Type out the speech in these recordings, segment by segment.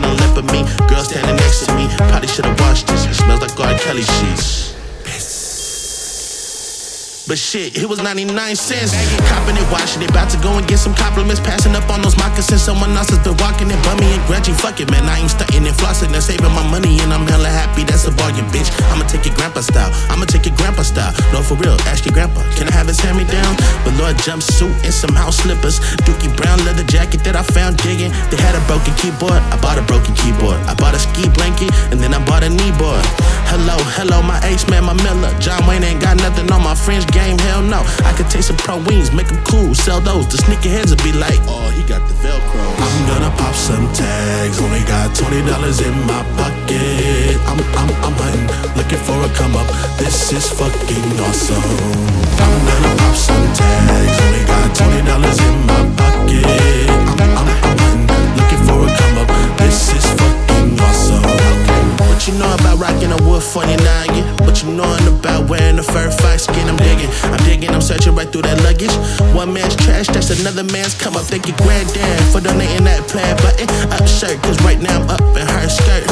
than a lip of me. Girl standing next to me, probably should've watched this. It smells like R. Kelly sheets. But shit, it was 99 cents. Copping it, washing it, about to go and get some compliments. Passing up on those moccasins, someone else has been walking it. Bummy and grudgy, fuck it, man, I ain't stunting and flossing and saving my money, and I'm hella happy, that's a bargain, bitch. I'ma take it grandpa style, I'ma take it grandpa style. No, for real, ask your grandpa, can I have his hand-me-down? Velour jumpsuit and some house slippers, Dookie Brown leather jacket that I found digging. They had a broken keyboard, I bought a broken keyboard. I bought a ski blanket, and then I bought a knee board. Hello, hello, my H man, my Miller. John Wayne ain't got nothing on my fringe game, hell no. I could taste some pro wings, make them cool, sell those. The sneakerheads would be like, oh, he got the Velcro. I'm gonna pop some tags, only got $20 in my pocket. I'm hunting, looking for a come up. This is fucking awesome. I'm gonna pop some tags, only got $20 in my pocket. I'm hunting, looking for a come up. This is fucking awesome. What you know about rocking a Wolf 49? Yeah? What you knowin' about wearing a fur fox skin? I'm digging, I'm searching right through that luggage. One man's trash, that's another man's come up. Thank your granddad for donating that plaid button up shirt, cause right now I'm up in her skirt.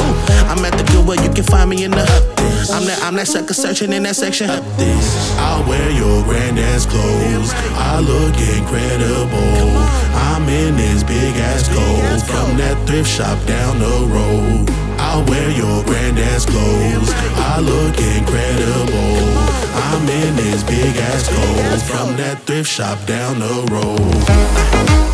I'm at the Goodwill, you can find me in the up this. I'm that sucker searching in that section up this. I'll wear your granddad's clothes, I look incredible. I'm in this big ass gold from that thrift shop down the road. I'll wear your granddad's clothes, I look incredible. I'm in this big ass gold from that thrift shop down the road.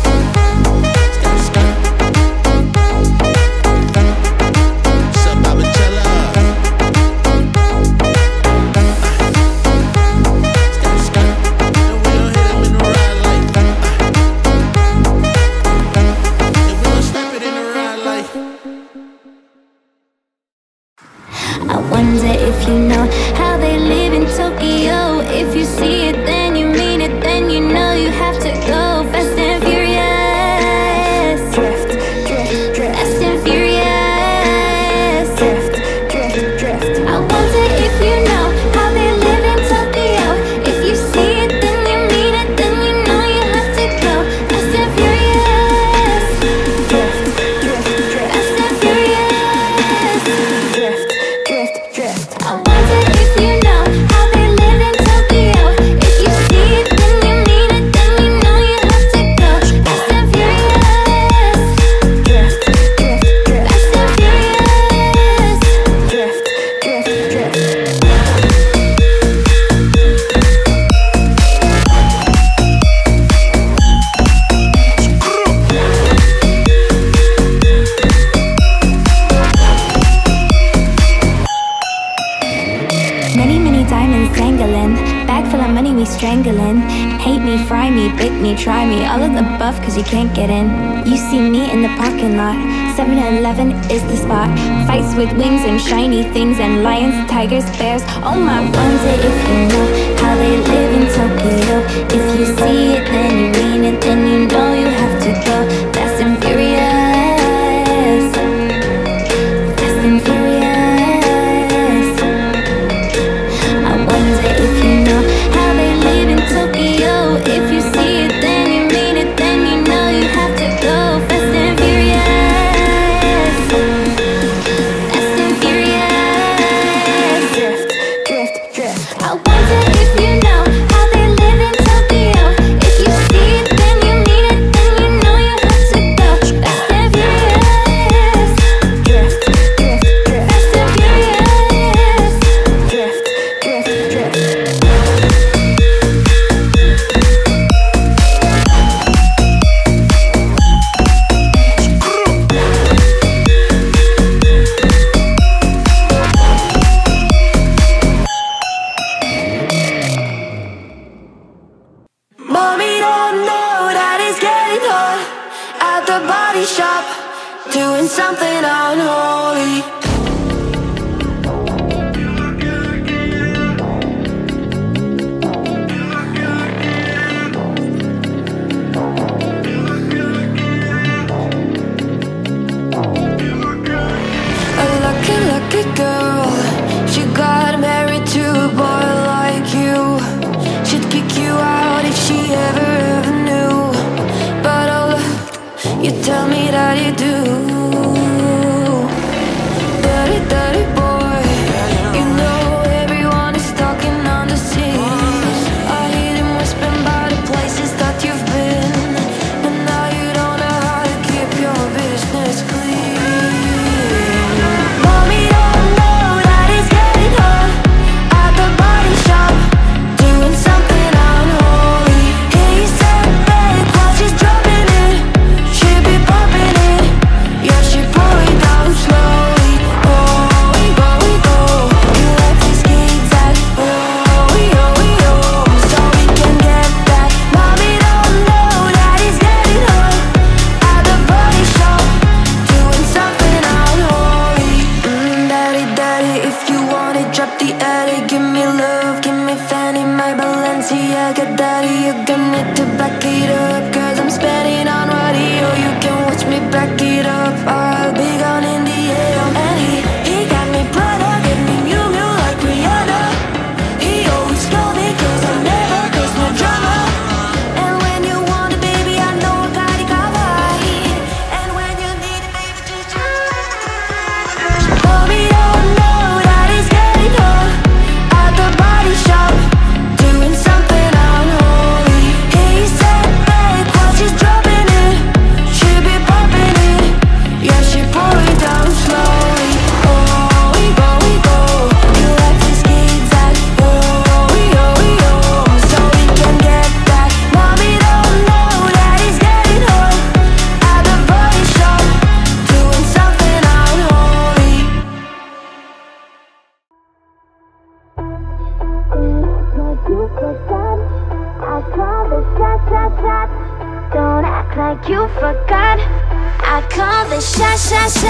shots,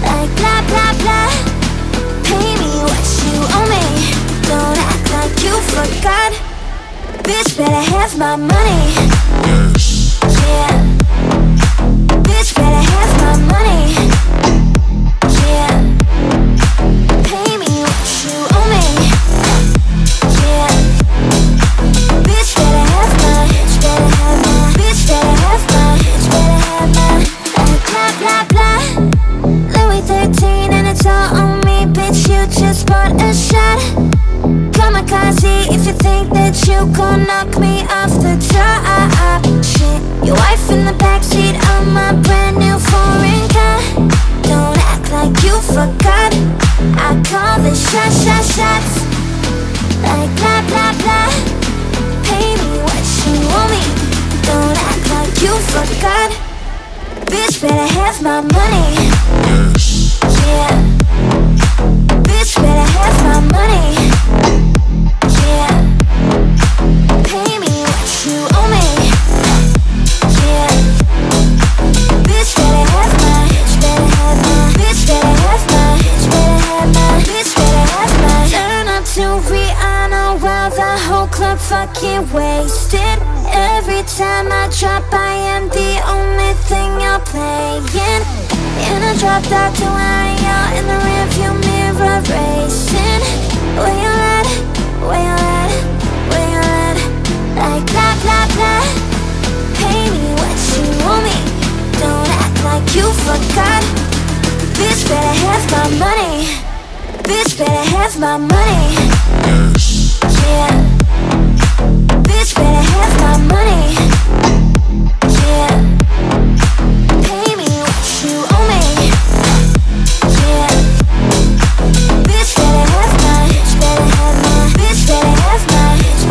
like blah blah blah. Pay me what you owe me. Don't act like you forgot. Bitch, better have my money. Yeah. Bitch, better have my money. Yeah. Pay me what you owe me. Yeah. Bitch, better have my. Bitch, better have my. Bitch, better have my. Bitch, better have my. Blah blah blah. Louis 13 and it's all on me, bitch. You just bought a shot. Kamikaze if you think that you gon' knock me off the top. Shit, your wife in the backseat on my brand new foreign car. Don't act like you forgot. I call this shots. Like blah blah blah. Pay me what you owe me. Don't act like you forgot. Bitch, better have my money. Yeah. Bitch, better have my money. Yeah. Pay me what you owe me. Yeah. Bitch, better have my. Bitch, better have my. Bitch, better have my. Bitch, better have my. Bitch, better have my. Turn up to Rihanna while the whole club fucking wasted. Every time I drop, I am the only thing you're playing. And I dropped out till I out in the rearview mirror racing. Where you at? Where you at? Where you at? Like blah blah blah. Pay me what you owe me. Don't act like you forgot. Bitch, better have my money. Bitch, better have my money. Yeah. Bitch, better have my money. Yeah. Pay me what you owe me. Yeah. Bitch, better have my. Bitch, better have my. Bitch, better have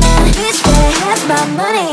my. Bitch, better have my. Bitch, better have my money.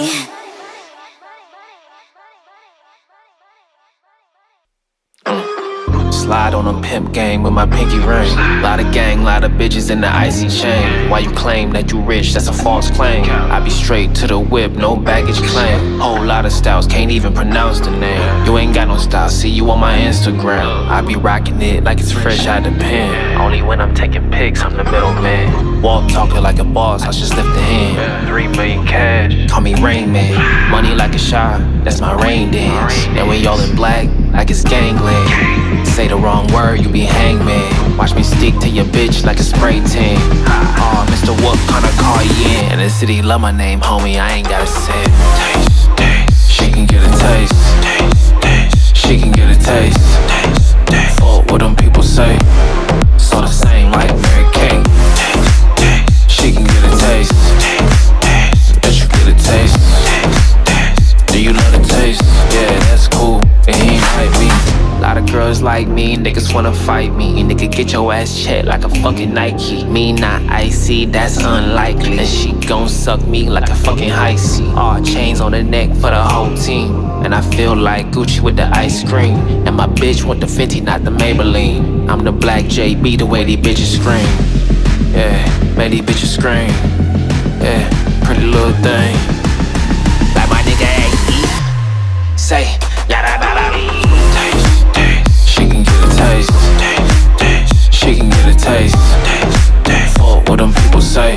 Slide on a pimp gang with my pinky ring. Lot of gang, lot of bitches in the icy chain. Why you claim that you rich, that's a false claim. I be straight to the whip, no baggage claim. Whole lot of styles, can't even pronounce the name. You ain't got no style, see you on my Instagram. I be rocking it like it's fresh out the pen. Only when I'm taking pics, I'm the middleman. Walk talking like a boss, I just lift a hand. 3 million cash, call me Rain Man. Money like a shot, that's my rain dance. And we all in black, like it's gangland. Say the wrong word, you be hangman. Watch me stick to your bitch like a spray tan. Aw, Mr. Wolf kinda call you in. And the city love my name, homie, I ain't gotta sip. Taste, taste, she can get a taste. Taste, taste, she can get a taste. Taste, taste, fuck what them people say. It's all the same like Mary Kate. Taste, taste, she can get a taste. Taste, taste, that you get a taste. Taste, taste, do you love the taste? Yeah, that's cool, and he ain't like me. A lot of girls like me, niggas wanna fight me. Nigga, get your ass checked like a fucking Nike. Me not icy, that's unlikely. And she gon' suck me like a fucking icy. All chains on the neck for the whole team. And I feel like Gucci with the ice cream. And my bitch want the Fenty, not the Maybelline. I'm the black JB, the way these bitches scream. Yeah, made these bitches scream. Yeah, pretty little thing. Like my nigga A.E. Say, yada da da. Taste, taste, taste, she can get a taste. Taste, taste, fuck what them people say.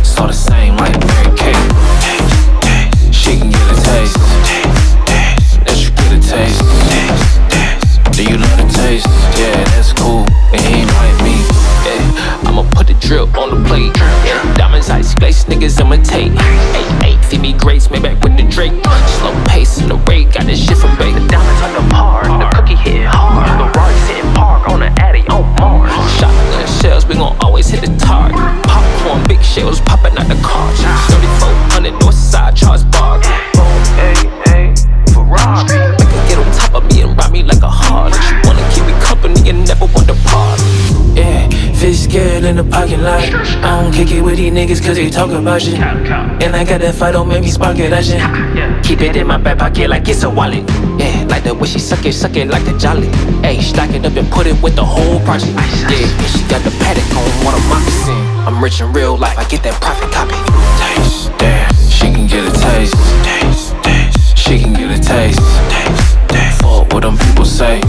It's all the same like Mary Kate. Taste, taste, she can get a taste. Taste, taste, that you get a taste. Taste, taste, do you love the taste? Yeah, that's cool, and he ain't like me. Yeah, I'ma put the drip on the plate. Yeah, diamonds, ice, glaze, niggas imitate. Hey, see me grace, made back with the Drake. Slow pace in the rate, got this shit from bait. The diamonds on the par, the cookie hit hard. We gon' always hit the target. Popcorn, big shells poppin' out the car. 3400 Northside Charles Barkley. Hey, Ferrari. Make her get on top of me and ride me like a Harley. She wanna keep me company and never want to party. Yeah, fish scared in the parking lot. I don't kick it with these niggas cause they talk about shit. And I got that fight, don't make me spark it, that shit. Keep it in my back pocket like it's a wallet. Yeah, like the way she suck it like the jolly. Ayy, stack it up and put it with the whole project. Yeah, and she got the paddock on one of my moccasin. I'm rich in real life, I get that profit copy. Taste, damn, she can get a taste. Taste, taste, she can get a taste. Taste, taste, fuck with day.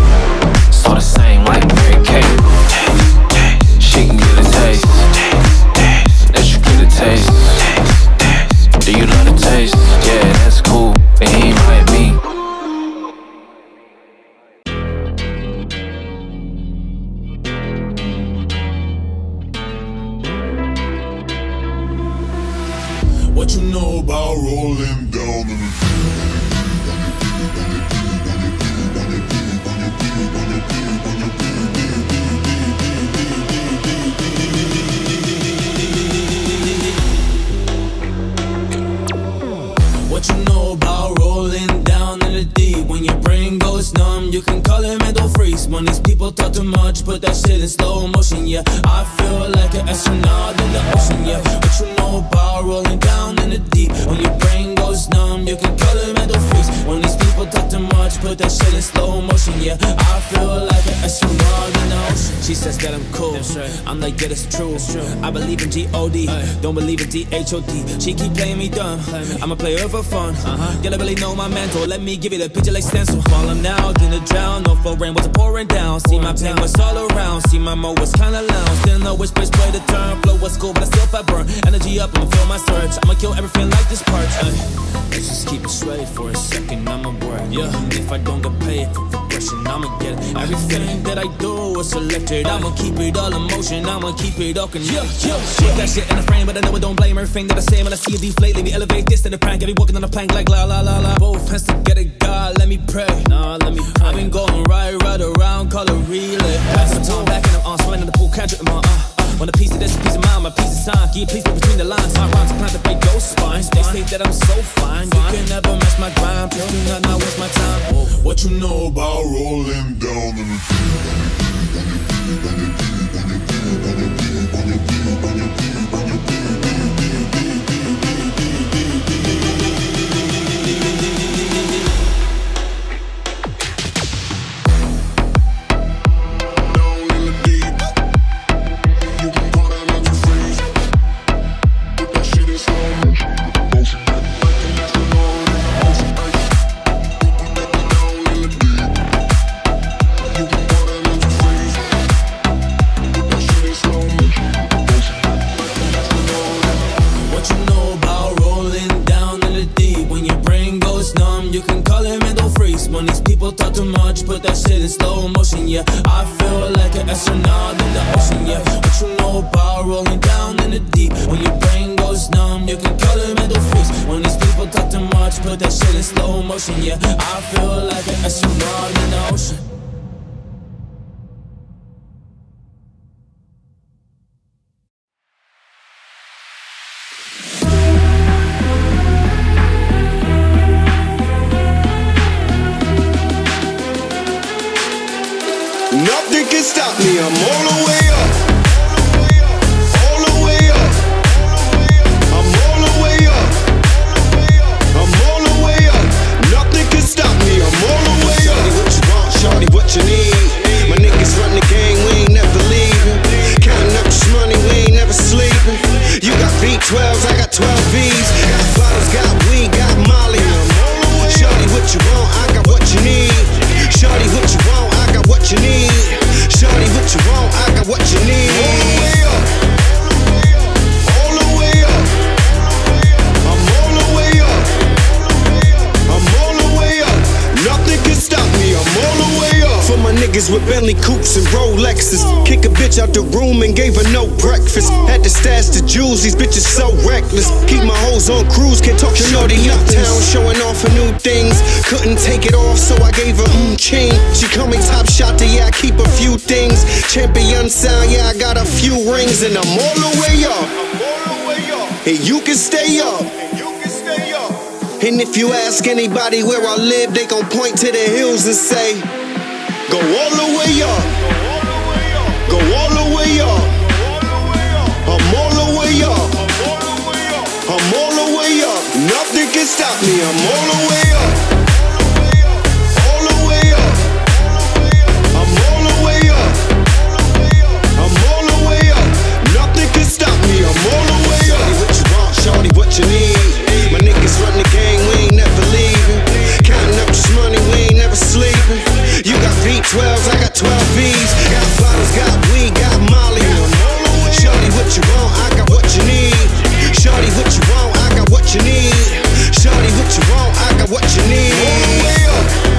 It's all the same like Mary Kate. She can get a taste. That you get a taste. Do you love the taste? Yeah, that's cool, and he ain't like me. What you know about rolling down in the deep? What you know about rolling down in the deep? When your brain goes numb, you can call it mental freeze. When these people talk too much, put that shit in slow motion, yeah. I feel like an astronaut in the ocean, yeah. What you know about rolling down in the deep? When your brain goes numb, you can call it mental freeze. When these people talk too much, put that shit in slow motion, yeah. I feel like an astronaut in the ocean. She says that I'm cool, that's right. I'm like, yeah, that's true. That's true. I believe in G-O-D, don't believe in T-H-O-T. She keep playing me dumb, I'm a player for fun, yeah, I really know my mental. Let me give it a picture like stencil. While I'm out in the drown, no full rain was pouring down. See my pain was all around, see my mode was kinda lounge. Still know which place play the turn, flow was cool, but I still felt burn. Energy up, I'ma feel my surge, I'ma kill everything like this part. Let's just keep it straight for a second, I'ma work. Yeah, if I don't get paid for progression, I'ma get it. Everything that I do is selected, I'ma keep it all in motion, I'ma keep it all connected. Put that shit in the frame, but I know I don't blame everything that I say. When I see it deflate, let me elevate this in the prank. Every walking on the plank like la la la la. Both hands together, God, let me pray. Let me pray. I've been going right around, call it relay. Pass some time back and I'm on, swinging the pool, catch it in my want a piece of this, a piece of mine, my piece of sign. Keep peace between the lines, my rhymes plan to break those spines. They say that I'm so fine, you can never mess my grind. Please do not waste my time. What you know about rolling down in the if you ask anybody where I live, they gon' point to the hills and say, go all the way up, go all the way up, I'm all the way up, I'm all the way up, nothing can stop me, I'm all the way up, all the way up, I'm all the way up, I'm all the way up, nothing can stop me, I'm all the way up. Shorty, what you want, shorty, what you need? My niggas run the game, we ain't never leaving. Counting up this money, we ain't never sleeping. You got beat 12s, I got 12 V's. Got bottles, got weed, got Molly. Shorty, what you want? I got what you need. Shorty, what you want? I got what you need. Shorty, what you want? I got what you need.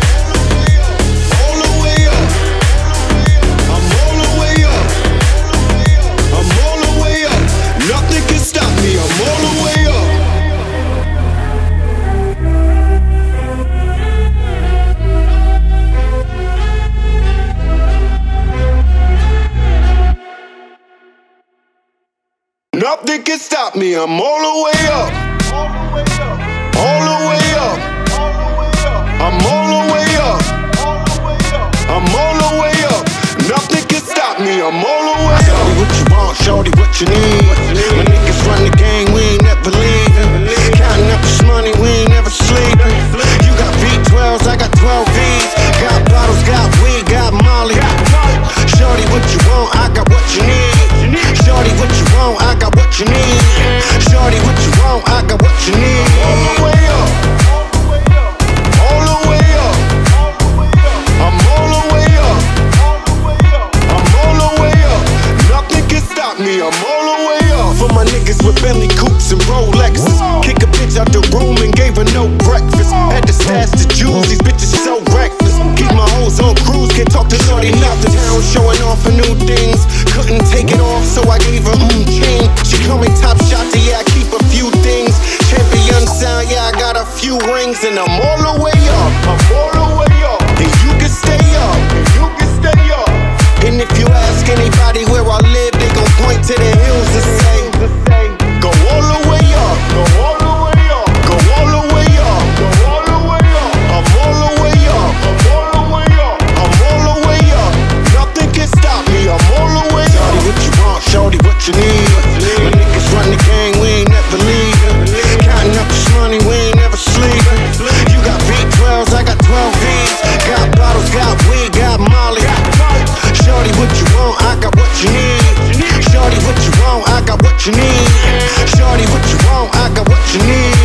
Nothing can stop me, I'm all the way up. All the way up. All the way up. I'm all the way up. I'm all the way up. Nothing can stop me, I'm all the way up. Shorty, what you want? Shorty, what you need? My niggas run the gang, we ain't never leaving. Counting up this money, we ain't never sleeping. You got V12s, I got 12 V's. Got bottles, got weed, got Molly. Shorty, what you want? I got what you need. Shorty, what you want? I got what you need. Shorty, what you want? I got what you need. All the way up. All the way up. I'm all the way up. I'm all the way up. Nothing can stop me. I'm all the way up. For my niggas with Bentley coupes and Rolexes. Kick a bitch out the room and gave her no breakfast. Had to stash the jewels. These bitches so reckless. Keep my hoes on cruise. Can't talk to shorty enough. The town showing off for new things. Couldn't take it off, so I gave her chain. She call me top shot, yeah, I keep a few things. Champion sound, yeah, I got a few rings. And I'm all the way up, I'm all the way up. And you can stay up, and you can stay up. And if you ask anybody where I live, they gon' point to the hills and say, go all the way up, go all the way up, go all the way up, go all the way up. I'm all the way up, I'm all the way up, I'm all the way up. Nothing can stop me, I'm all the way up. Shorty, what you need? My niggas run the gang, we ain't never leaving. Counting up this money, we ain't never sleeping. You got V12s, I got 12 V's. Got bottles, got weed, got Molly. Shorty, what you want? I got what you need. Shorty, what you want? I got what you need. Shorty, what you want? I got what you need.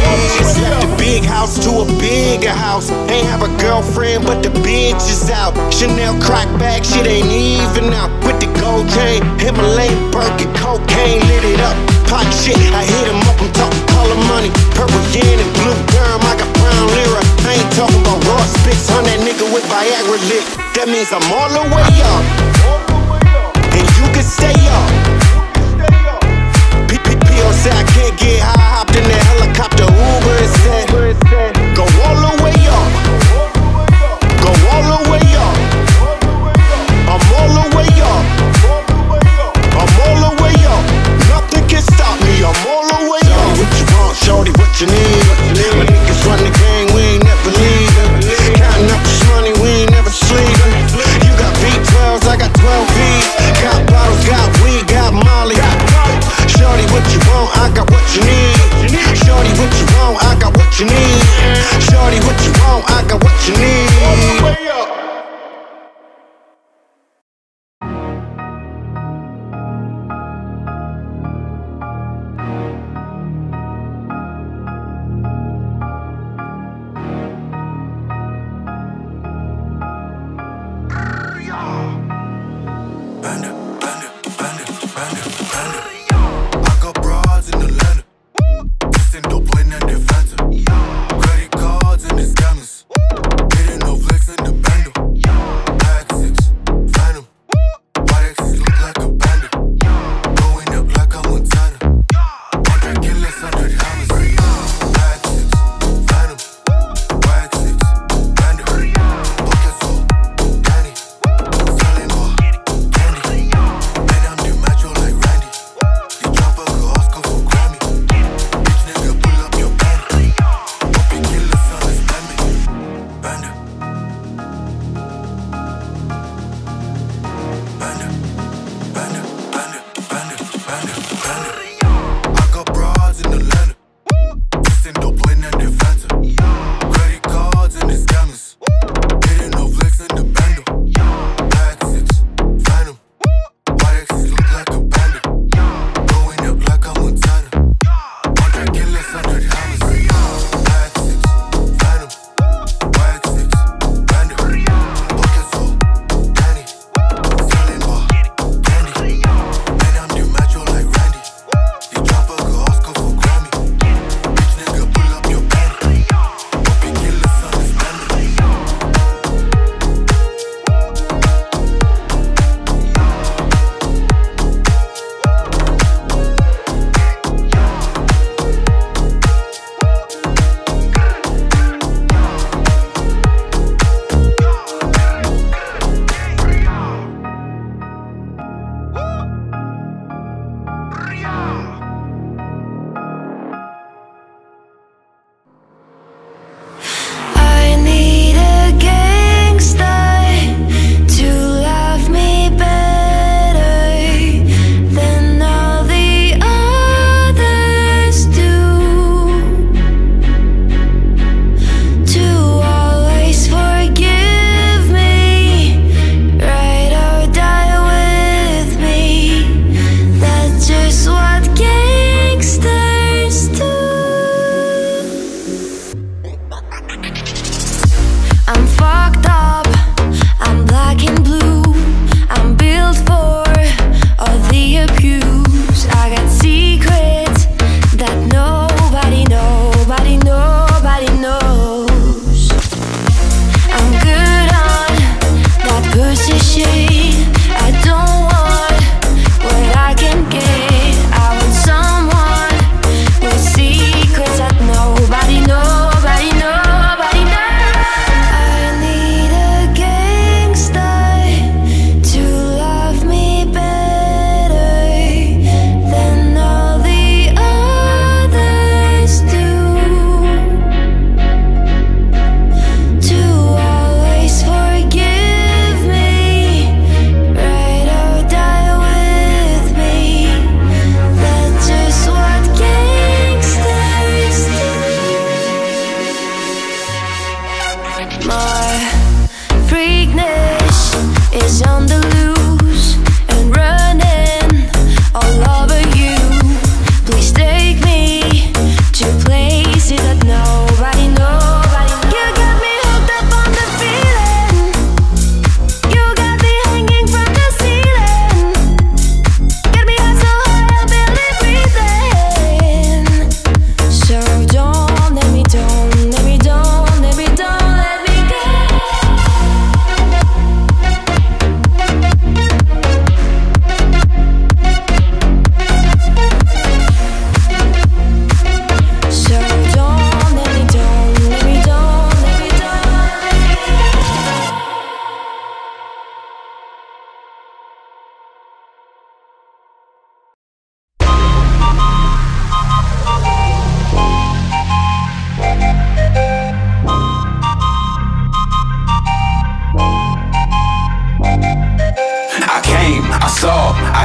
It's like the big house to a bigger house. Ain't have a girlfriend, but the bitch is out. Chanel crack bag, shit ain't even out. With the gold chain, Himalayan Birkin, cocaine lit it up. Pot shit, I hit him up, I'm talking color money. Purple yen and blue germ, I got brown lira. I ain't talking about raw spits on that nigga with Viagra lip. That means I'm all the way up. And you can stay up. PPPO said I can't get high, hopped in the helicopter, Uber and said, go all the way up. Go all the way up. I'm all the way up. I'm all the way up. Nothing can stop me. I'm all the way up. Shorty, what you want? Shorty, what you need? My niggas run the gang, we ain't never leaving. Counting up this money, we ain't never sleeping. You got V12s, I got 12 V's. Got bottles, got weed, got Molly. Shorty, what you want? I got what you need. Shorty, what you want? I got what you need. Shorty, what you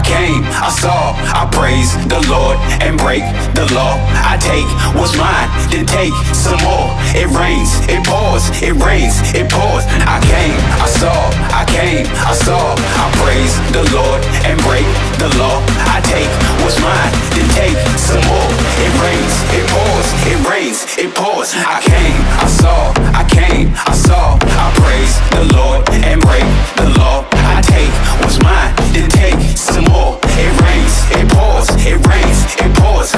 I came, I saw, I praise the Lord and break the law. I take what's mine, then take some more. It rains, it pours, it rains, it pours. I came, I saw, I came, I saw, I praise the Lord and break the law. I take what's mine, then take some more. It rains, it pours, it rains, it pours. I came, I saw, I came, I saw, I praise the Lord and break the law. I take what's mine, then take some more. It rains, it pours, it rains, it pours.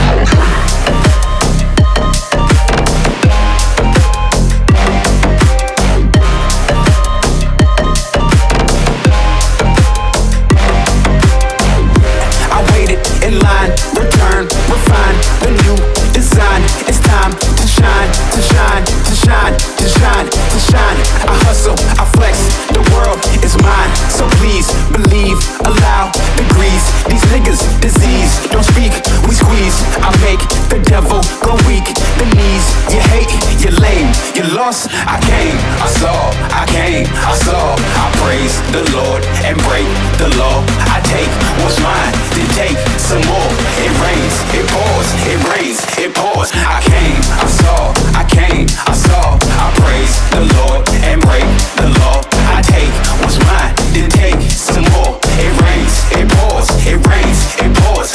I waited in line, return, refine the new design. It's time to shine, to shine, to shine, to shine, to shine. I hustle, I flex, the world is mine. So please believe, allow the grease. These niggas disease, don't speak, we squeeze. I make the devil go weak. The knees, you hate, you're lame, you lost. I came, I saw, I came, I saw. I praise the Lord and break the law. I take what's mine, then take some more. It rains, it pours, it rains, it pours. I came, I saw, I came, I saw. I praise the Lord and break the law. I take what's mine, then take some more. It rains, it pours, it rains, it pours.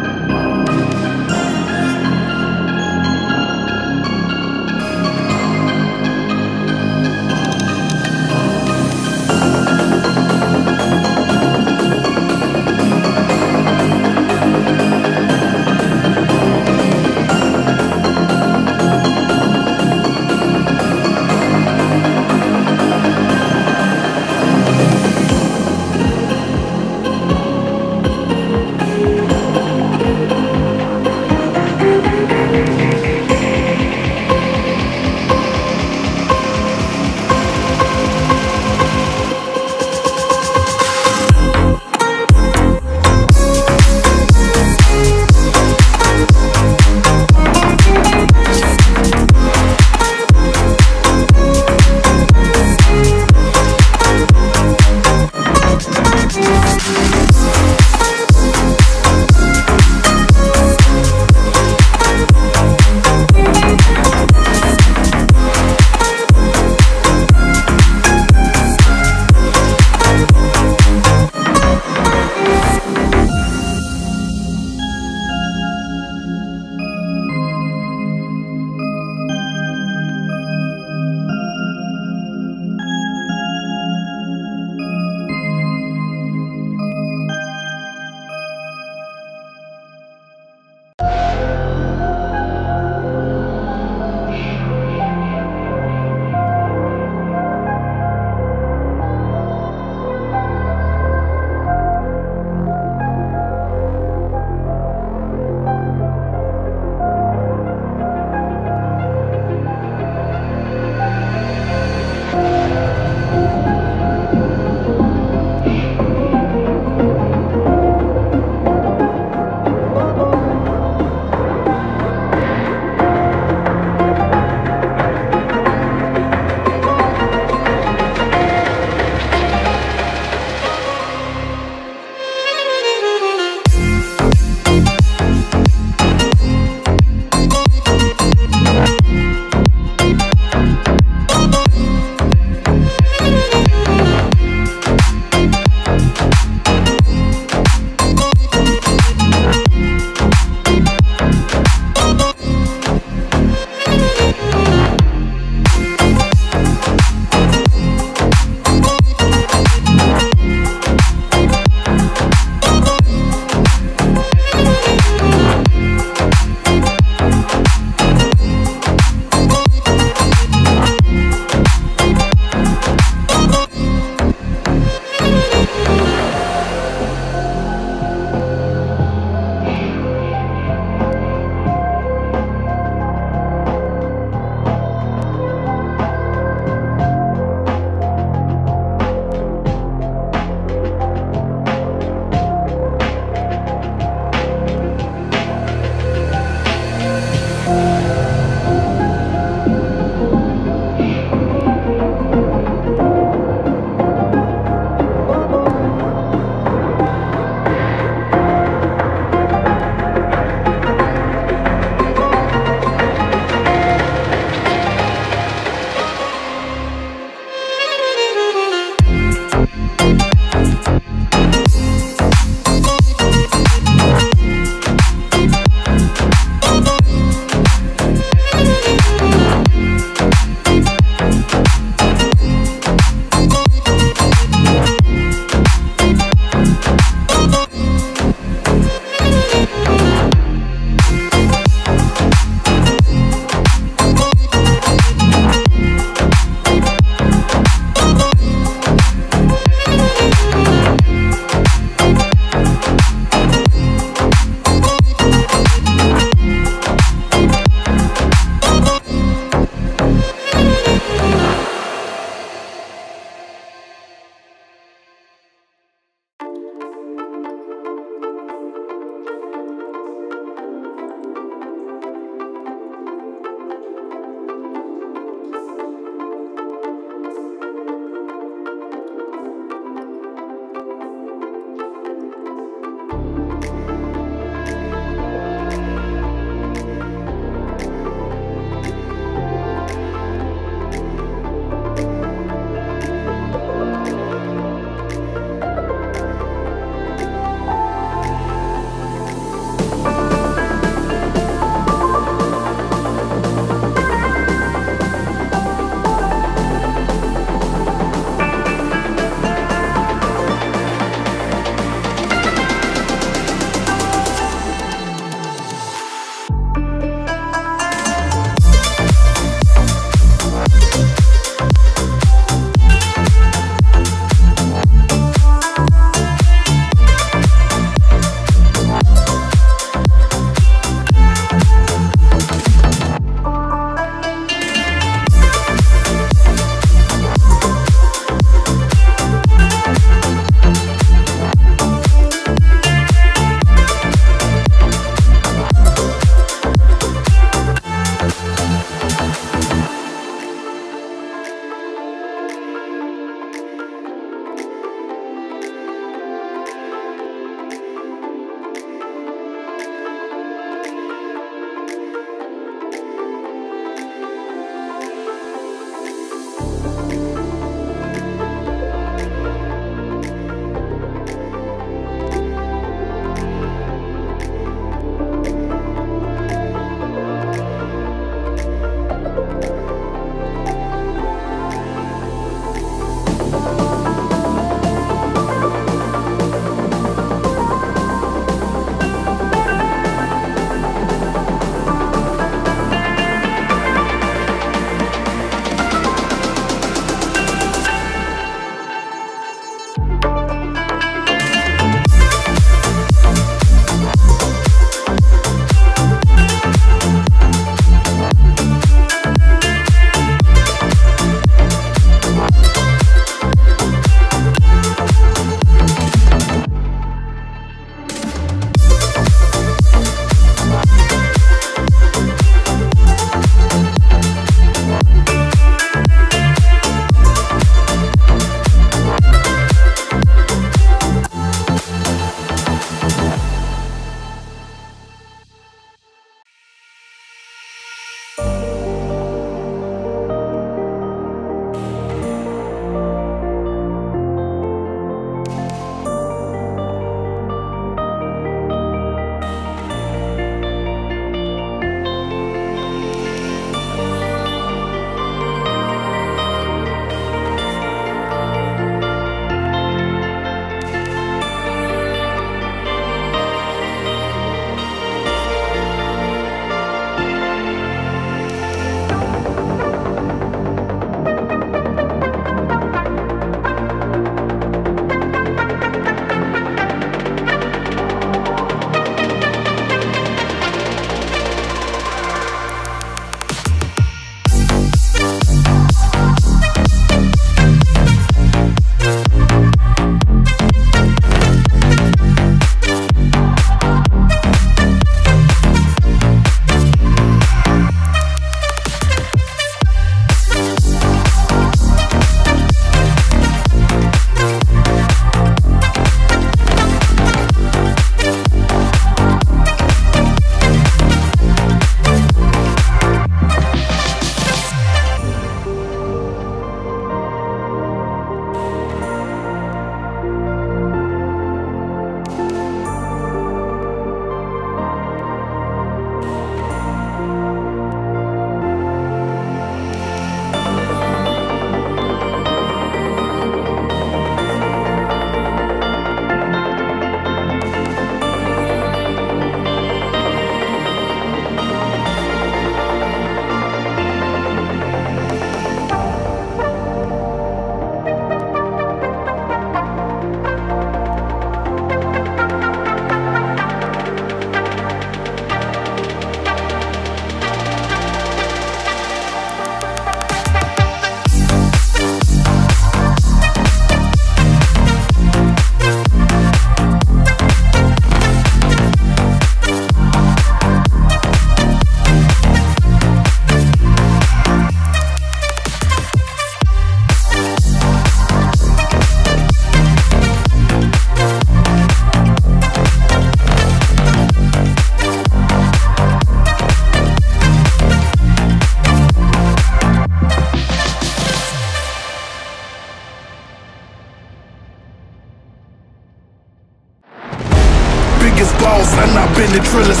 balls and I've been the drillers.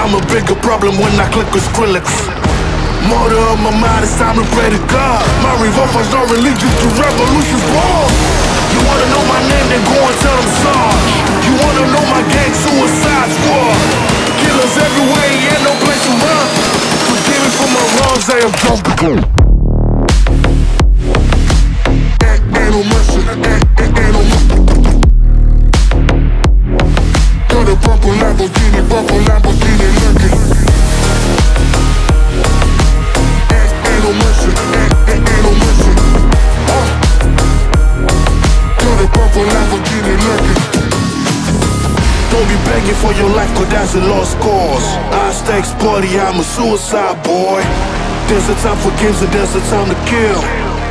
I'm a bigger problem when I click with Skrillex. Murder of my mind, it's time to pray to God. My revolt finds no religion, the revolution's born. You wanna know my name, then go and tell them Sarge. You wanna know my gang, Suicide Squad. Killers everywhere, ain't no place to run. Forgive me for my wrongs, I have just begun. Ain't no mercy, ain't no mercy. Got a purple Lamborghini, lucky. Ain't no mercy, ain't no mercy. Got a purple Lamborghini, lucky. Don't be begging for your life, cause that's a lost cause. I stakes party, I'm a suicide boy. There's a time for games and there's a time to kill.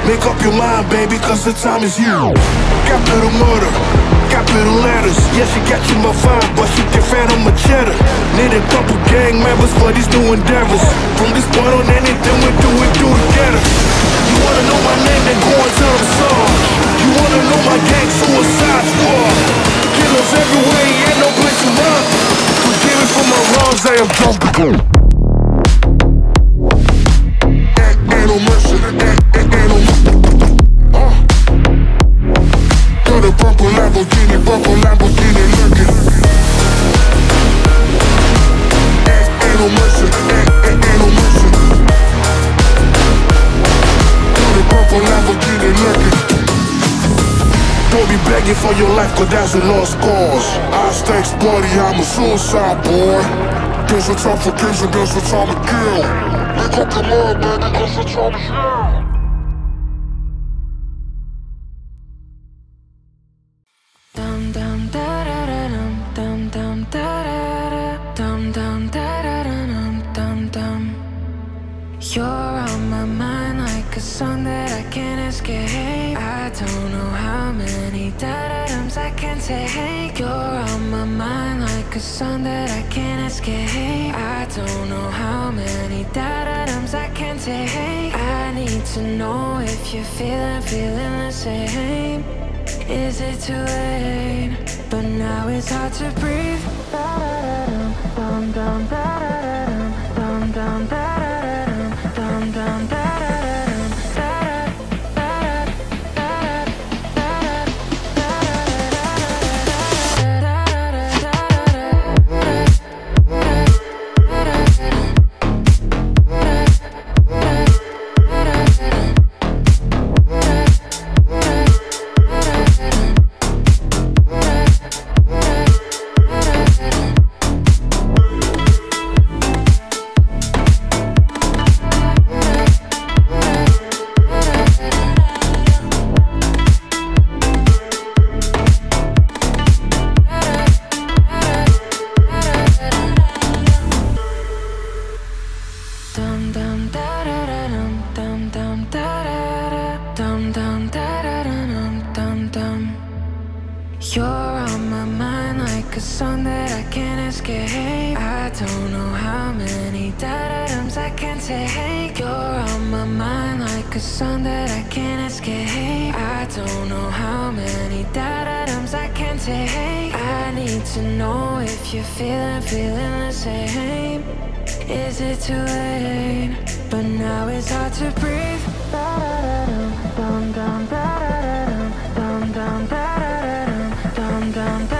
Make up your mind, baby, cause the time is you. Capital murder, capital letters. Yeah, she got you my vibe, but she get fat on my cheddar. Need a couple gang members for these new endeavors. From this point on, anything we do together. You wanna know my name, then go and tell them Sarge. You wanna know my gang, Suicide Squad. Killers everywhere, ain't no place to run. Forgive me for my wrongs, I have just begun. Purple Lamborghini, lucky. Ain't no mercy, ain't no mercy. The purple Lamborghini, lucky. Don't be begging for your life, cause that's a lost cause. I stakes bloody, I'm a suicide boy. There's a time for kids and there's a time to kill. Make up your mind, baby, cause the time is now. You're on my mind like a song that I can't escape. I don't know how many da-da-dums I can take. You're on my mind like a song that I can't escape. I don't know how many da-da-dums I can take. I need to know if you're feeling the same. Is it too late? But now it's hard to breathe. Da-da-dum, dum-dum, da-da-dum, dum-dum, da-da-dum. You're on my mind like a song that I can't escape. I don't know how many da-da-dums I can take. You're on my mind like a song that I can't escape. I don't know how many da-da-dums I can take. I need to know if you're feeling the same. Is it too late? But now it's hard to breathe. Da-da-dum, dum-dum, da-da-dum, dum-dum, da-da-dum. Dum dum.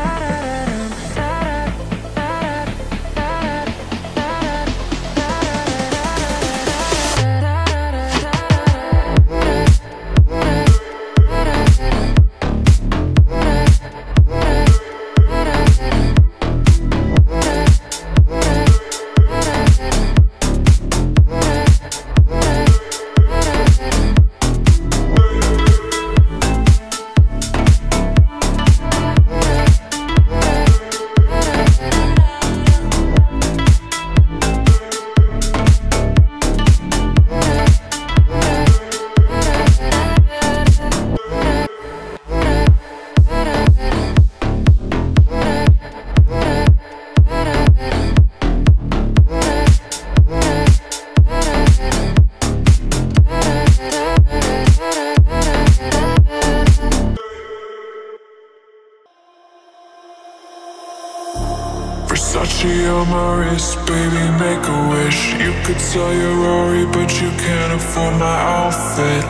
Versace on my wrist, baby, make a wish. You could sell your Rory, but you can't afford my outfit.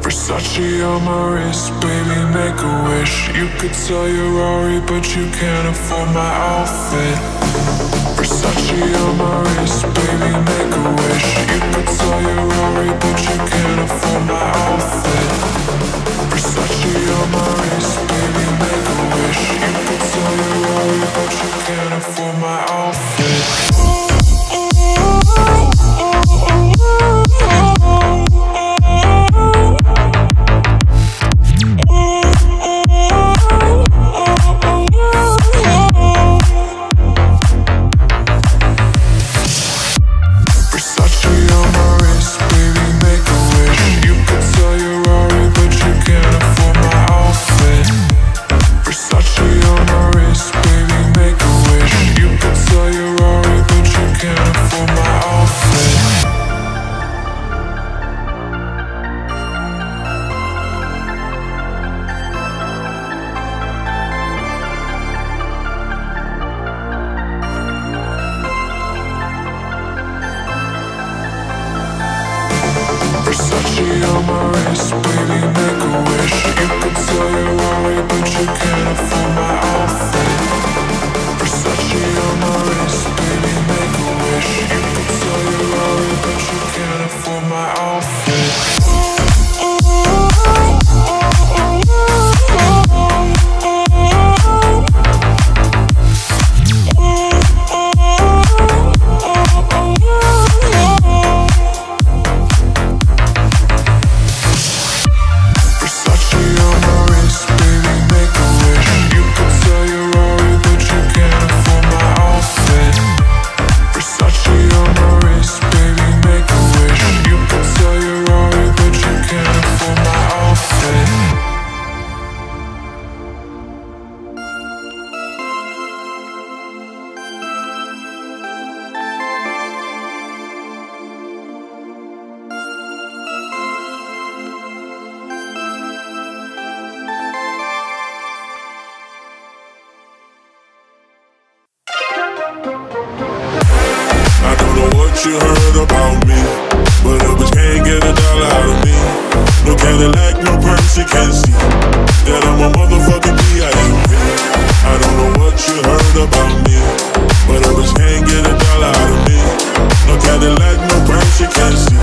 Versace on my wrist, baby, make a wish. You could sell your Rory, but you can't afford my outfit. Versace on my wrist, baby, make a wish. You could sell your Rory, but you can't afford my outfit. Versace on my wrist, baby, make a wish. You could sell your Rory, but you can't afford my outfit. On my wrist, baby, make a wish. You could sell your Rory, but you can't afford my outfit. Versace on my wrist, baby, make a wish. You could sell your Rory, but you can't afford my outfit. You heard about me, but a bitch can't get a dollar out of me. No Cadillac, no purse, you can't see that I'm a motherfucking B.I.M.P. I don't know what you heard about me, but a bitch can't get a dollar out of me. No Cadillac, no purse, you can't see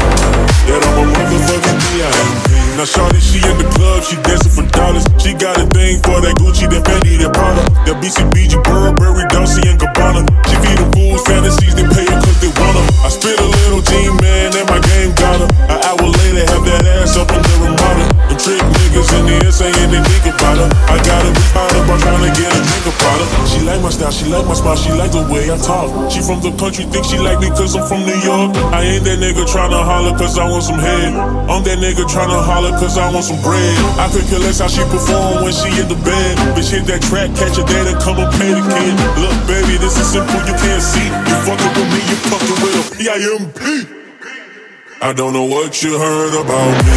that I'm a motherfucking B.I.M.P. Now shawty, she in the club, she dancing for dollars. She got a thing for that Gucci, that Fendi, that Prada, that BCBG, Burberry, Dolce & Gabbana. She feed the fools fantasies, they pay her 'cause they want her. I spit a little G-man and my game got her. An hour later, have that ass up in the Ramada. The trick niggas in the SA and they think about her. I gotta be proud of, I'm tryna get a drink about her. She like my style, she like my smile, she like the way I talk. She from the country, think she like me 'cause I'm from New York. I ain't that nigga tryna holler 'cause I want some head. I'm that nigga tryna holler 'cause I want some bread. I could care less how she perform when she in the bed. Bitch hit that track, catch a date and come and pay the kid. Look baby, this is simple, you can't see. You fucking with me, you fucking with her. B.I.M.P. I don't know what you heard about me,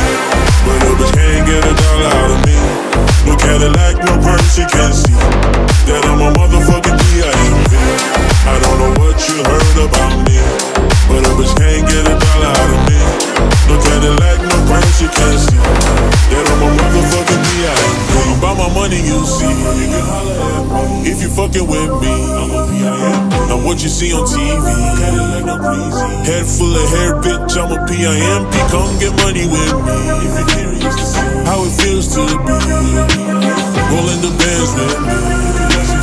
but a bitch can't get a dollar out of me. No Cadillac, no purse, you can't see that I'm a motherfucking B.I.M.P. I don't know what you heard about me, but a bitch can't get a dollar out of me. No Cadillac, no purse, you can't see that I'm a motherfucking B.I.M.P. You buy my money, you see. You can holler at me if you fucking with me. I'm a B.I.M.P. Now what you see on TV, Cadillac, no breezy. Head full of hair, bitch, I'm a B.I.M.P. Come get money with me if you're curious to see how it feels to be rolling the bands with me.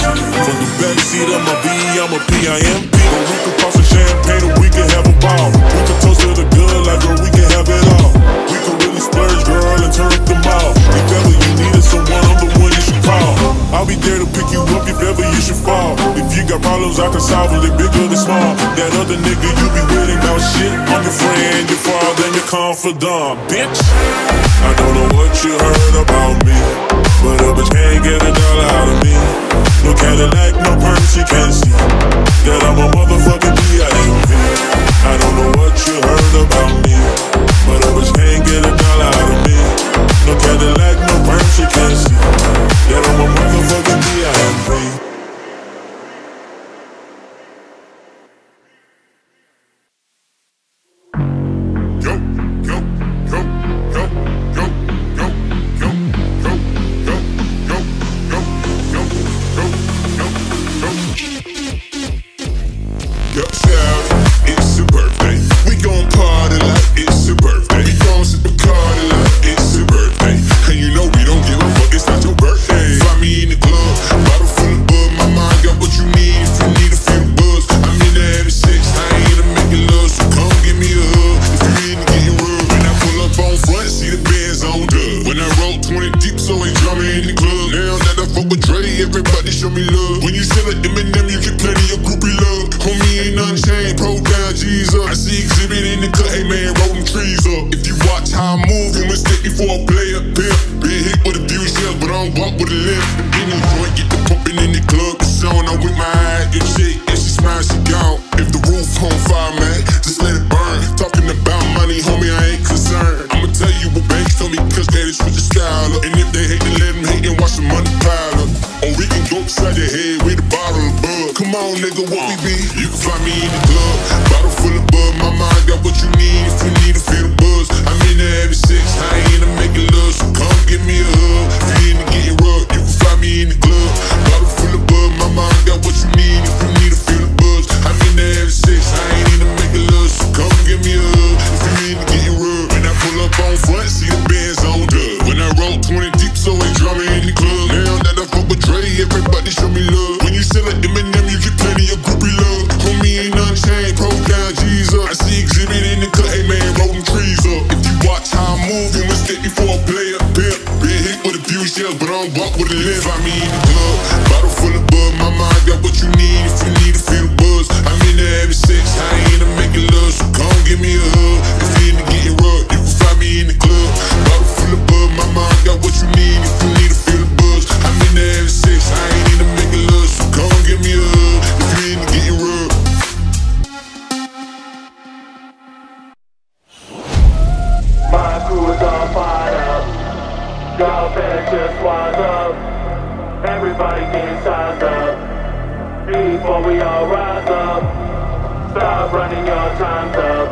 From the backseat of my V, I'm a B.I.M.P. But we can pop some champagne or we can have a ball. We can toast to the good life or we can have it all. We can really splurge, girl, and turn up the mall. If ever you needed someone, I'm the one you should call. I'll be there to pick you up if ever you should fall. If you got problems, I can solve them, they're big or they small. That other nigga you be with ain't about shit. I'm your friend, your father, and your confidant, bitch. I don't know what you heard about me, but a bitch can't get a dollar out of me. No Cadillac, no purse, you can't see that I'm a motherfucking B.I.M.P. I don't know what you heard about me, but a bitch can't get a dollar out of me. No Cadillac, no purse, you can't see that I'm a motherfucking B.I.M.P. me love. When you sell it, M&M, you get plenty of groupie love. Homie ain't nothing changed, pro down, G's up. I see exhibit in the cut, hey man, rollin' trees up. If you watch how I move, you mistake me for a player pimp. Been hit with a few shells, but I don't walk with a limp. In the joint, get the pumpin' in the club, it's on. I whip my eyes and shake, and she smile, she gone. If the roof on fire, man, just let it burn. Talking about money, homie, I ain't concerned. I'ma tell you what banks told me, cause that is what your style up. And if they hate, then let them hate and watch the money pile up. Or we can go upside your head with a bottle of bug. Come on, nigga, what we be? You can fly me in the club, bottle full of bug. My mind got what you need, if you need to feel the buzz. I'm in the having sex, I ain't into making love. So come give me a hug, if you in to get it rubbed. You can fly me in the club, bottle full of bug. My mind got what you need, if you need to feel the buzz. I'm in the having sex, I ain't into making love. So come give me a hug, if you in to get it rubbed. When I pull up on front, see the Benz on dub. When I roll 20 deep, so ain't drama in the club. Now that I fuck with Dre, everybody show me love. When you sell it, M&M, you get plenty of groupie love. Homie ain't nothing changed, pro down, G's up. I see exhibit in the cut, hey man, rollin' trees up. If you watch how I'm moving, mistake me for a player pimp. Been hit with a few shells, but I don't walk with a limp. Find me in the club, bottle full of bug. My mind got what you need, if you need to feel the buzz. I'm in the having sex, I ain't into making love. So come give me a hug, if you in to get it rubbed. You can find me in the club, bottle full of bug. My mind got what you need, if you need to feel the buzz. I'm in the having sex, I ain't into making love. So come give me a hug, if you in to get it rubbed. Y'all better just wise up. Everybody getting sized up before we all rise up. Stop running your times up,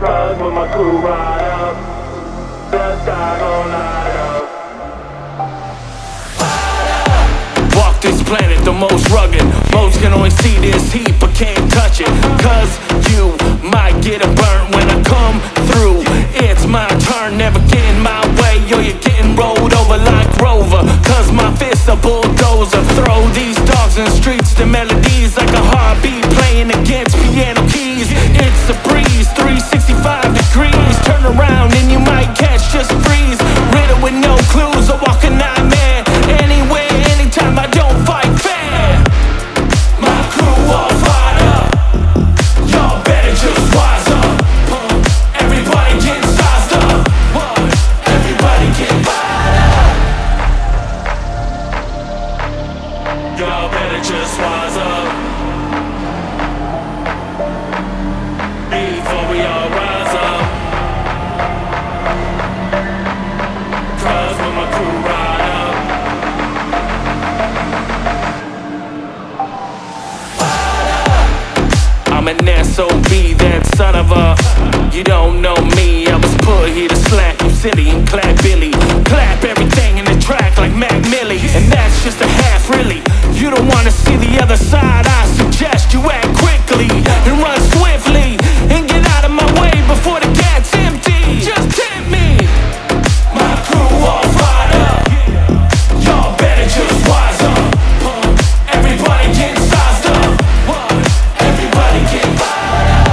cause when my crew ride up, the sky gon' light up. Walk this planet the most rugged. Most can only see this heat but can't touch it, cause you might get a burn when I come through. It's my turn, never get in my way. Yo, you're getting rolled over like Rover, cause my fists are bulldozer. Throw these dogs in the streets to melodies like a heartbeat playing against piano keys. It's a breeze, 365 degrees. Turn around and you might catch just freeze. Riddle with no clues, a walking nightmare. Anywhere, anytime, I don't fight fair. My crew all fired up. Y'all better just wise up. Everybody getting sized up. Everybody getting fired up. Y'all better just wise up before we all rise up, cause when my crew ride up. I'm an SOB, that son of a. You don't know me, I was put here to slap you silly and clap Billy. Clap everything in the track like Mac Millie. And that's just a half really. You don't wanna see the other side, I suggest you act quickly and run swiftly and get out of my way before the cat's empty. Just tempt me. My crew all fired up. Y'all better just wise up. Everybody getting sized up. Everybody getting fired up.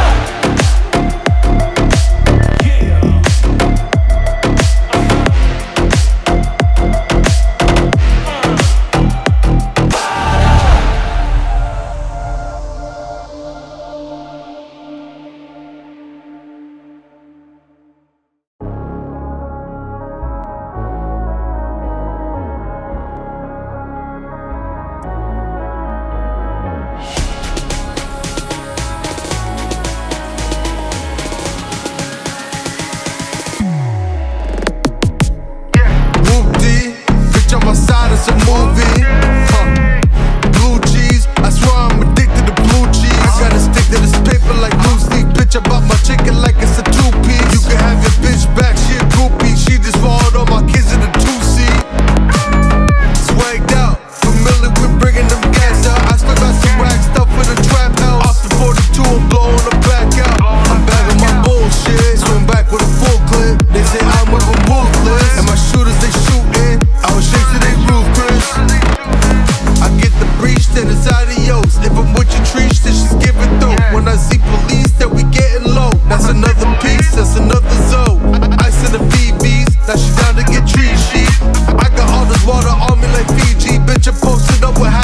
She down to get tree sheet. I got all this water on me like Fiji. Bitch, I posted up with high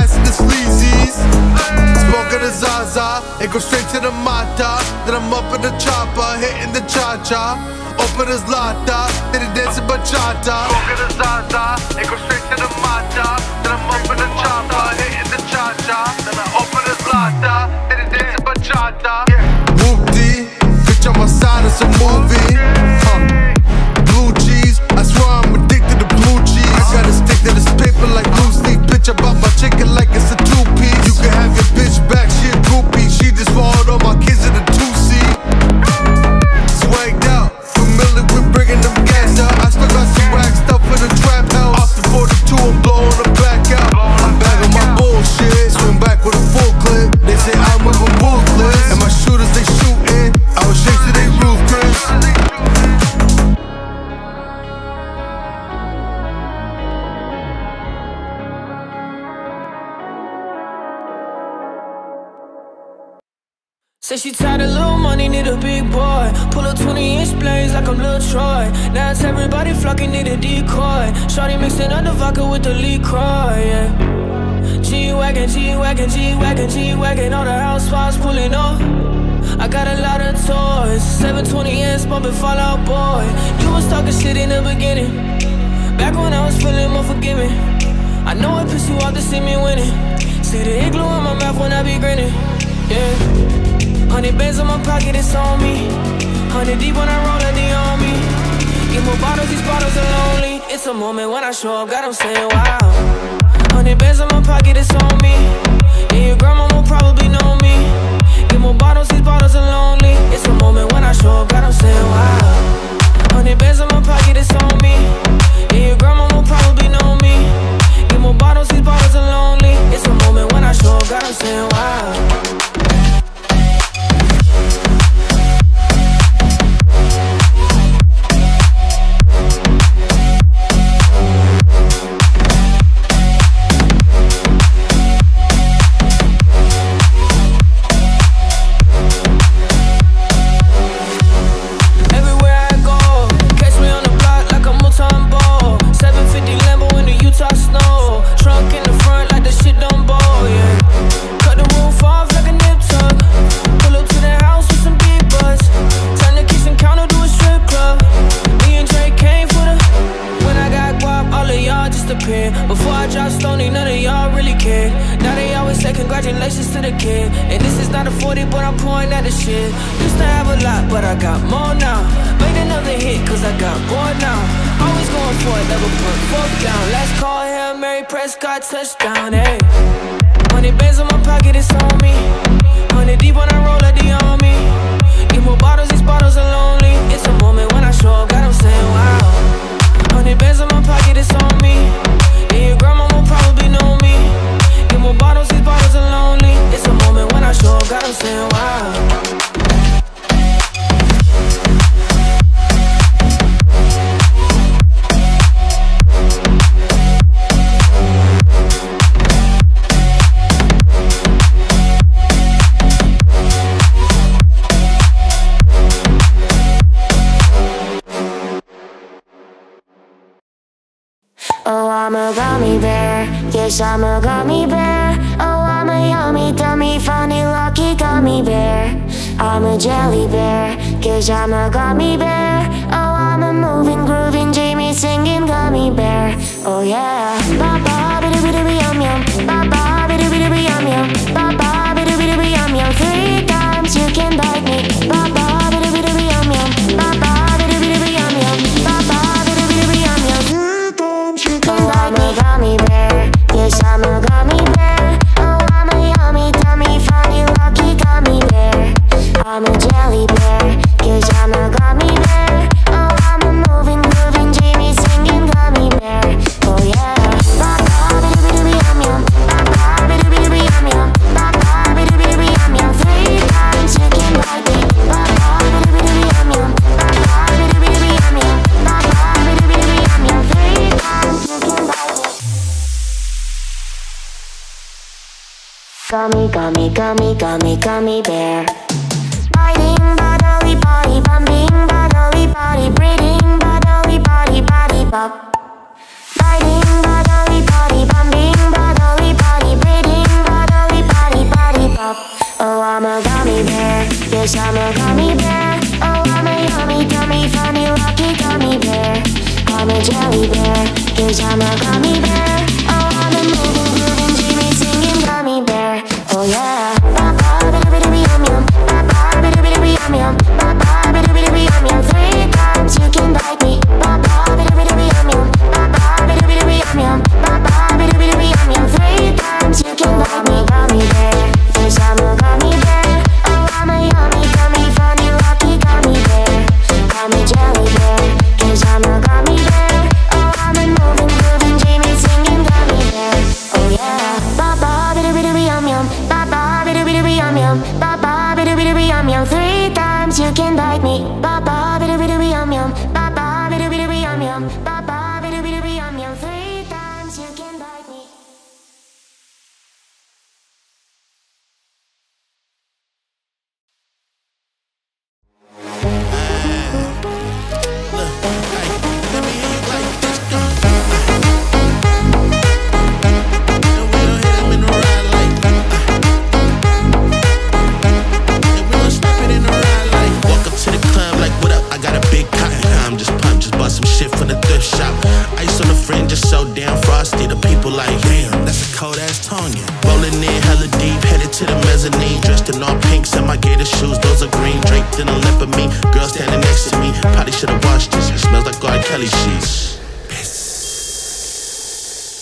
hitting the cha-cha. Open is lata, then he dancing bachata. Go get a zaza, and go straight to the matcha. Then I'm open the chopper, hitting the cha-cha. Then I open is lata, then he dancing bachata. Whoop-dee, bitch, I'm outside of some movie. Blue cheese, I swear I'm addicted to blue cheese. I gotta stick to this paper like loose leaf. Bitch, I bought my chicken like it's a two-piece. You can have your bitch back, she a groupie. She just swallowed all my kids in a two-seat. Swagged out, familiar with bringing them gas out. I still got some rack stuff in the trap house. Off the 42, I'm blowing them back out. I'm back on my bullshit, swing back with a full clip. They say I'm with a ruthless, and my shooters they shootin'. I was shaped to they roof, Chris. Said she tired of little money, need a big boy. Pull up 20-inch blades like I'm Lil Troy. Now it's everybody flocking, need a decoy. Shawty mixing up the vodka with the LaCroix, yeah. G-Wagon, G-Wagon, G-Wagon, G-Wagon. All the housewives pulling up. I got a lot of toys. 720s bumping Fallout Boy. You was talking shit in the beginning, back when I was feeling more forgiving. I know it pissed you off to see me winning. See the igloo in my mouth when I be grinning, yeah. 100 bands in my pocket, it's on me. 100 deep when I roll in the army. Get more bottles, these bottles are lonely. It's a moment when I show up, God, I'm saying wow. 100 bands in my pocket, it's on me. And your grandma will probably know me. Get more bottles, these bottles are lonely. It's a moment when I show up, God, I'm saying wow. 100 bands in my pocket, it's on me. And your grandma will probably know me. Get more bottles, these bottles are lonely. It's a moment when I show up, God, I'm saying wow. Touchdown, ayy. 100 bands in my pocket, it's on me. 100 deep when I roll at the army. Get more bottles, these bottles are lonely. It's a moment when I show up, God, I'm saying wow. 100 bands in my pocket, it's on me. And your grandma will probably know me. Get more bottles, these bottles are lonely. It's a moment when I show up, God, I'm saying wow. I'm a gummy bear, yes I'm a gummy bear. Oh, I'm a yummy, dummy, funny, lucky gummy bear. I'm a jelly bear, cause I'm a gummy bear. Oh, I'm a moving, grooving, Jimmy singing gummy bear. Oh yeah. Ba-ba, biddy-biddy, yum-yum. Ba-ba, biddy-biddy, yum-yum. Ba-ba, biddy-biddy, yum-yum. 3 times you can bite me. Ba-ba, biddy-biddy, yum-yum. Ba-ba, biddy-biddy, yum-yum. Ba-ba, biddy-biddy, yum-yum. 3 times you can bite me. I'm a gummy bear, yes I'm a gummy bear. Oh, I'm a yummy, dummy, funny, lucky gummy bear. I'm a jelly bear, cause I'm a gummy bear. Oh, I'm a moving, grooving, Jimmy singing gummy bear. Oh yeah. Gummy, gummy, gummy, gummy, gummy bear. Biting, bodily, body, bumping, bodily, body, breathing, bodily, body, body, bop. Biting, bodily, body, bumping, bodily, body, breathing, bodily, body, body, bop. Oh, I'm a gummy bear. Yes, I'm a gummy bear. Oh, a jelly bear, 'cause I'm a gummy bear. Oh, I'm a moving, grooving, Jimmy singing gummy bear. Oh yeah. Three times you can bite me. Three times you can bite me. Gummy bear, 'cause I'm a gummy bear. Oh, I'm a yummy, gummy, funny, lucky gummy bear. I'm a jelly bear, 'cause I'm a gummy bear. Oh, I'm a moving, grooving, Jimmy singing gummy bear. Oh yeah. Ba ba bitty bitty bitty yum yum. Ba ba bitty bitty bitty yum yum. Ba ba bitty bitty bitty yum yum. Three times you can bite me. Ba ba bitty bitty bitty yum yum. Ba ba bitty bitty bitty yum yum. Ba ba bitty bitty bitty yum yum. Three times you can bite me.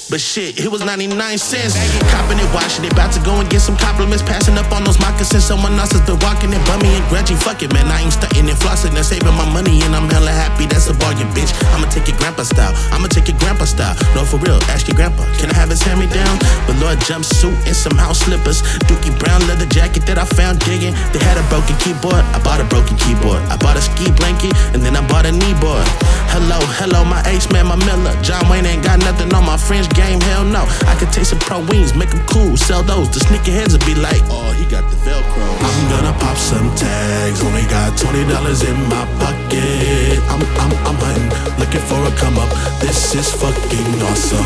But shit, it was 99 cents. Copping it, washing it, about to go and get some compliments. Passing up on those moccasins, someone else has been walking it. Bummy and grudging, fuck it, man, I ain't stunting and flossing and saving my money, and I'm hella happy, that's a bargain, bitch. I'ma take it grandpa style, I'ma take it grandpa style. No, for real, ask your grandpa, can I have his hand-me-down? Velour jumpsuit and some house slippers. Dookie brown leather jacket that I found digging. They had a broken keyboard, I bought a broken keyboard. I bought a ski blanket, and then I bought a knee board. Hello, hello, my ace man, my Miller. John Wayne ain't got nothing on my French game, hell no. I could take some pro wings, make them cool, sell those. The sneakerheads would be like, oh, he got the Velcro. I'm gonna pop some tags, only got $20 in my pocket. I'm hunting, looking for a come up. This is fucking awesome.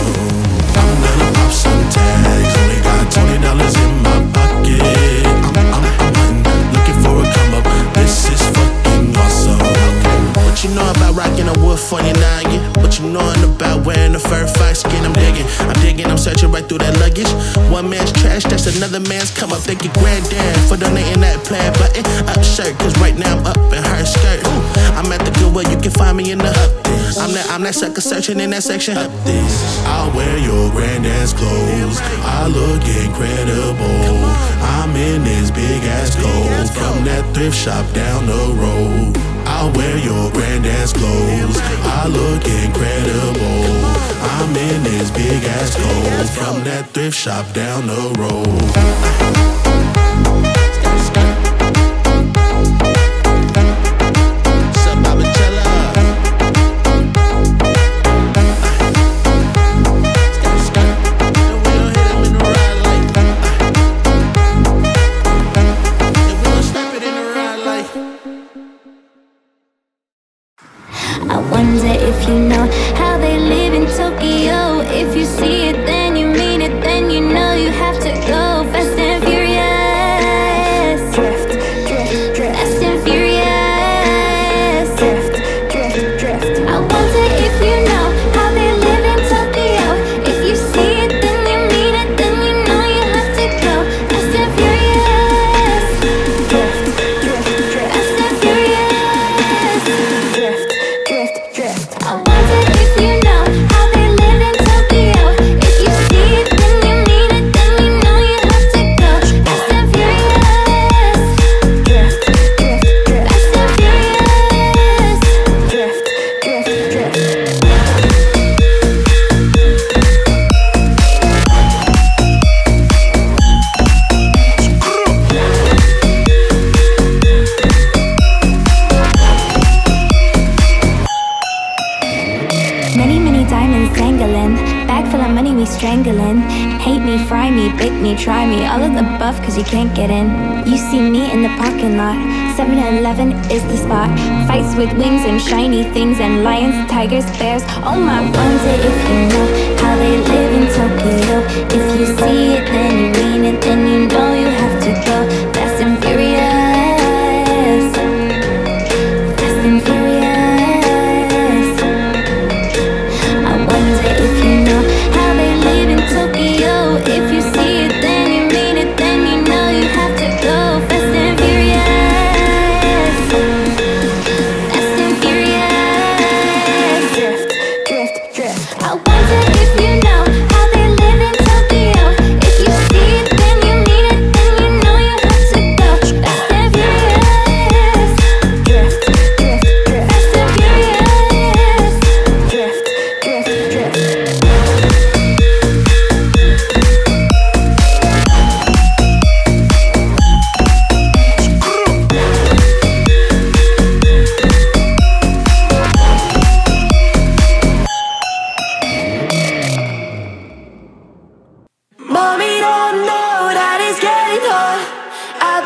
I'm gonna pop some tags, only got $20 in my pocket. I'm hunting, looking for a come up. This is fucking awesome. What you know about rocking a wolf on your noggin? What you knowin' about wearing a fur fox skin? I'm digging, I'm searching right through that luggage. One man's trash, that's another man's come up. Thank your granddad for donating that plaid button up shirt, 'cause right now I'm up in her skirt. I'm at the Goodwill, you can find me in the up this. I'm that sucker searching in that section up this. I'll wear your granddad's clothes, I look incredible. I'm in this big ass coat from that thrift shop down the road. I'll wear your granddad's clothes, I look incredible. I'm in this big ass coat from that thrift shop down the road.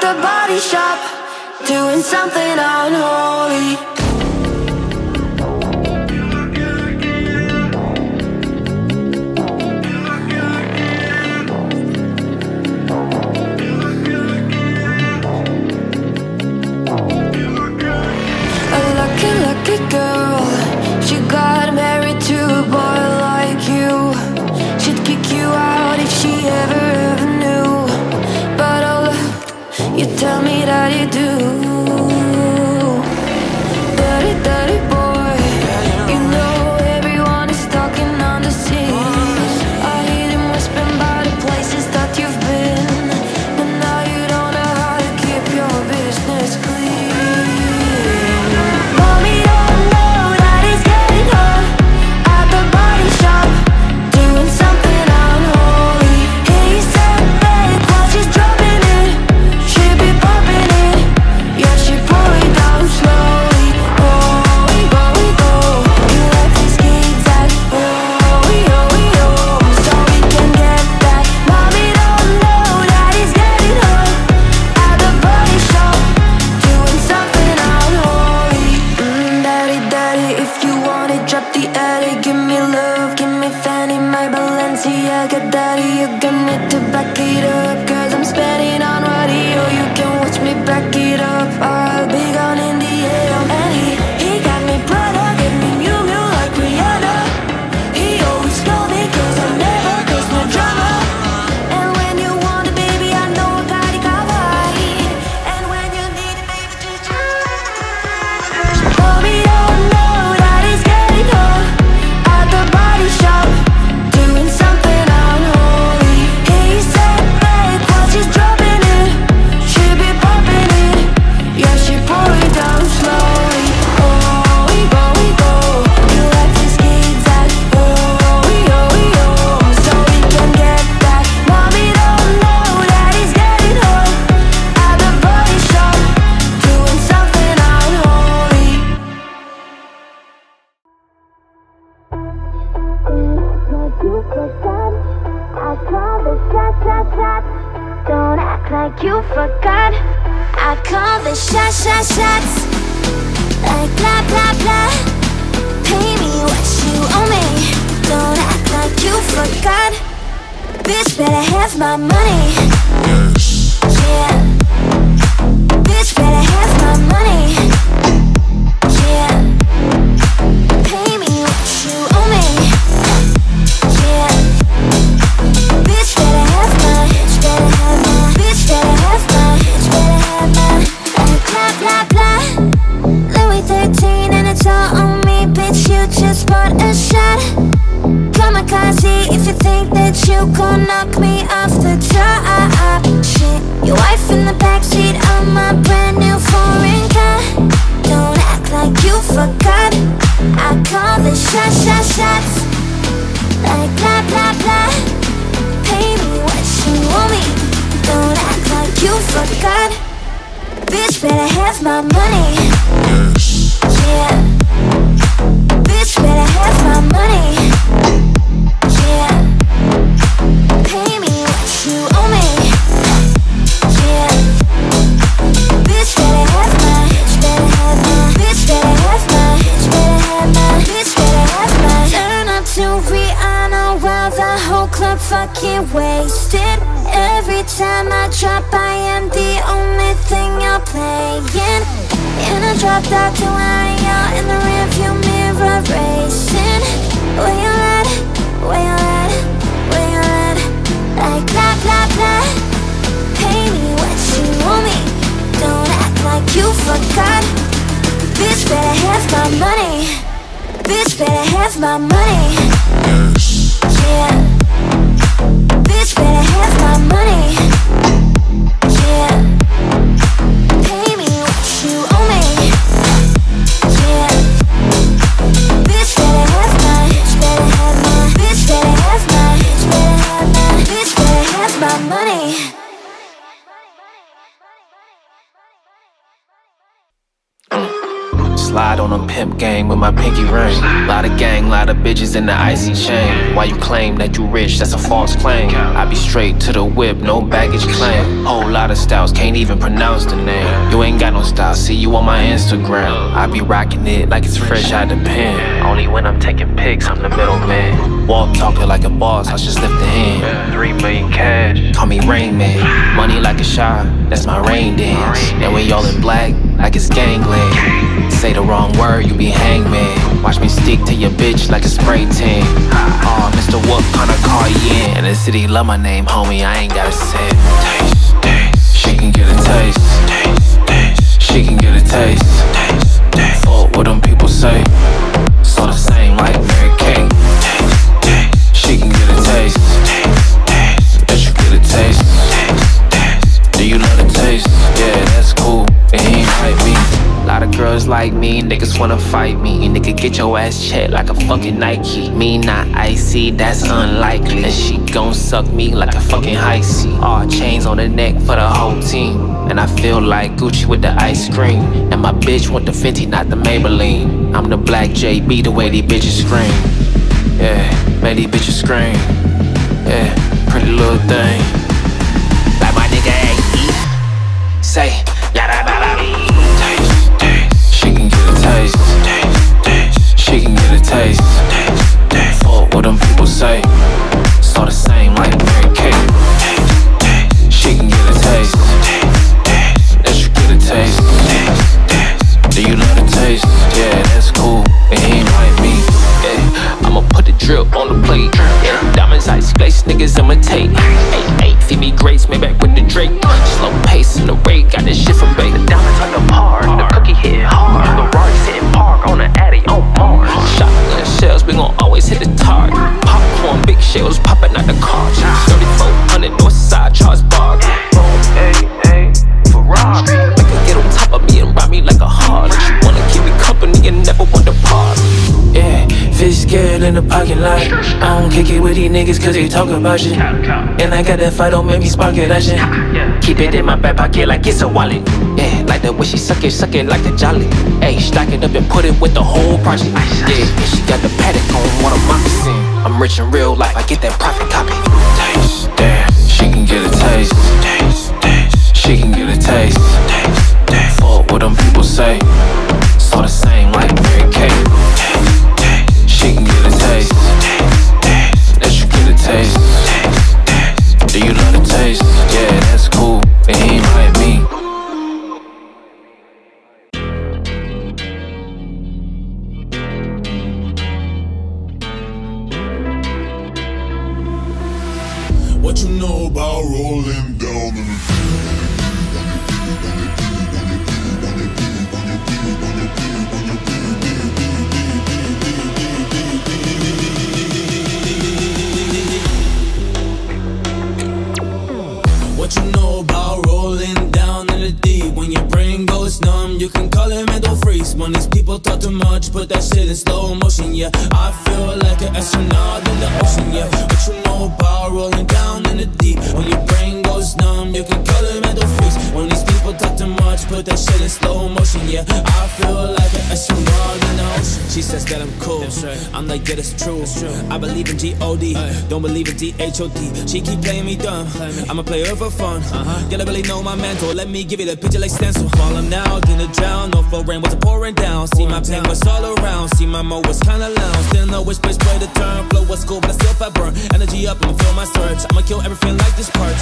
the body shop, doing something unholy. Tell me that you do. Dirty, dirty boy, you know everyone is talking on the scene. I hear them whispering by the places that you've been, but now you don't know how to keep your business clean. Mommy don't know that he's getting hot at the body shop, doing something unholy. He's so bad, while she's dropping it. slide on them pimp gang with my pinky ring. Lot of gang, lot of bitches in the icy chain. Why you claim that you rich? That's a false claim. I be straight to the whip, no baggage claim. Whole lot of styles, can't even pronounce the name. You ain't got no style, see you on my Instagram. I be rocking it like it's fresh out the pen. Only when I'm taking pics, I'm the middleman. Walk talking like a boss, I just lift a hand. 3 million cash, call me Rain Man. Money like a shot, that's my rain dance. And we all in black, like it's gangland. Say the wrong word, you be hangman. Watch me stick to your bitch like a spray tan. Oh, Mr. Wolf, kinda call you in. And the city love my name, homie, I ain't gotta say it. Taste, taste, she can get a taste. Taste, taste, she can get a taste. Taste, taste, fuck what them people say. So the same like Mary Kate. Taste, taste, she can get a taste. Taste, taste, bet you get a taste. Taste, taste, do you love the taste? Yeah, that's cool. It ain't like me. Lot of girls like me, niggas wanna fight me. Nigga, get your ass checked like a fucking Nike. Me not icy, that's unlikely. And she gon' suck me like a fucking icy. All chains on the neck for the whole team. And I feel like Gucci with the ice cream. And my bitch want the Fenty, not the Maybelline. I'm the black JB, the way these bitches scream. Yeah, made these bitches scream. Yeah, pretty little thing. Like my nigga A.E. Say, yada bada bee. Taste, taste, taste, she can get a taste. Taste, taste, fuck what them people say. It's all the same like Mary Kate. Taste, taste, she can get a taste. Taste, taste, that you get a taste. Taste, taste, do you love the taste? Yeah, that's cool. It ain't like me. Yeah, I'ma put the drip on the plate. Yeah, diamonds, ice, glaze, niggas imitate. Hey, feed me grace, made back with the Drake. Slow pace in the raid, got this shit from bait. The diamonds on the par, the cookie hit hard. Hit the target. Popcorn, big shells popping out the car. 3400 Northside Charles Bark. Hey, Ferrari. I can get on top of me and ride me like a Harley. You wanna keep me company and never want to part. Yeah, fish scared in the parking lot. I don't kick it with these niggas cause they talk about shit. And I got that fight, don't make me spark it, that shit. Keep it in my back pocket like it's a wallet. Yeah, like the way she suck it like a jolly. Ayy, stack it up and put it with the whole project. Yeah, and she got the paddock on what I'm moccasin. I'm rich in real life, I get that profit copy. Taste, damn, she can get a taste. Taste, taste, she can get a taste. Taste, taste, fuck what them people say. It's all the same like Mary Kate. Taste, taste, she can get a taste. Taste, taste, that you get a taste. Taste, taste, do you love the taste? Yeah, that's cool, it ain't like me. What you know about rolling down in the deep? What you know about rolling down in the deep? When your brain goes numb, you can call it mental freeze. When these people talk too much, put that shit in slow motion, yeah. I feel like an astronaut in the ocean, yeah. What you know about rolling down? When your brain goes numb, you can call it mental freeze. When these people talk too much, put that shit in slow motion, yeah. I feel like an astronaut in the ocean. She says that I'm cool, that's right. I'm like, yeah, that's true. That's true. I believe in G-O-D, don't believe in D-H-O-T. She keep playing me dumb, I'm a player for fun. Y'all don't really know my mental, let me give you the picture like stencil. Falling out in the drown, no flow rain was pouring down. See my pain was all around, see my mode was kinda lounge. Didn't know which place where to turn, flow was cool, but I still felt burn. Energy up, I'ma feel my surge, I'ma kill everything. Like this part,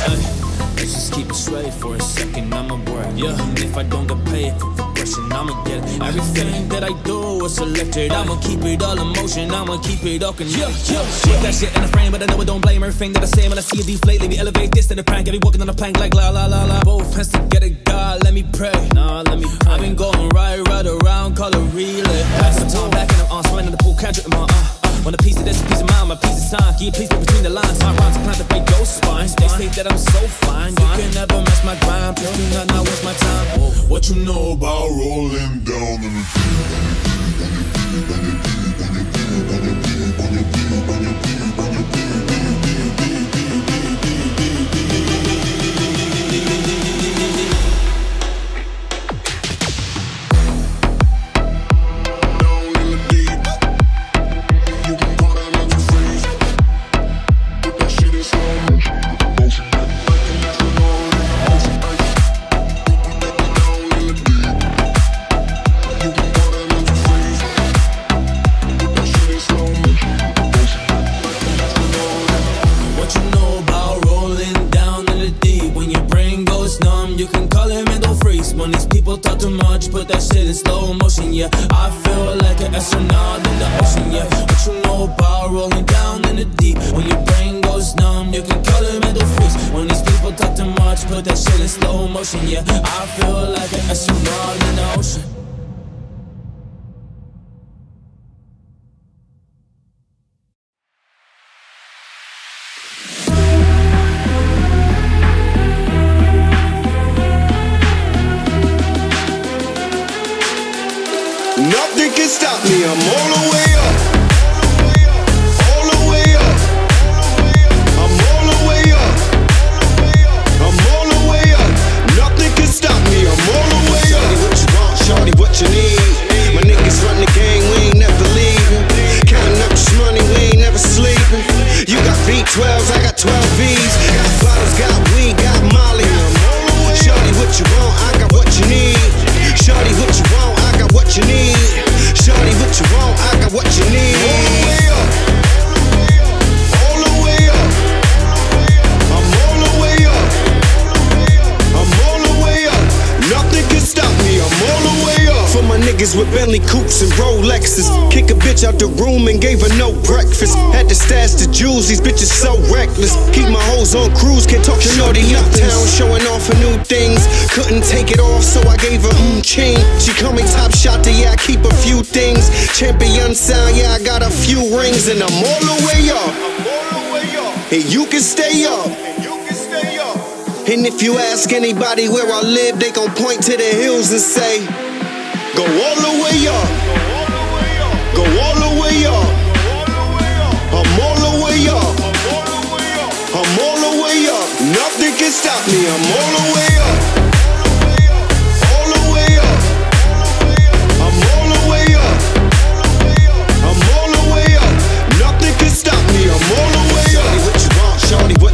let's just keep it straight for a second. I'ma work, yeah. And if I don't get paid for progression, I'ma get it. Everything that I do is selected. I'ma keep it all in motion. I'ma keep it all connected. Put that shit in the frame, but I know I don't blame everything that I say when I see it deflate. Let me elevate this in the prank. I be walking on a plank like la la la la. Both hands together, God, let me pray. Nah, let me pray. I've been going right around, call it relay. Pass some time back and I'm on, surrender the pool, catch it in my eye. Want a piece of this, a piece of mine, my piece of sign. Can you please be between the lines? My rhymes plan to break your spine. They say that I'm so fine. You can never mess my grind. Please do not waste my time. What you know about rolling down in the deep? you can call it mental freeze. When these people talk too much, put that shit in slow motion, yeah. I feel like an astronaut in the ocean, yeah. What you know about rolling down in the deep? When your brain goes numb, you can call it mental freeze. When these people talk too much, put that shit in slow motion, yeah. I feel like an astronaut in the ocean. Nothing can stop me, I'm all the way up. All the way up. I'm all the way up. I'm all the way up. Nothing can stop me, I'm all the way up. Shawty, what you want, shawty, what you need? My niggas run the game, we ain't never leaving. Counting up this money, we ain't never sleeping. You got V12s, I got 12 Vs. Got bottles, got weed, got Molly. Shawty, what you want, I got what you need. Shawty, what you want, I got what you need. Shawty, what you want, I got what you need. All the way up, all the way up. I'm all the way up. I'm all the way up. Nothing can stop me, I'm all the way up. For my niggas with Bentley coupes and Rolexes, kick a bitch out the room and gave her no breakfast. Had to stash the jewels, these bitches so reckless. Keep my hoes on cruise, can't talk shorty uptown, showing off her new things. Couldn't take it off, so I gave her chain. She call me top shot, yeah, I keep a few things. Champion sound, yeah, I got a few rings. And I'm all the way up, and you can stay up. And if you ask anybody where I live, they gon' point to the hills and say, go all the way up. Go all the way up. I'm all the way up. I'm all the way up. Nothing can stop me, I'm all the way up.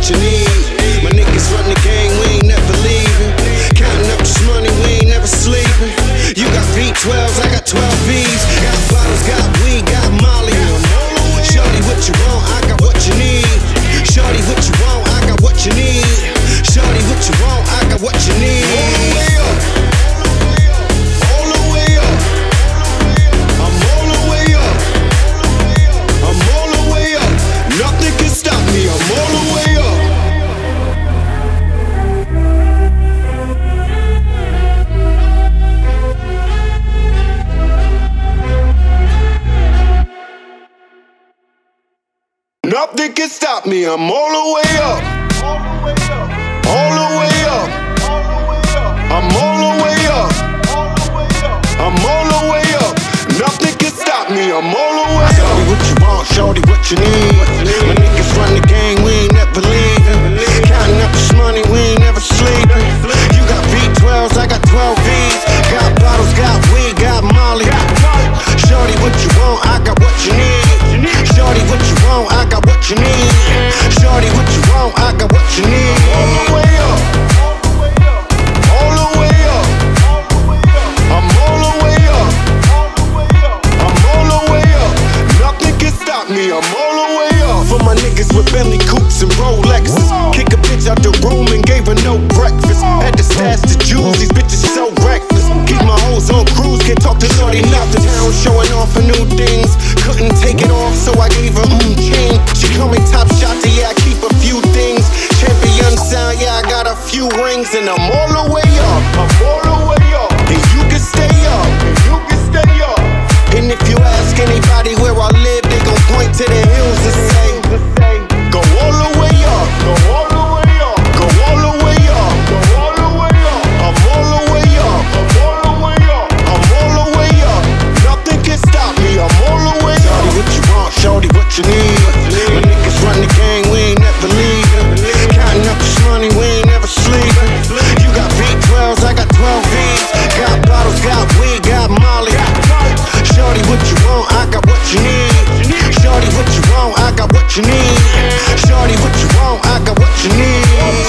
You need. My niggas run the game, we ain't never leaving. Counting up this money, we ain't never sleeping. You got V12s, I got 12 Vs. Got bottles, got weed, got Molly. Shawty, what you want, I got what you need. Shawty, what you want, I got what you need. Shawty, what you want, I got what you need. All the way up. I'm all the way up. I'm all the way up. Nothing can stop me, I'm all the way up. Nothing can stop me, I'm all the way up. All the way up. I'm all the way up. I'm all the way up. Nothing can stop me, I'm all the way up. Shawty, what you want, shawty, what you need? My niggas run the game, we ain't never leaving. Counting up this money, we ain't never sleeping. You got V12s, I got 12 Vs. Got bottles, got weed, got Molly. Shawty, what you want, I got what you need. Shawty, what you want, I got what you need. Shawty, what you want, I got what you need. All the way up. All the way up. I'm all the way up. I'm all the way up. Nothing can stop me, I'm all the way up. For my niggas with Bentley coupes and Rolexes, kick a bitch out the room and gave her no breakfast. Had to stash the jewels, these bitches so reckless. Keep my hoes on cruise, can't talk to shorty nothing. Town showing off her new things. Couldn't take it off, so I gave her chain. She call me top shot, yeah, I keep a few things. Champion sound, yeah, I got a few rings. And I'm all the way up. I'm all the way up. And you can stay up. And you can stay up. And if you ask anybody where I live, they gon' point to the hills and say, go all the way up. Go all the way up. Go all the way up. Go all the way up. I'm all the way up. I'm all the way up. I'm all the way up. Nothing can stop me, I'm all the way up. Shawty, what you want, shawty, what you need? My niggas run the game, we ain't never leaving. Counting up this money, we ain't never sleeping. You got V12s, I got 12 Vs. Got bottles, got weed, got Molly. Shawty, what you want, I got what you need. Shawty, what you want, I got what you need. Shawty, what you want, I got what you need.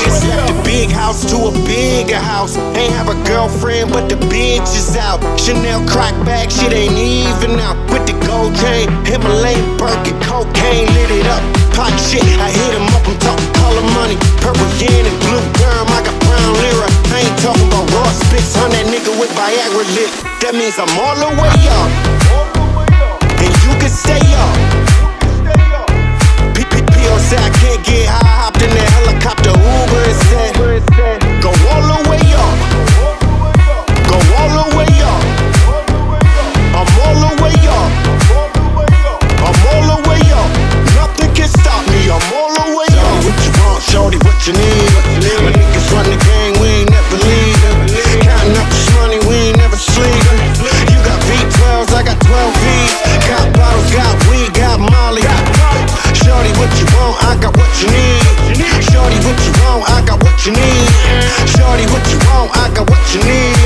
Just left the big house to a bigger house. Ain't have a girlfriend, but the bitch is out. Chanel crack bag, shit ain't even out. With the gold chain, Himalayan Birkin, cocaine, lit it up. Pot shit, I hit him up, I'm talking color money. Purple yen and blue germ, I got brown lira. I ain't talking Viagra lip, that means I'm all the way up, and you can stay up. PPPO said I can't get high, hopped in the helicopter, Uber and said, go all the way up, go all the way up. I'm all the way up, I'm all the way up. Nothing can stop me, I'm all the way up. What you want, shorty, what you need? My niggas run the game, we ain't never leave. Counting up this money, we ain't never sleep. You got V12s, I got 12 V's. Got bottles, got weed, got Molly. Shorty, what you want? I got what you need. Shorty, what you want? I got what you need. Shorty, what you want? I got what you need.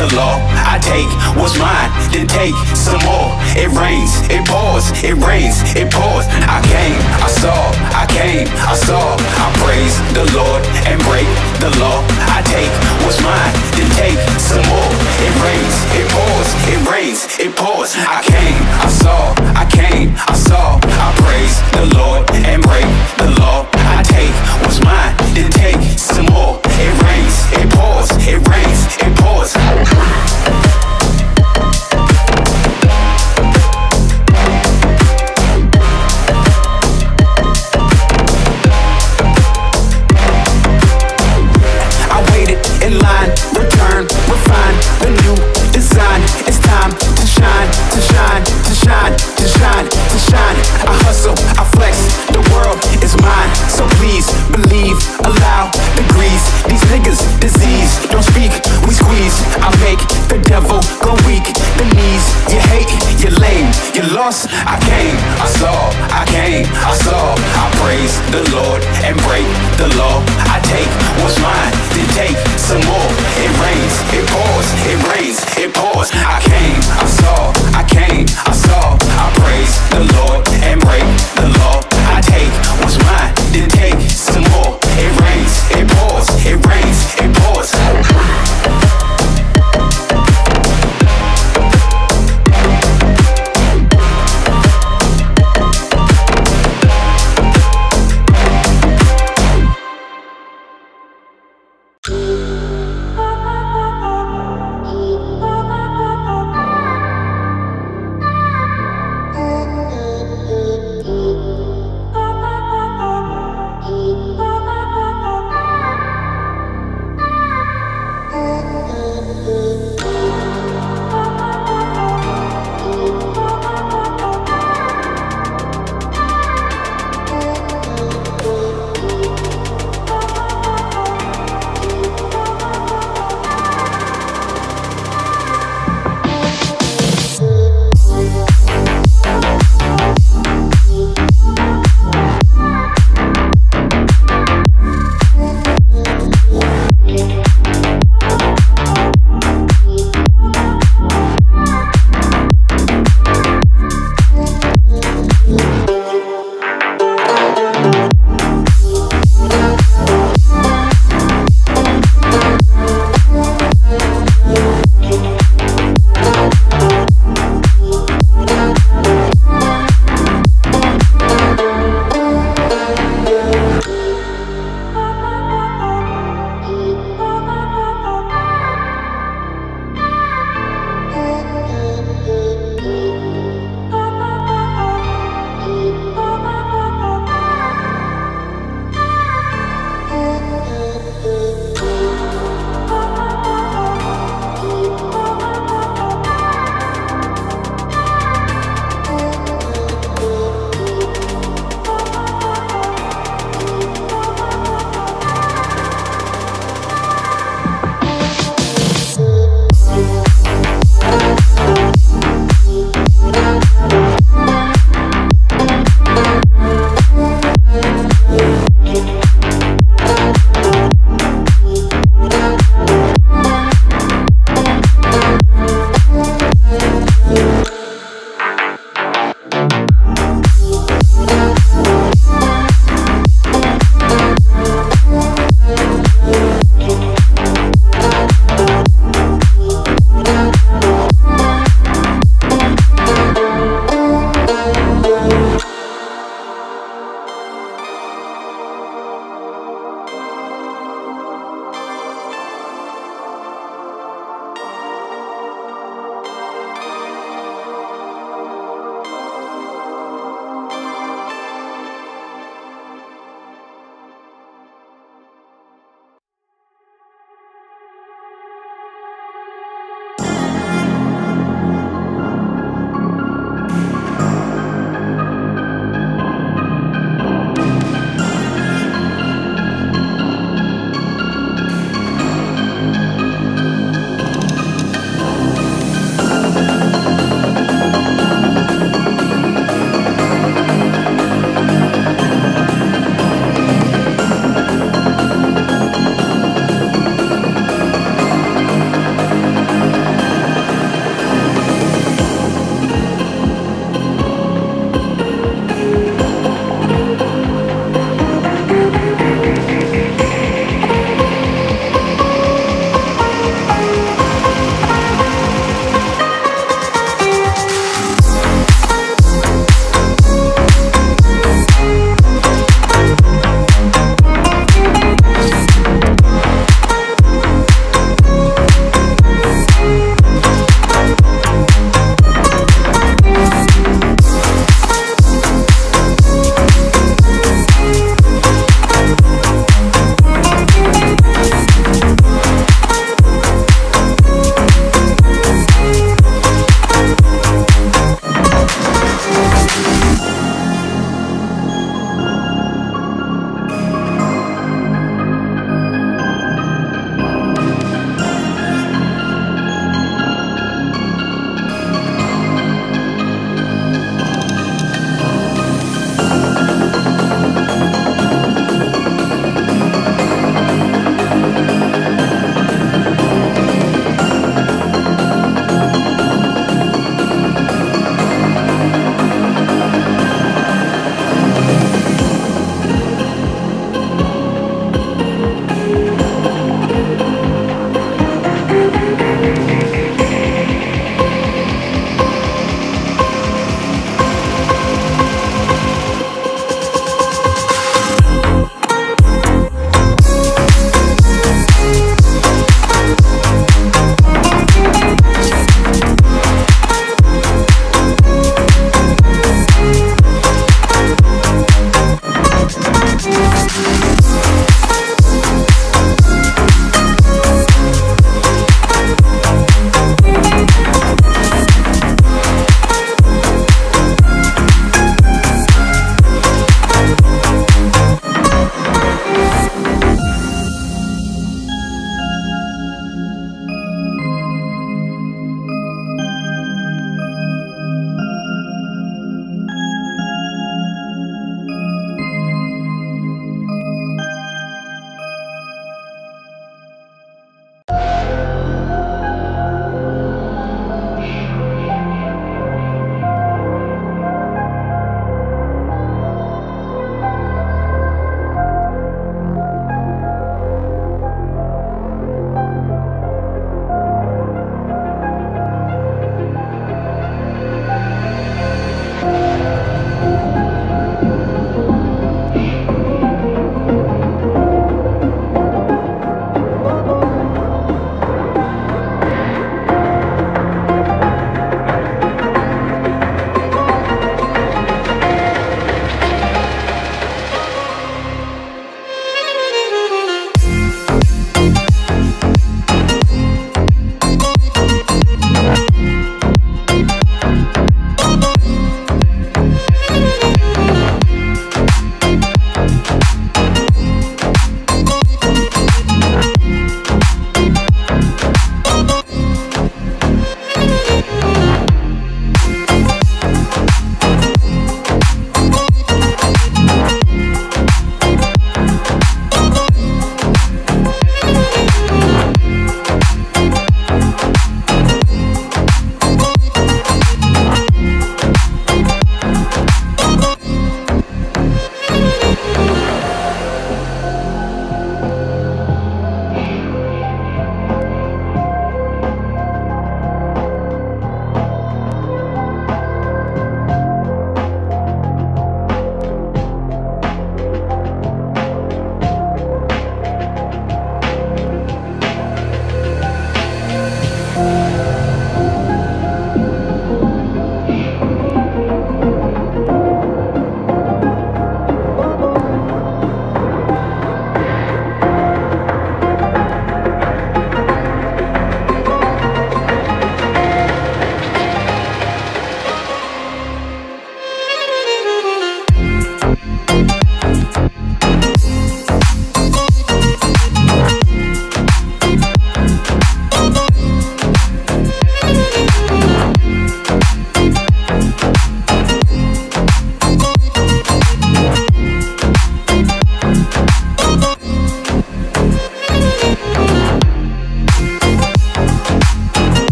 the law. I take what's mine, then take some more. It rains, it pours, it rains, it pours. I came, I saw, I came, I saw. I praise the Lord and break the law. I take what's mine, then take some more. It rains, it pours, it rains, it pours. I came, I saw, I came, I saw. I praise the Lord and break the law. I take what's mine, then take some more. It rains, it pours, it rains, it pours. I came, I saw, I came, I saw. I praise the Lord and break the law. I take what's mine, then take some more. It rains, it pours, it rains, it pours. I came, I saw, I came, I saw. I praise the Lord and break the law. I take what's mine, then take some more. It rains, it pours, it rains, it pours.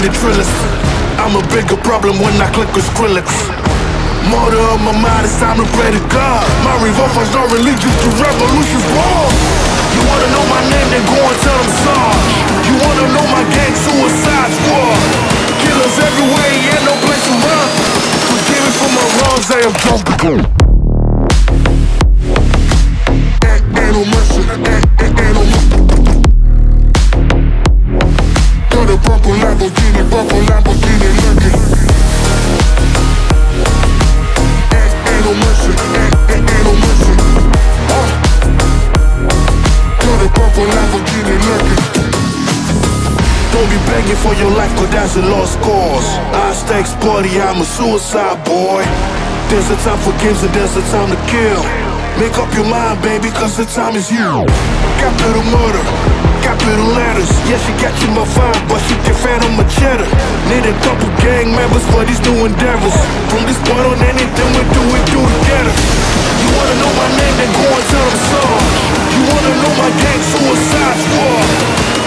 the drillers. I'm a bigger problem when I click with Skrillex. Murder of my mind, it's time to pray to God. My revolt finds no religion, the revolution's war. You wanna know my name, then go and tell them Sarge. You wanna know my gang, Suicide Squad. Killers everywhere, ain't no place to run. Forgive me for my wrongs, I have just begun. Ain't no mercy, ain't no mercy. The purple Lamborghini, lurking. Ain't no mercy, ain't no mercy. The purple Lamborghini, lurking. Don't be begging for your life, cause that's a lost cause. I stakes party, I'm a suicide boy. There's a time for games and there's a time to kill. Make up your mind, baby, cause the time is you. Capital murder, capital letters. Yeah, she got you my vibe, but she can fan on my cheddar. Need a couple gang members for these new endeavors. From this point on, anything we do together. You wanna know my name, then go and tell them so. You wanna know my gang, Suicide Squad.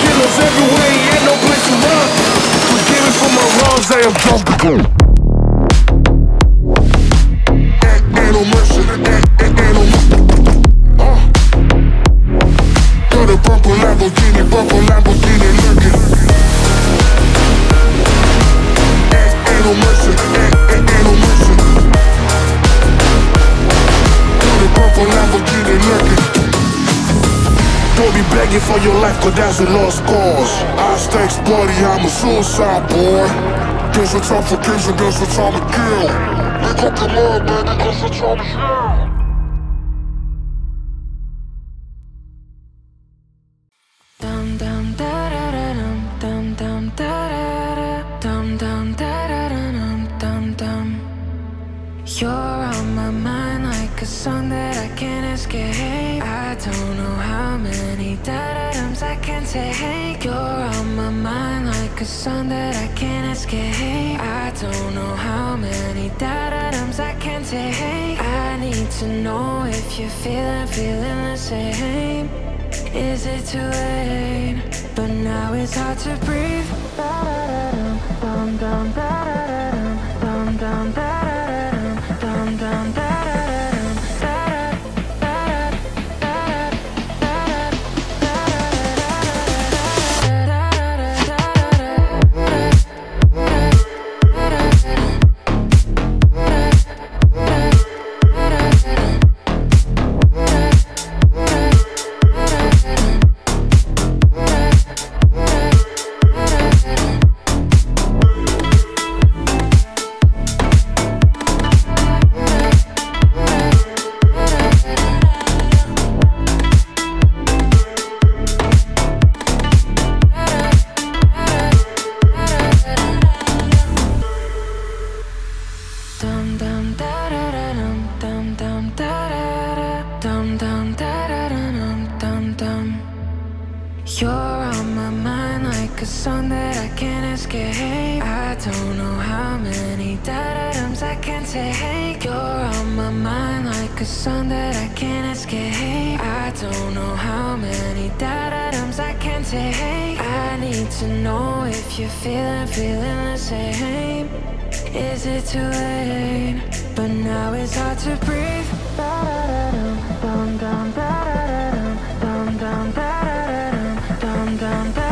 Killers everywhere, ain't no place to run. Forgive me for my wrongs, I have just begun. Ain't no mercy, ain't no mercy. Purple Lamborghini lurking. Ain't no mercy, ain't no mercy. The purple Lamborghini lurking. Don't be begging for your life, cause that's a lost cause. I stakes bloody, I'm a suicide boy. There's a time for kids and there's a time to kill. Make up your mind, baby, cause the time is now. You're on my mind like a song that I can't escape. I don't know how many da-da-dums I can take. You're on my mind like a song that I can't escape. I don't know how many da-da-dums I can take. I need to know if you're feeling the same. Is it too late? But now it's hard to breathe. Da-da-da-dum, dum-dum, da-da-da-dum, dum-dum, da-da-dum. You're on my mind like a song that I can't escape. I don't know how many da-da-dums I can take. You're on my mind like a song that I can't escape. I don't know how many da-da-dums I can take. I need to know if you're feeling the same. Is it too late? But now it's hard to breathe. Da-da-da-dum, dum-dum, da-da-da-dum, dum-dum, da-da-da-dum. Dum da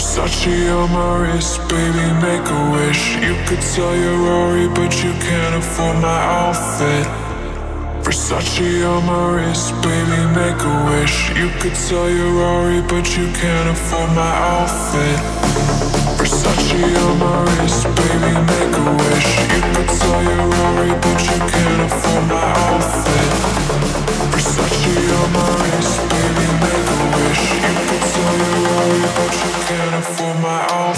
Versace on my wrist, baby, make a wish. You could sell your Rory, but you can't afford my outfit. Versace on my wrist, baby, make a wish. You could sell your Rory, but you can't afford my outfit. Versace on my wrist, baby, make a wish. You could sell your Rory, but you can't afford my outfit. Versace on my wrist, baby, make a wish. You could sell your Rory, but you can't afford my outfit.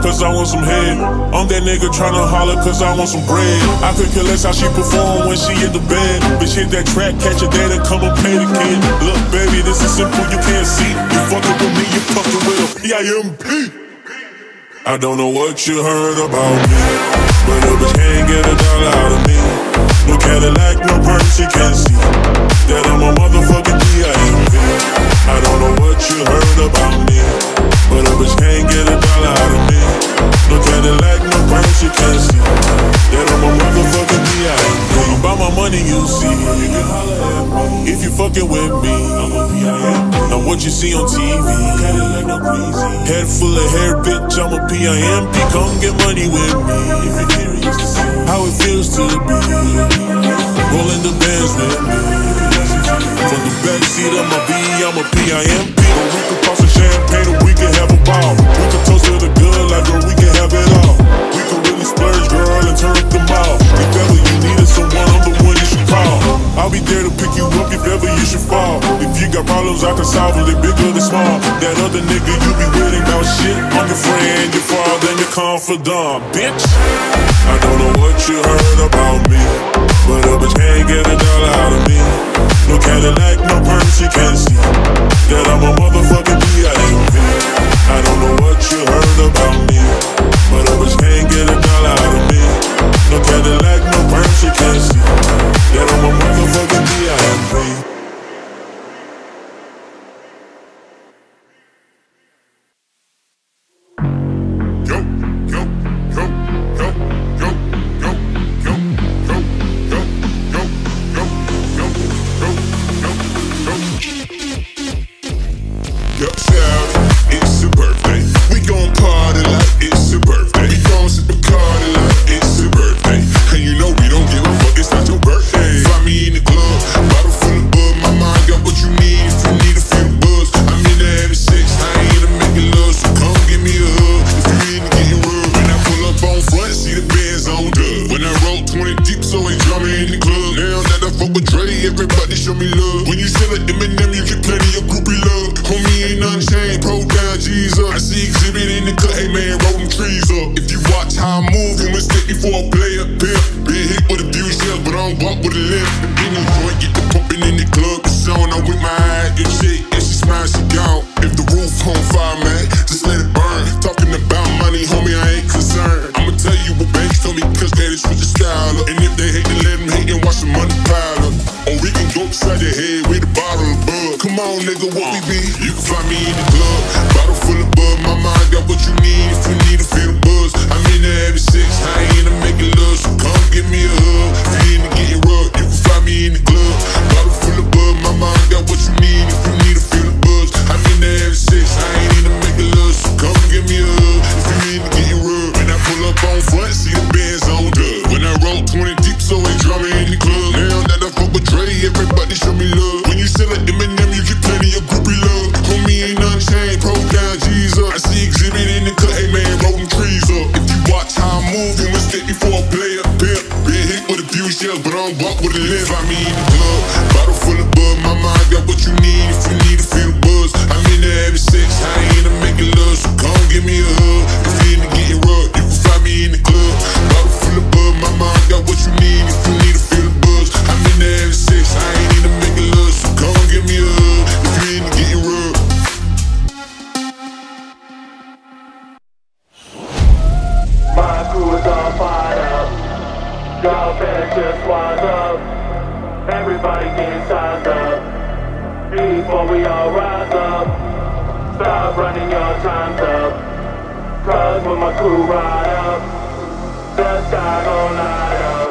Cause I want some head, I'm that nigga tryna holler cause I want some bread. I could care less how she perform when she in the bed. Bitch hit that track, catch a date and come and pay the kid. Look baby, this is simple, you can't see. You fucking with me, you fucking with a PIMP. I don't know what you heard about me, but a bitch can't get a dollar out of me. No Cadillac, no purse, she can't see that I'm a motherfucking PIMP. I don't know what you heard about me, but a bitch can't get a dollar out of me. No Cadillac, no purse, she can't see that I'm a motherfucking PIMP. You buy my money, you see. You can holler at me. If you fucking with me, I'm a PIMP. I'm what you see on TV. Cadillac, no crazy. Head full of hair, bitch, I'm a PIMP. Come get money with me. If you're curious to see how it feels to be rolling the bands with me. From the backseat of my V, I'm a PIMP. We could pop some champagne and we could have a ball. We could toast to the good life, girl, we could have it all. We could really splurge, girl, and turn up the mall. If ever you needed someone, I'm the one you should call. I'll be there to pick you up if ever you should fall. If you got problems, I can solve them, they're bigger than small. That other nigga you be with ain't about shit. I'm your friend, your father, and your confidant, bitch. I don't know what you heard about me, but a bitch can't get a dollar out of me. No Cadillac, no purse, she can't see that I'm a motherfucking PIMP. I don't know what you heard about me, but a bitch can't get a dollar out of me. No Cadillac, no purse, she can't see that I'm a motherfucking PIMP. me love. When you sell it, M&M, you get plenty of groupie love. Homie ain't nothing changed, pro down, G's up. I see exhibit in the cut, hey man, roll them trees up. If you watch how I move, you mistake me for a player pimp. Been hit with a few shells, but I don't walk with a limp. In New York, get the pumping in the club, it's on. I'm with my eyes and shit, and she smiles, she gone. If the roof on fire, man, just let it burn. Talking about money, homie, I ain't concerned. I'ma tell you what banks told me, cause that is with the style up. And if they hate, then let them hate and watch the money pile up. Or we can go upside your head with a bottle of bug. Come on, nigga, what we be? You can find me in the club, bottle full of bug. My mind got what you need if you need to feel the buzz. I'm in the every six, I ain't in the making love. So come give me a hug, if you in the getting rug. You can find me in the club, bottle full of bug. My mind got what you need if you need to feel the buzz. I'm in the every six, I ain't in the making love. So come give me a hug, if you in the getting rug. When I pull up on front, see the Benz on dub. When I roll 20 deep, so ain't drumming in the club. Now that I fuck with Dre, everybody show me love. When you sell an M&M, you get plenty of groupie love. Homie ain't nothing changed, pro down, G's up. I see exhibit in the cut, hey man, roll them trees up. If you watch how I move, you mistake me for a player pimp. Been hit with a few shells, but I don't walk with a limp. Find me in the club, bottle full of bug. My mind got what you need if you need to feel the buzz. I'm in the every six, I ain't in the making love. So come give me a hug, if you in the getting rough. You can find me in the club, bottle full of bug. My mind got what you need if you need to feel the buzz. I'm in the every six, I ain't in the making love. So come give me a hug, if you in the getting rough. Y'all better just wise up. Everybody getting sized up. Before we all rise up, stop running your times up. Cause when my crew ride up, the sky gon' light up.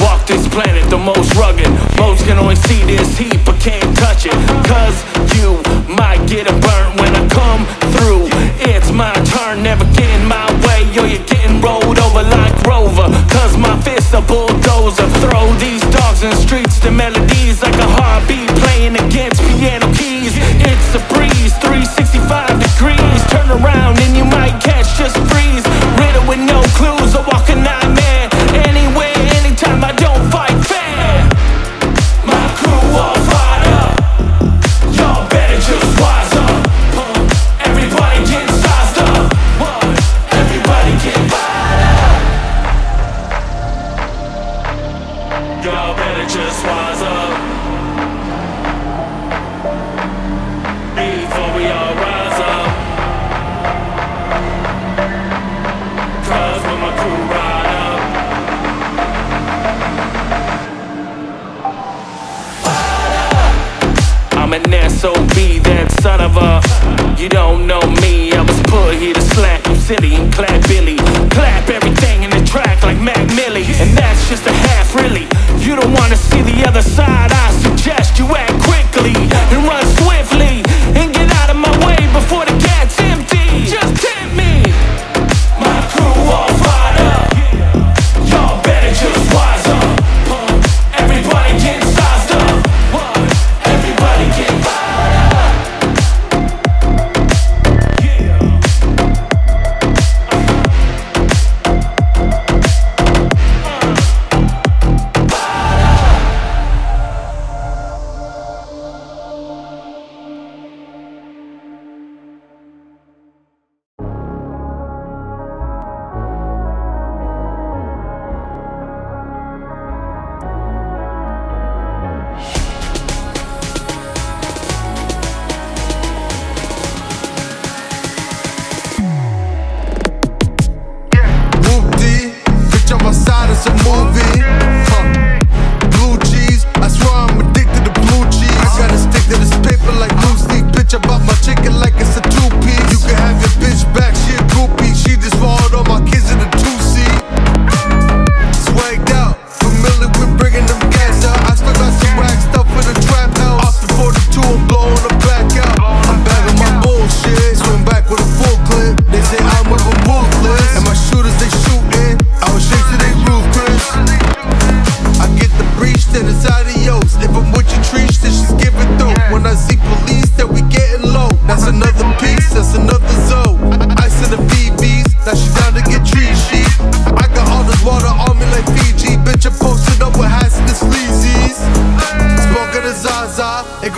Walk this planet the most rugged. Most can only see this heat but can't touch it. Cause you might get a burn when I come through. It's my turn, never get in my way. Yo, you're getting rolled over like Rover. Cause my fists are bulldozer. Throw these dogs in the streets to melodies like a heartbeat playing against piano keys. It's a breeze, 365 degrees. Turn around and you might catch just breeze. Riddle with no clues, a walking nightmare. Anywhere, anytime, I don't fight fair. My crew all fired up. Y'all better just wise up. Everybody get sized up. Everybody get fired up. Y'all better just wise up. Before we all rise up. Cause when my crew ride up. I'm an SOB, that son of a. You don't know me, I was put here to slap you silly and clap Billy. Clap everything in the track like Mac Millie. And that's just a half really. You don't wanna see the other side, I suggest you act quickly and run swiftly and get out of my way before the cat's empty. Just tempt me. My crew all fired up. Y'all better just wise up. Everybody getting sized up. Everybody getting fired up. Fired up.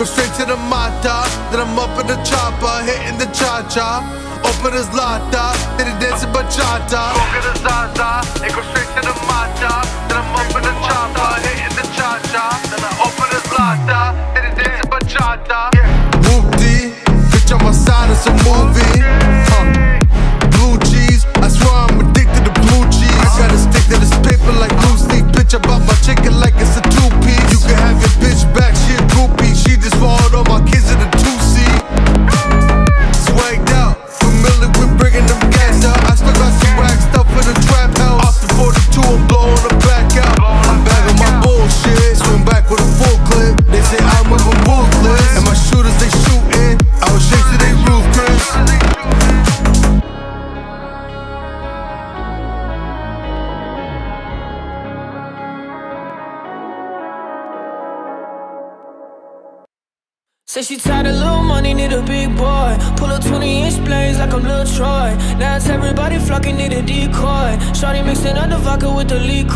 Go straight to the mata, then I'm up in the chopper, hitting the cha-cha. Open his lata, then he dancing bachata. Go get a zaza, and go straight to the mata, then I'm up in the chopper, hitting the cha-cha. Then I open his lata, then he dancing bachata. Whoop-dee, bitch, I'm a sign of some movie. Blue cheese, I swear I'm addicted to blue cheese. I gotta stick to this paper like loose leaf, bitch. I bought my chicken like it's a two-piece. You can have your bitch back, she a groupie. She just followed all my kids in the two-seat. Swagged out, familiar with bringing them gas out. I still got some rag stuff in the trap house. Off the 42, I'm blowing the back out. I'm back on my bullshit, swing back with a full clip. They say I'm with a ruthless, and my shooters they shooting. I was shaped to they roof, Chris. Say she tired of little money, need a big boy. Pull up 20-inch blades like I'm Lil Troy. Now it's everybody flocking, need a decoy. Shawty mixing up the vodka with the liquor,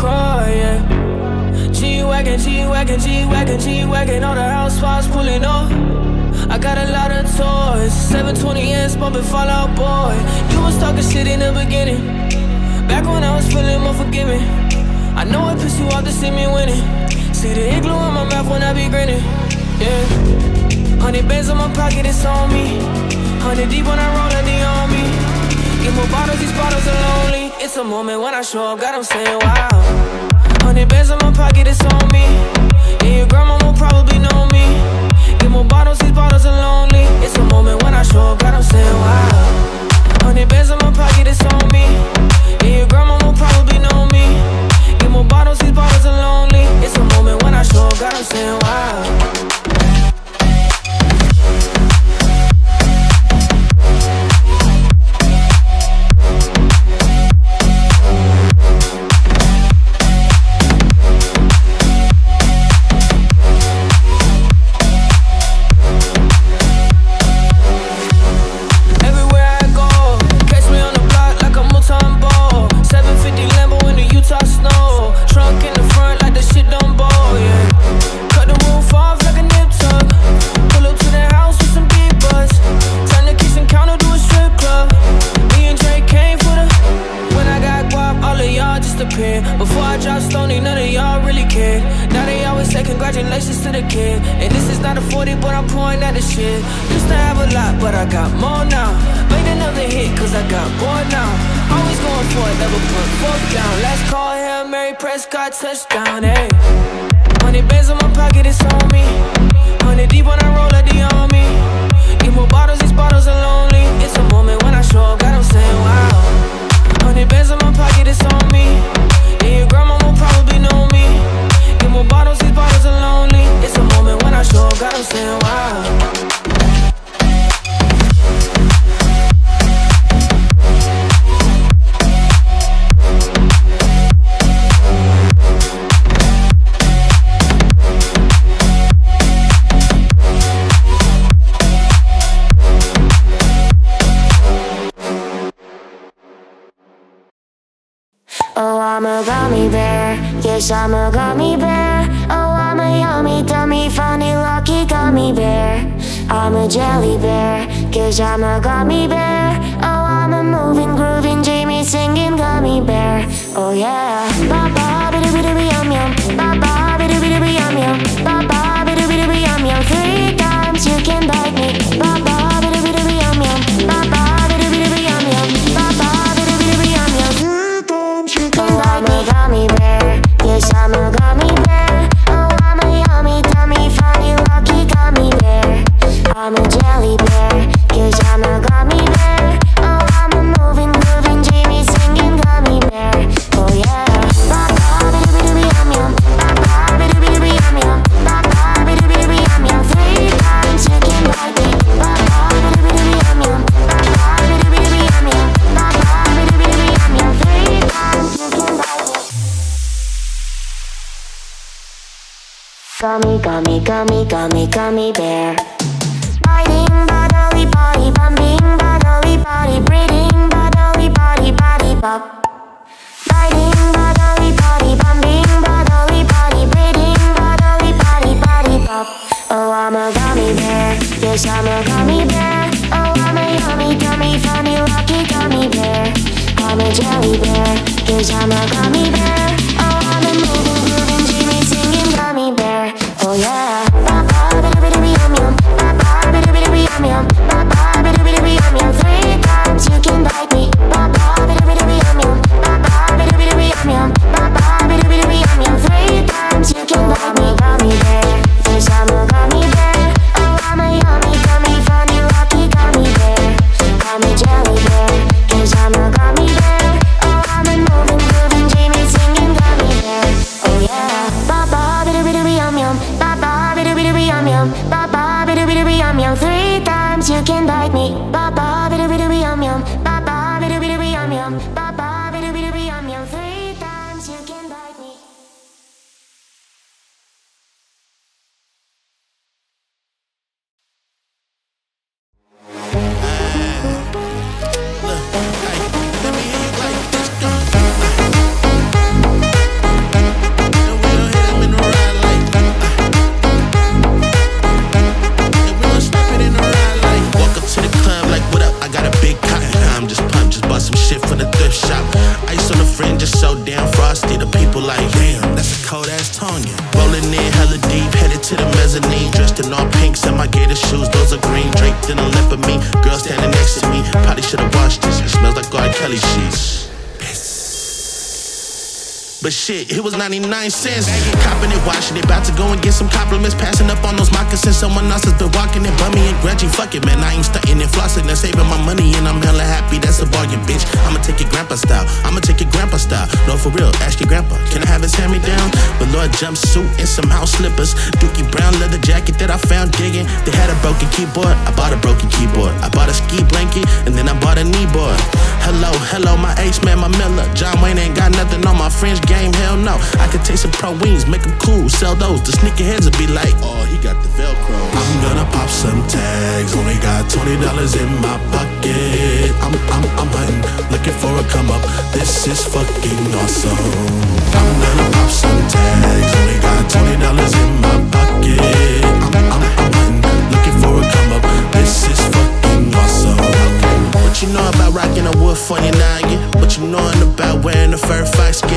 yeah. G-Wagon, G-Wagon, G-Wagon, G-Wagon. All the housewives pulling up. I got a lot of toys. 720s bumping Fallout Boy. You was talking shit in the beginning, back when I was feeling more forgiving. I know it pissed you off to see me winning. See the igloo in my mouth when I be grinning, yeah. 100 bands in my pocket, it's on me. 100 deep when I roll, and they on me. Get more bottles, these bottles are lonely. It's a moment when I show up, God, I'm saying wow. 100 bands in my pocket, it's on me. Yeah, your grandma will probably know me. Get more bottles, these bottles are lonely. It's a moment when I show up, God, I'm saying wow. 100 bands in my pocket, it's on me. Yeah, your grandma will probably know me. Get more bottles, these bottles are lonely. It's a moment when I show up, God, I'm saying wow. Touchdown, ayy. 100 bands in my pocket, it's on me. 100 deep when I roll, like they on me. Get more bottles, these bottles are lonely. It's a moment when I show up, God, I'm saying wow. 100 bands in my pocket, it's on me. Yeah, your grandma will probably know me. Get more bottles, these bottles are lonely. It's a moment when I show up, God, I'm saying wow. I'm a gummy bear, yes I'm a gummy bear. Oh, I'm a yummy, dummy, funny, lucky gummy bear. I'm a jelly bear, cause I'm a gummy bear. Oh, I'm a moving, grooving, dreamy, singing gummy bear. Oh yeah. Ba-ba, biddy-biddy, yum-yum. Ba-ba, biddy-biddy, yum-yum. Ba-ba, biddy-biddy, yum-yum. 3 times you can bite me. Ba-ba, biddy-biddy, yum-yum. Ba-ba, biddy-biddy, yum-yum. Ba-ba, biddy-biddy, yum-yum. 3 times you can bite me. I'm a gummy bear, yes I'm a gummy bear. Oh, I'm a yummy, dummy, funny, lucky gummy bear. I'm a jelly bear, yes I'm a gummy bear. Oh, I'm a moving, grooving, dreamy, singing gummy bear. Oh yeah. Gummy, gummy, gummy, gummy, gummy bear. Biting, bodily, body, bumping, bodily, body, breathing, bodily, body, body, bop. Biting, bodily, body, bumping, bodily, body, breathing, bodily, body, body, bop. Oh, I'm a gummy bear. Yes, I'm a gummy bear. Oh, I'm a yummy, gummy, funny, lucky gummy bear. I'm a jelly bear. Yes, I'm a gummy bear. Oh, I'm a moving, grooving, Jimmy singing gummy bear. Oh, yeah. Three times you can bite me. Three times you can bite me. Gummy bear. Yes, I'm a gummy bear. Oh, I'm a yummy, gummy, funny, lucky gummy bear. I'm a jelly bear. Yes, I'm a gummy bear. Oh, I'm a moving, grooving, Jimmy singing gummy bear. Oh, yeah. Ba-ba, bitty, yum-yum. Ba-ba, bitty, yum-yum. Ba-ba, bitty, yum-yum. Three times you can bite me. Ba-ba, bitty, yum-yum. Ba-ba, bitty, yum-yum. Ba-ba, bitty, yum-yum. Three times you can bite me. But shit, it was 99 cents. Copping it, washing it, bout to go and get some compliments. Passing up on those moccasins. Someone else has been walking it, bummy and grudging. Fuck it, man, I ain't stunting and flossing and saving my money, and I'm hella happy. That's a bargain, bitch. I'ma take your grandpa style. I'ma take your grandpa style. No, for real, ask your grandpa. Can I have his hand-me-down? Velour jumpsuit and some house slippers. Dookie brown leather jacket that I found digging. They had a broken keyboard. I bought a broken keyboard. I bought a ski blanket, and then I bought a knee board. Hello, hello, my ace man, my Miller. John Wayne ain't got nothing on my French game. Hell no, I could taste some pro wings, make them cool, sell those. The sneakerheads would be like, oh, he got the Velcro. I'm gonna pop some tags, only got $20 in my pocket. I'm hunting, looking for a come up. This is fucking awesome. I'm gonna pop some tags, only got $20 in my pocket. I'm hunting, looking for a come up. This is fucking awesome. Okay. What you know about rocking a wood 49? Yeah? What you knowin' about wearing a fur fox skin?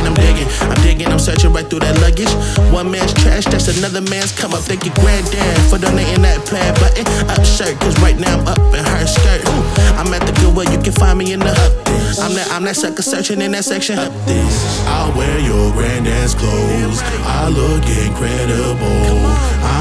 I'm searching right through that luggage. One man's trash, that's another man's come up. Thank your granddad for donating that plaid button up shirt, cause right now I'm up in her skirt. I'm at the Goodwill, you can find me in the up. I'm that sucker searching in that section. Up this, I'll wear your granddad's clothes. I look incredible.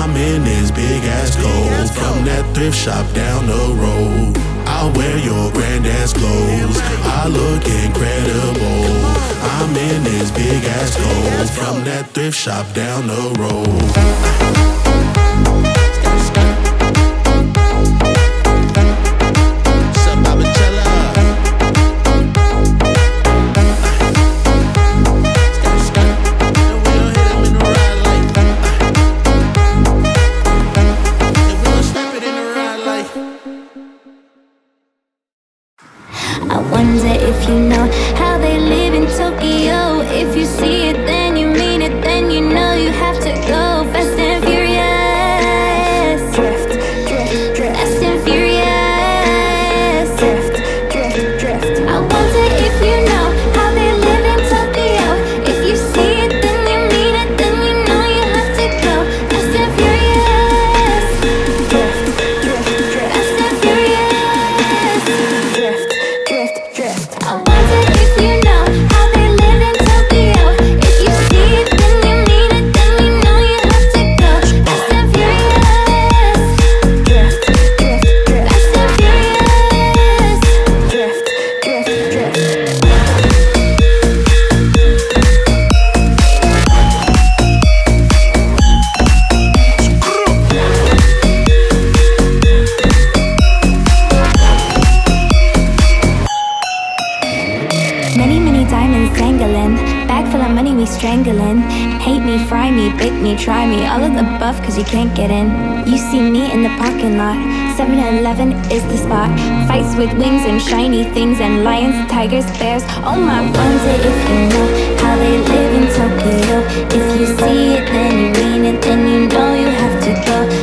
I'm in this big ass coat from that thrift shop down the road. I'll wear your granddad's clothes. I look incredible. I'm in this big ass coat from that thrift shop down the road. If you see it, then you mean it, then you know you have to go.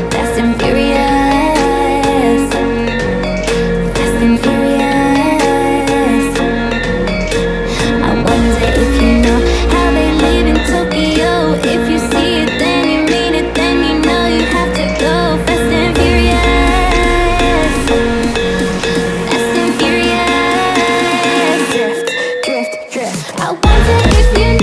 That's Bitch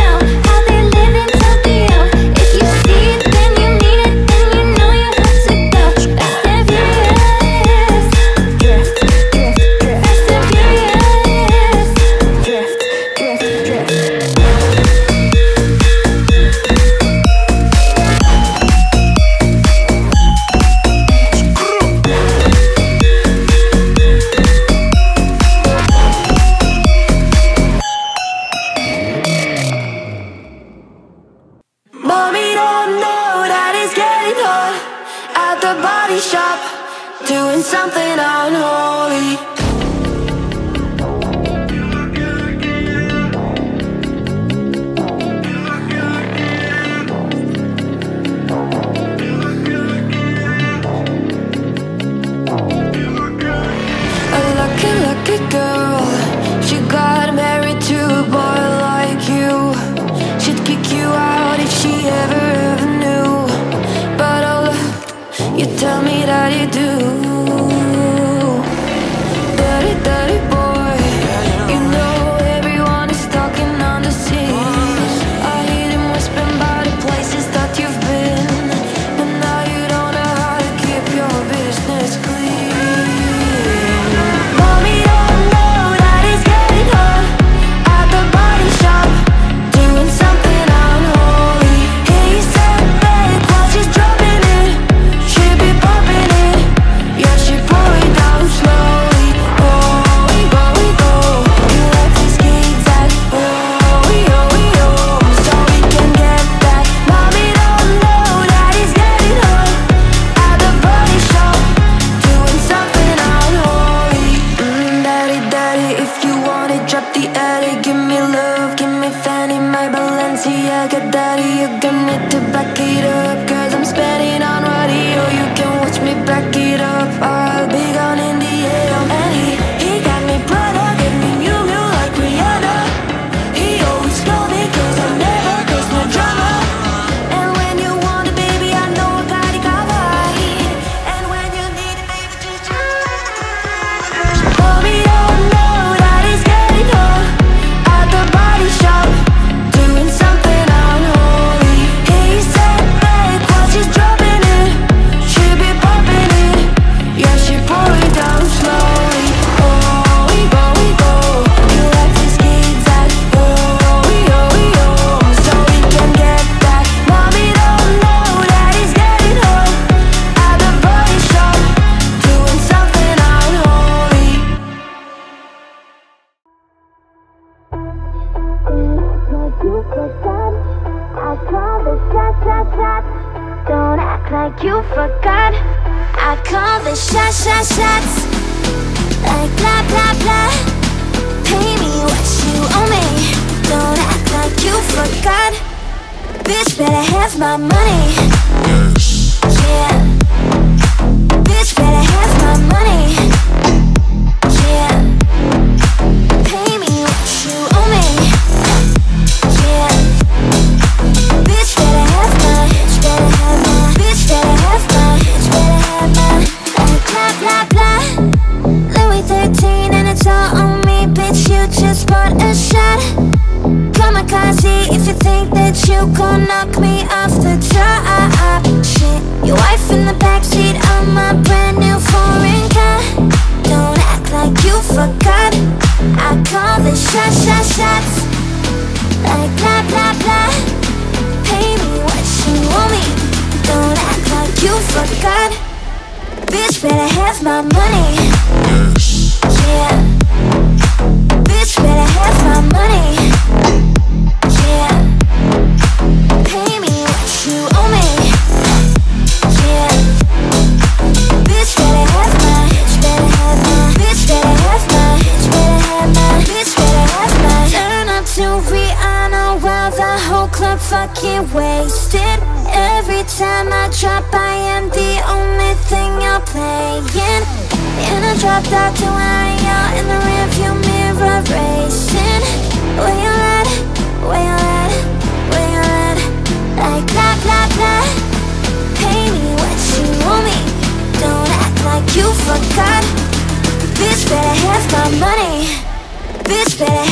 better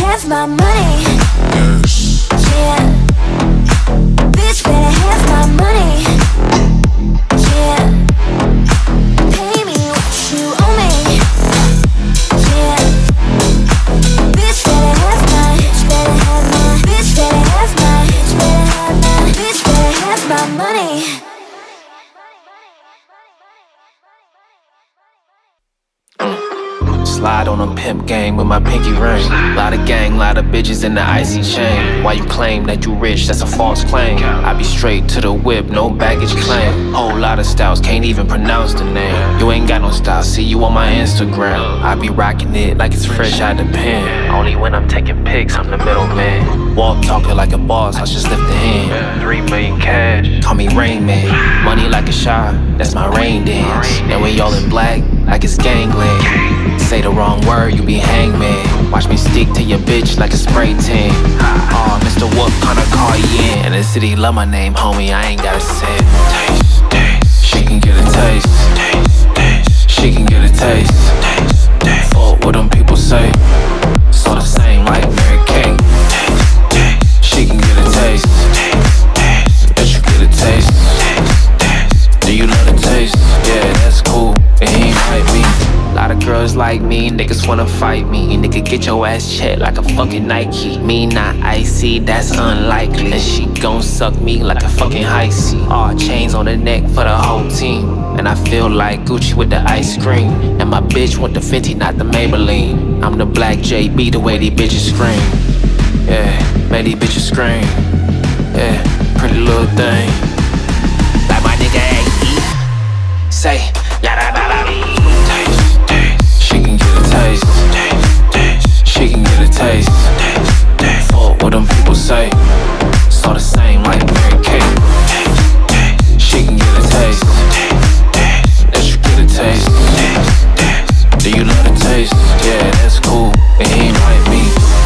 have my money. on them pimp gang with my pinky ring. Lot of gang, lot of bitches in the icy chain. Why you claim that you rich? That's a false claim. I be straight to the whip, no baggage claim. Whole lot of styles, can't even pronounce the name. You ain't got no style, see you on my Instagram. I be rocking it like it's fresh out the pen. Only when I'm taking pics, I'm the middleman. Walk talking like a boss, I just lift a hand. 3 million cash, call me Rain Man. Money like a shot, that's my rain dance. And we all in black, like it's gangland. Say the wrong word, you be hangman. Watch me stick to your bitch like a spray tan. Aw, Mr. Wolf kinda call you in. And the city love my name, homie, I ain't gotta say. Taste, taste, she can get a taste. Taste, taste, she can get a taste. Taste, taste, fuck what them people say. It's all the same like Mary Kate. Taste, taste, she can get a taste. Taste, taste, bet you get a taste. Taste, taste, do you love the taste? Yeah, that's cool, it ain't like me. Lot of girls like me, niggas wanna fight me. Nigga, get your ass checked like a fucking Nike. Me not icy, that's unlikely. And she gon' suck me like a fucking icy. All chains on the neck for the whole team. And I feel like Gucci with the ice cream. And my bitch want the Fenty, not the Maybelline. I'm the black JB, the way these bitches scream. Yeah, made these bitches scream. Yeah, pretty little thing. Like my nigga A.E. Say, la da da da da. Taste, taste, taste, she can get a taste. Taste, taste, fuck what them people say. It's all the same like Mary Kate. Taste, taste, she can get a taste. Taste, taste, that you get a taste. Taste, taste, do you love the taste? Yeah, that's cool, it ain't like me.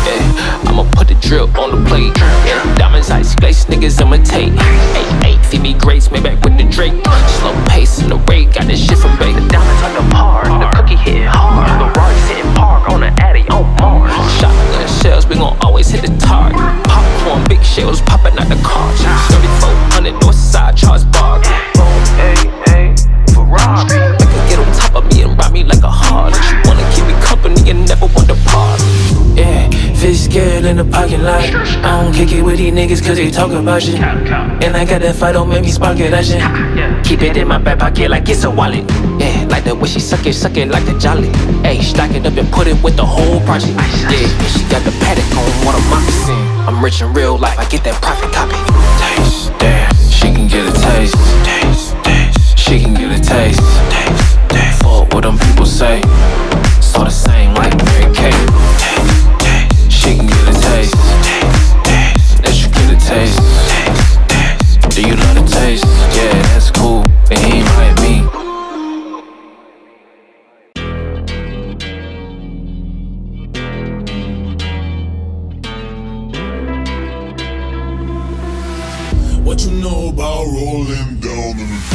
Yeah, I'ma put the drip on the plate. Yeah, diamonds, ice, glaze, niggas imitate. Ay, ay, feed me grace, made back with the Drake. Slow pace in the raid, got this shit from bait. The diamonds on the par, the cookie hit hard. Shells popping out the car, 3400 Northside Charles Bark. Ferrari. I can get on top of me and ride me like a Harley. She wanna keep me company and never want to part. Yeah, fish scale in the parking lot. I don't kick it with these niggas cause they talk about shit. And I got that fight, don't make me spark it, that shit. Keep it in my back pocket like it's a wallet. Yeah, like the way she suck it like a jolly. Ayy, stack it up and put it with the whole project. Yeah, and she got the paddock on one of my moccasin. I'm rich in real life, I get that profit copy. Taste, damn, she can get a taste. Taste, taste, she can get a taste. Taste, taste, fuck what them people say. It's all the same like Mary Kate. Taste, taste, she can get a taste. Taste, taste, that you get a taste. Taste, taste, do you love the taste? Yeah, that's cool, it ain't like me. What you know about rolling down in the deep?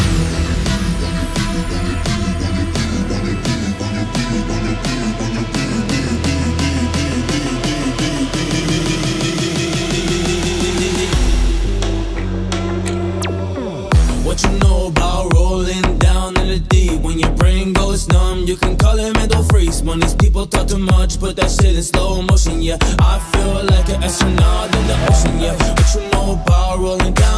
What you know about rolling down in the deep? When your brain goes numb, you can call it mental freeze. When these people talk too much, put that shit in slow motion, yeah. I feel like an astronaut in the ocean, yeah. What you know about rolling down?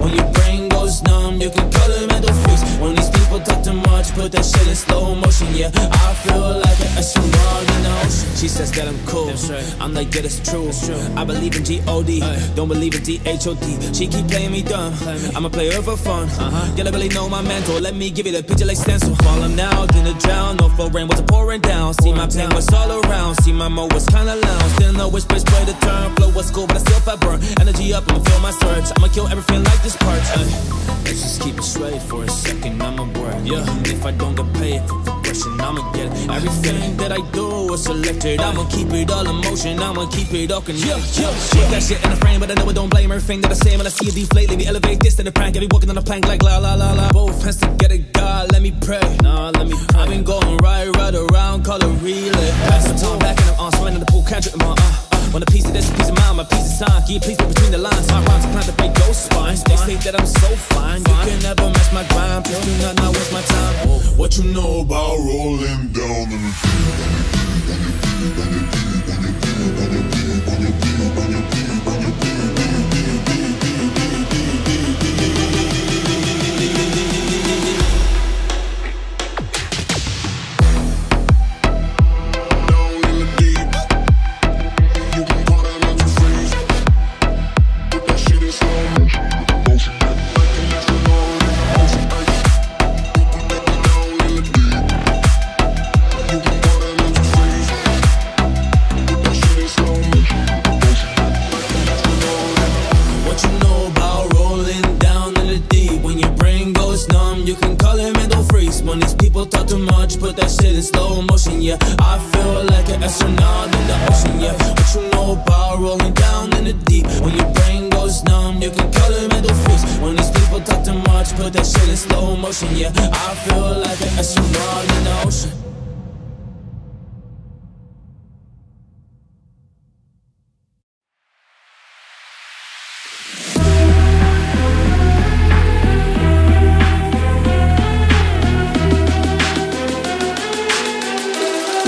When your brain goes numb, you can call it mental freeze. When these people talk too much, put that shit in slow motion, yeah. I feel like an astronaut in the ocean. She says that I'm cool, right. I'm like, yeah, that's true. I believe in G-O-D, don't believe in T-H-O-T. She keep playing me dumb, I'm a player for fun. Y'all don't really know my mental, let me give you the picture like stencil. Falling out in the drown, no flow rain, what's pouring down. See my pain was all around, see my mode was kinda lounge. Still know which place play the turn, flow was cool, but I still felt burn. Energy up, I'ma feel my surge, I'ma kill everything like this part. Let's just keep it straight for a second, I'ma work. Yeah, and if I don't get paid for progression, I'ma get it. Everything that I do is selected, I'ma keep it all in motion, I'ma keep it all connected. Shit, that shit in the frame, but I know I don't blame everything that I say. When I see it deflate, let me elevate this to the prank. I be walking on a plank like la la la la. Both hands together, God, let me pray. Nah, let me pray. I've been going right around, call it relay. Pass the time back and I'm on, swinging in the pool, can't drink my want a piece of this, a piece of mine, my piece of time. Can you please put between the lines? My rhymes plan to break those spines. They say that I'm so fine, you can never match my grind. Please do not not waste my time. What you know about rolling down in the deep? slow motion, yeah. I feel like an astronaut in the ocean, yeah. What you know about rolling down in the deep? When your brain goes numb, you can call it mental freeze. When these people talk too much, put that shit in slow motion, yeah. I feel like an astronaut in the ocean.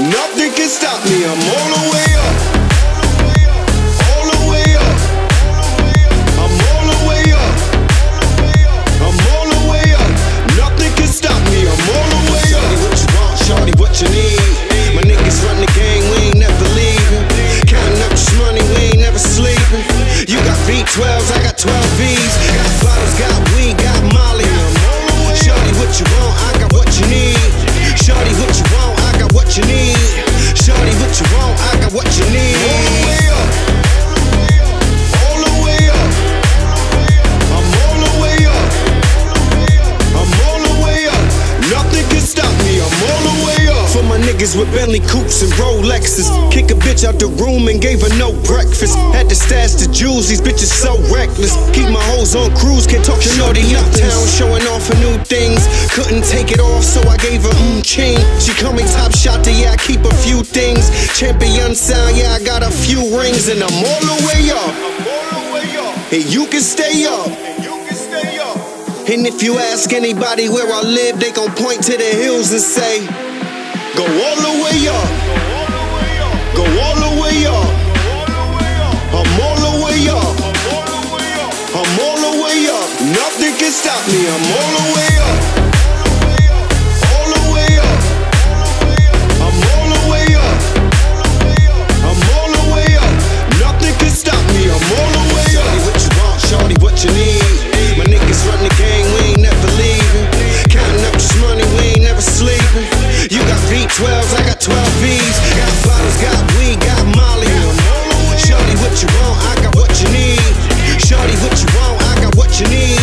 Nothing can stop me, I'm all the way up. All the way up. I'm all the way up. I'm all the way up. Nothing can stop me, I'm all the way up. Shorty, what you want, shorty, what you need? My niggas run the game, we ain't never leaving. Counting up this money, we ain't never sleeping. You got V12s, I got 12 Vs. Got bottles, got weed, got Molly. Shorty, what you want, I got what you need. Shorty, what you want, I got what you need. Shorty, what you want, I got what you need. All the way up, all the way up, I'm all the way up, I'm all the way up. Nothing can stop me, I'm all the way up. For my niggas with Bentley coupes and Rolexes, kick a bitch out the room and gave her no breakfast. Had to stash the jewels, these bitches so reckless. Keep my hoes on cruise, can't talk shorty uptown, showing off for new things. Couldn't take it off, so I gave her chain. She call me top shot, yeah, I keep a few things. Champion sound, yeah, I got a few rings. And I'm all the way up, and you can stay up. And if you ask anybody where I live, they gon' point to the hills and say, go all the way up. Go all the way up. I'm all the way up. I'm all the way up. Nothing can stop me, I'm all the way up. You need. My niggas run the game, we ain't never leaving. Counting up this money, we ain't never sleeping. You got V12s, I got 12 Vs. Got bottles, got weed, got Molly. Shorty, what you want, I got what you need. Shorty, what you want, I got what you need.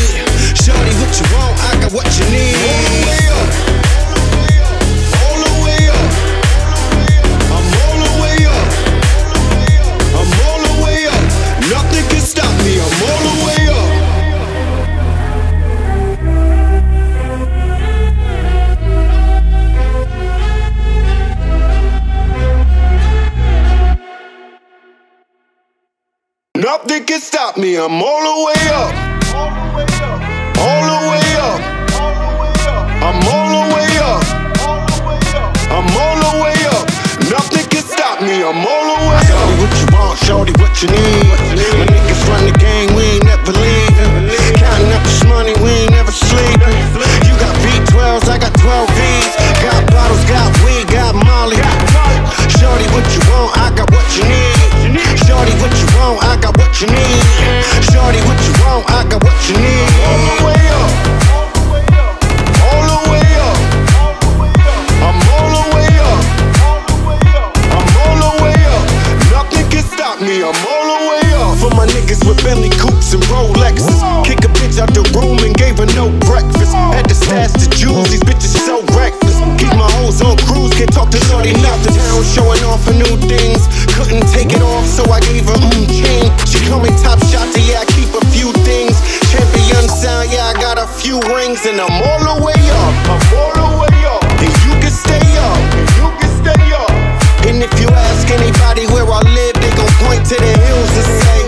Shorty, what you want, I got what you need. All the way up, all the way up. I'm all the way up, I'm all the way up. Nothing can stop me, I'm all the way up. Nothing can stop me, I'm all the way up. All the way up. All the way up. I'm all the way up. I'm all the way up. Nothing can stop me, I'm all the way up. Shorty, what you want, shorty, what you need? My niggas run the game, we ain't never leaving. Counting up this money, we ain't never sleeping. You got V12s, I got 12 Vs. Got bottles, got weed, got Molly. Shorty, what you want, I got what you need. Shorty, what you want, I got what you need. Shorty, what you want, I got what you need. All the way up, all the way up, I'm all the way up, I'm all the way up. Nothing can stop me, I'm all the way up. For my niggas with Bentley coupes and Rolexes, kick a bitch out the room and gave her no breakfast. Had to stash the jewels, these bitches so reckless. Keep my hoes on cruise, can't talk to shorty nothing. Town showing off for new things. Couldn't take it off, so I gave her chain. She call me top shot, yeah, I keep a few things. Champion sound, yeah, I got a few rings. And I'm all the way up, I'm all the way up. And you can stay up, and you can stay up. And if you ask anybody where I live, they gon' point to the hills and say,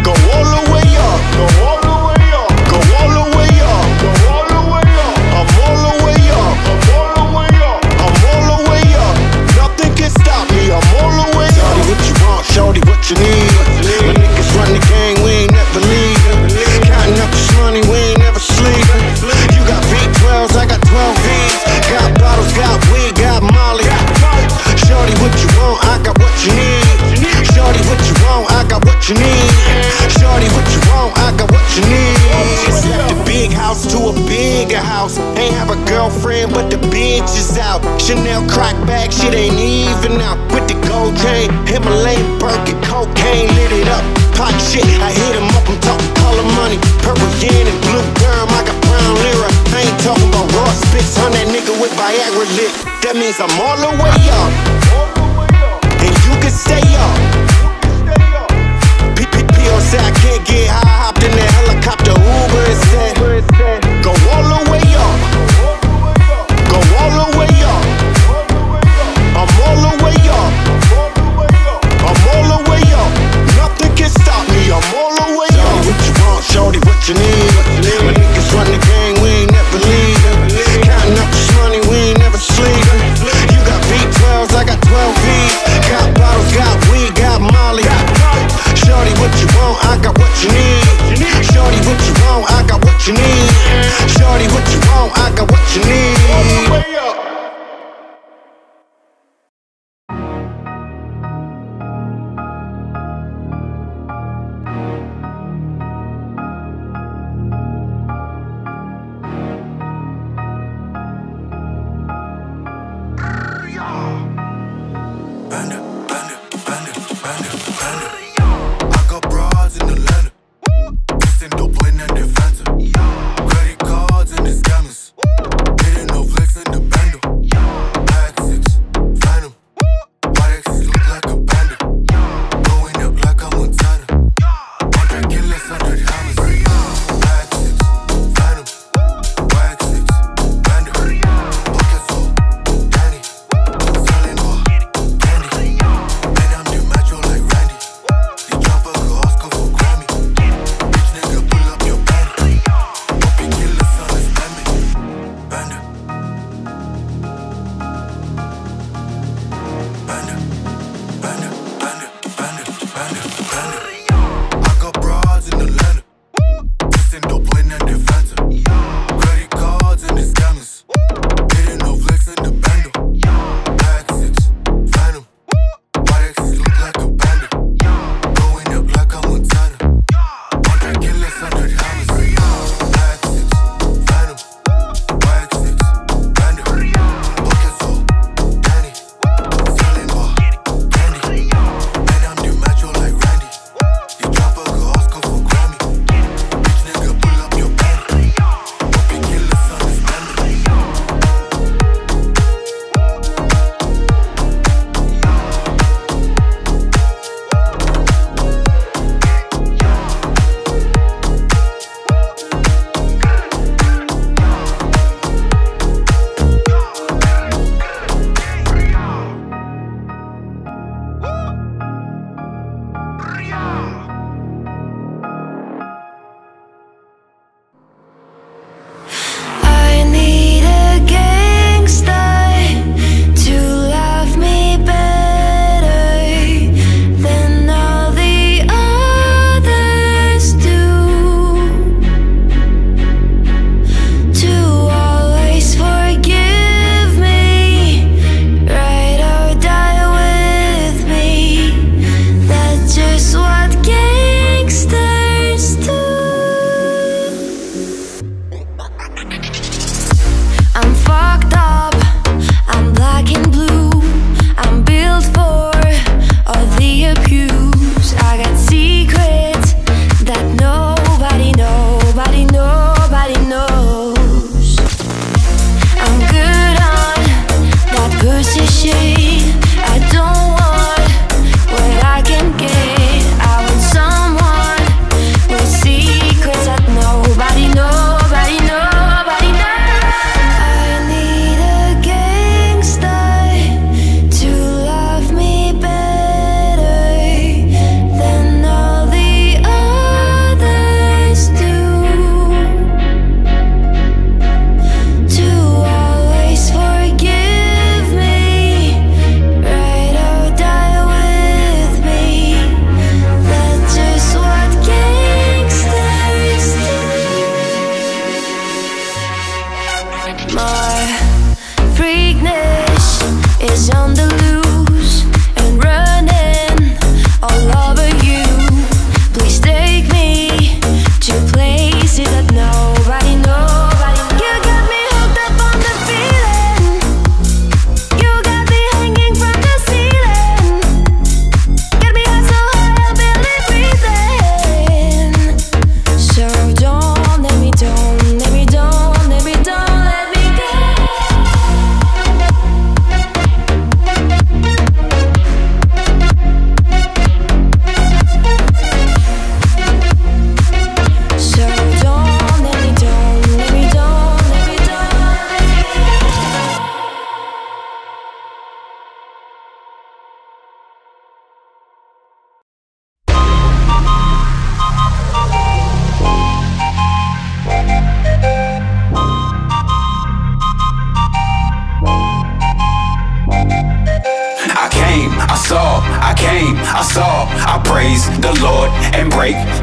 go all the way up, go all the way up, go all the way up, go all the way up. I'm all the way up, I'm all the way up, I'm all the way up. Nothing can stop me, I'm all the way up. Shorty, what you want, shorty, what you need? My niggas run the game, we ain't never leaving. Counting up this money, we ain't never sleeping. You got V12s, I got 12 Vs. Got bottles, got weed, got Molly. Shorty, what you want, I got what you need. Shorty, what you want, I got what you need. Shorty, what you want, I got what you need. Just left the big house to a bigger house. Ain't have a girlfriend, but the bitch is out. Chanel crack bag, shit ain't even out. With the gold chain, Himalayan Birkin, cocaine lit it up. Pot shit, I hit him up, I'm talking color money. Purple yen and blue germ, I got brown lira. I ain't talking about Ross 600 nigga with Viagra lit. That means I'm all the way up, and you can stay up. PPP on say I can't get high, hopped in the helicopter, Uber and said, go all the way up, go all the way up. I'm all the way up, I'm all the way up. Nothing can stop me, I'm all the way up. Shorty, what you want, shorty, what you need? When niggas run the game, we ain't never leave. I got 12 V's, got bottles, got weed, got Molly. Shorty, what you want? I got what you need. Shorty, what you want? I got what you need. Shorty, what you want? I got what you need. Way up. I got broads in the land.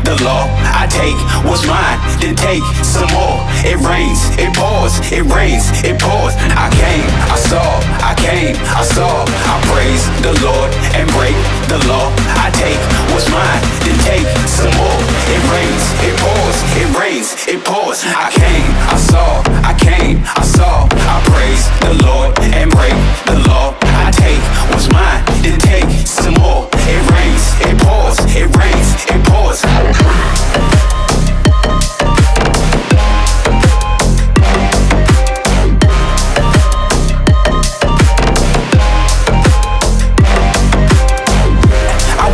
the law. I take what's mine, then take some more. It rains, it pours, it rains, it pours. I came, I saw, I came, I saw. I praise the Lord and break the law. I take what's mine, then take some more. It rains, it pours, it rains, it pours. I came, I saw, I came, I saw. I praise the Lord and break the law. I take what's mine, then take some more. It rains, it pours, it rains, it pours. I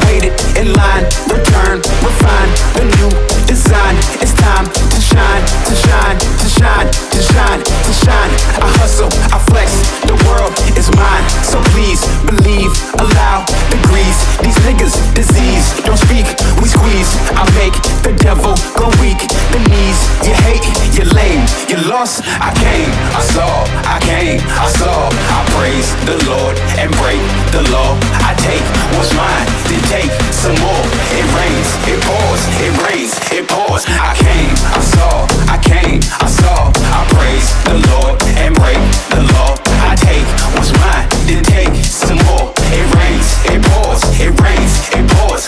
waited in line, return, refine the new design. It's time to shine, to shine, to shine, to shine, to shine. I hustle, I flex, the world is mine. So please believe, allow the grease. These niggas disease, don't speak, we squeeze. I make the devil go weak, the knees. You hate, you're lame, you're lost. I came, I saw, I came, I saw. I praise the Lord and break the law. I take what's mine, then take some more. It rains, it pours, it rains, it pours. I came, I saw, I came, I saw. I praise the Lord and break the law. I take what's mine, then take some more. It rains, it pours, it rains, it pours.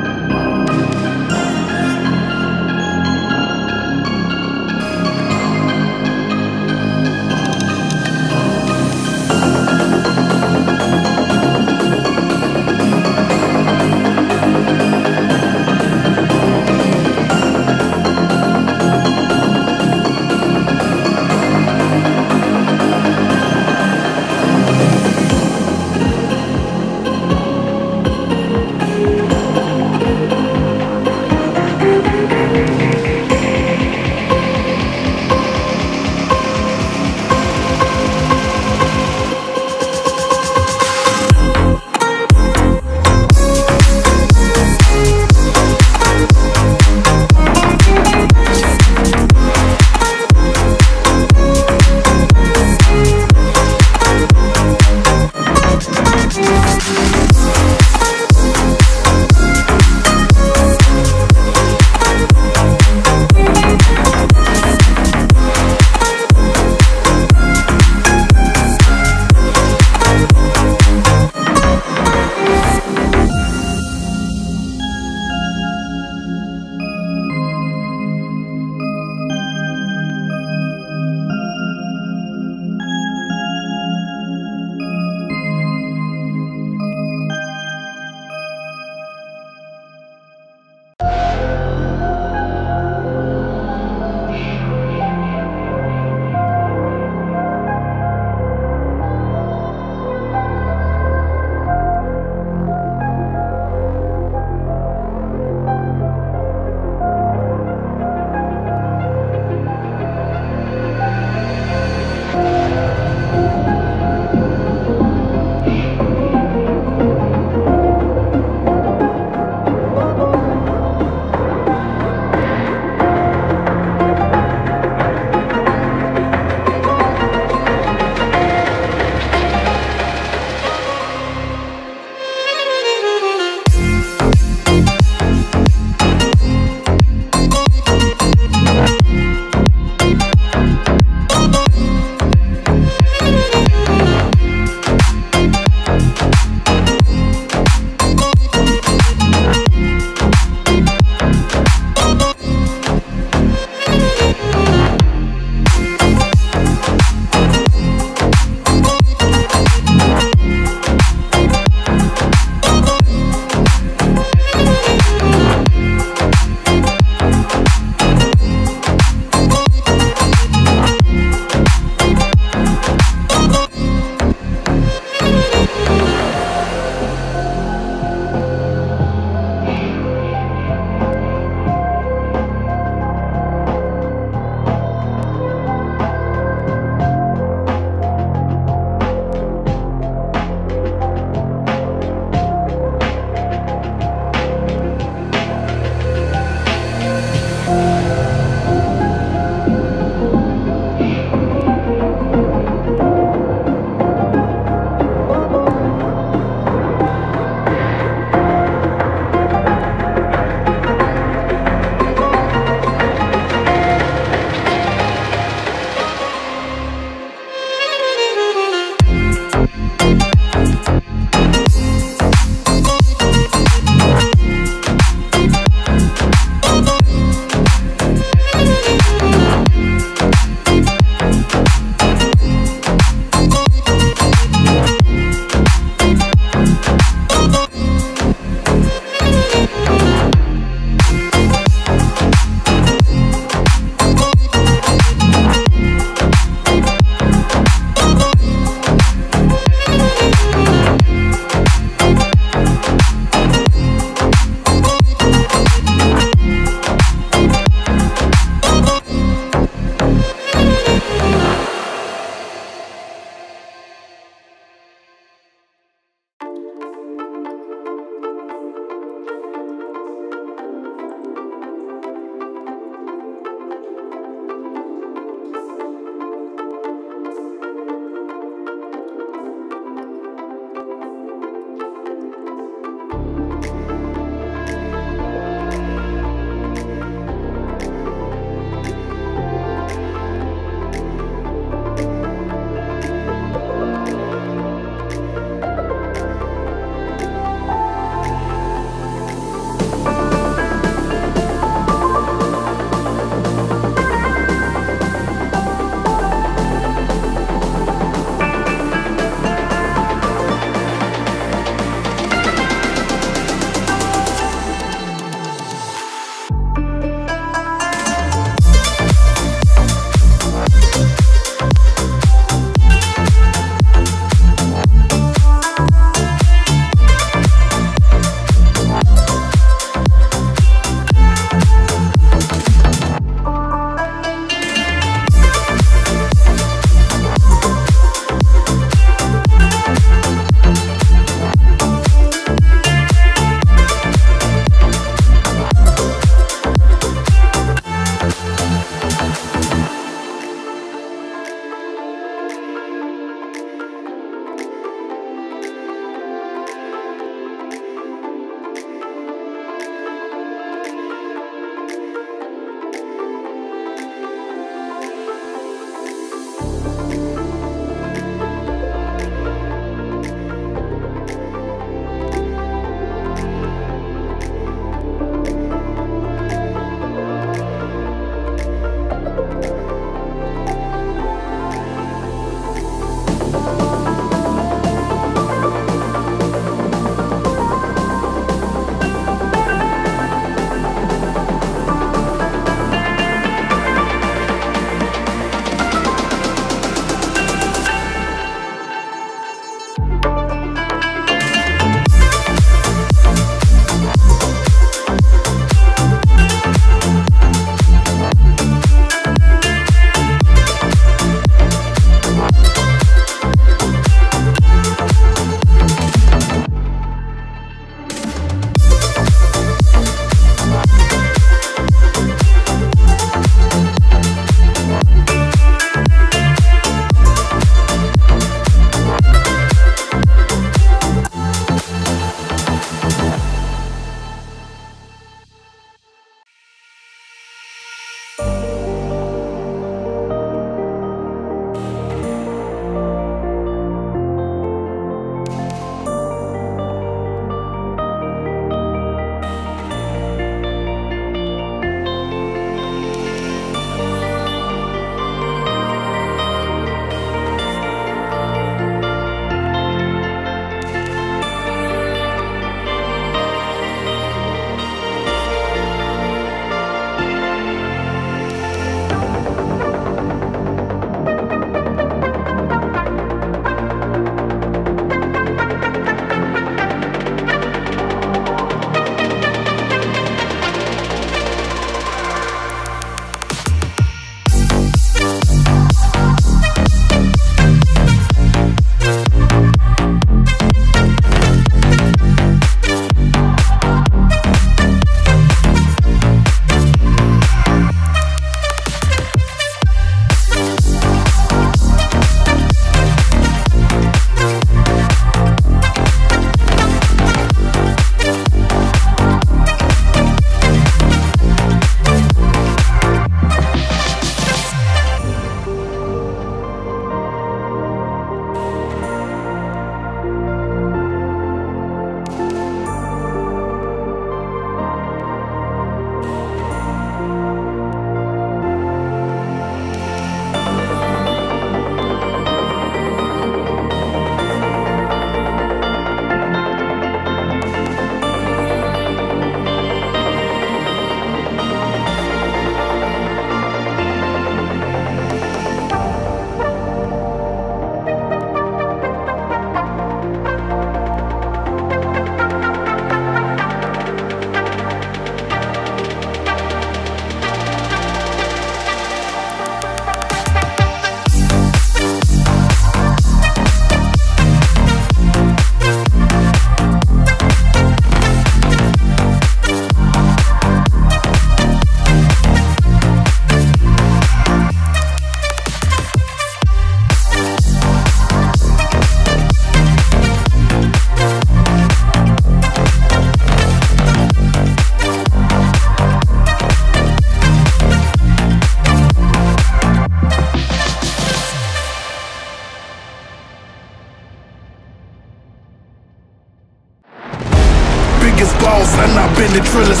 independent drillers.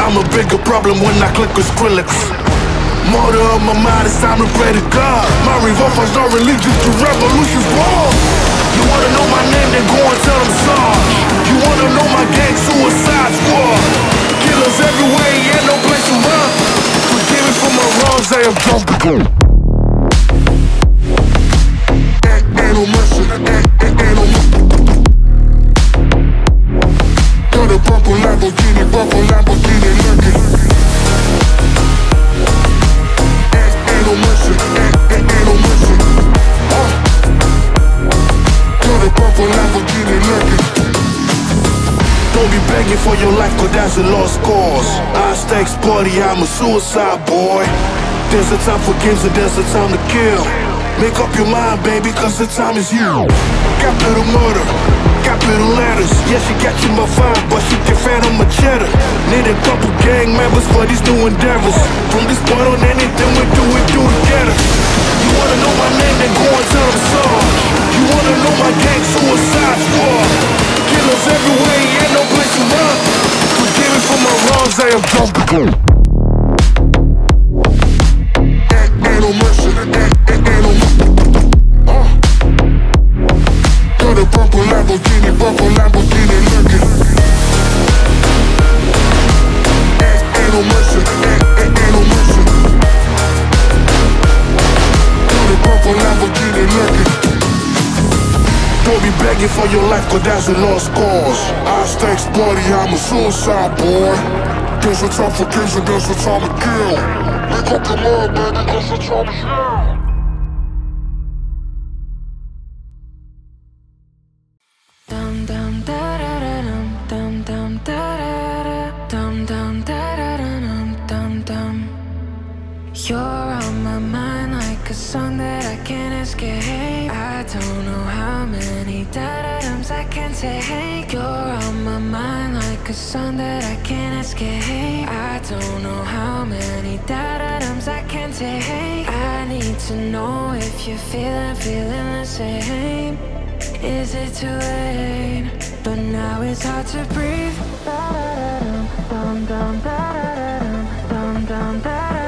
I'm a bigger problem when I click with Skrillex. Motor of my mind is time to pray to God. My revolt finds no relief, just the revolution's born. You wanna know my name, then go and tell them Sarge. You wanna know my gang, Suicide Squad. Killers everywhere, ain't no place to run. Forgive me for my wrongs, I am drunk. Ain't no mercy, ain't no mercy. Got a purple Lamborghini lurking. Ain't no mercy, ain't no mercy. Got a purple Lamborghini lurking. Don't be begging for your life, cause that's a lost cause. I stack party, I'm a suicide boy. There's a time for games and there's a time to kill. Make up your mind, baby, cause the time is you. Capital murder, capital letters. Yeah, she got you my vibe, but she get fat on my cheddar. Need a couple gang members for these new endeavors. From this point on, anything we do together. You wanna know my name, then go and tell them Sarge. You wanna know my gang, Suicide Squad. Killers everywhere, ain't no place to run. Forgive me for my wrongs, I am drunk. Ain't no mercy, ain't no mercy. Purple Lamborghini lurking. Ain't no mercy, ain't no mercy. The purple Lamborghini lurking. Don't be begging for your life, cause that's a lost cause. I stakes bloody, I'm a suicide boy. There's a time for kids and there's a time to kill. Make up your mind, baby, cause the time is now. You're on my mind like a song that I can't escape. I don't know how many da-da-dums I can take. You're on my mind like a song that I can't escape. I don't know how many da-da-dums I can take. I need to know if you're feeling the same. Is it too late? But now it's hard to breathe. Da-da-dum, dum-dum, da-da-dum, dum-dum, da-da-dum.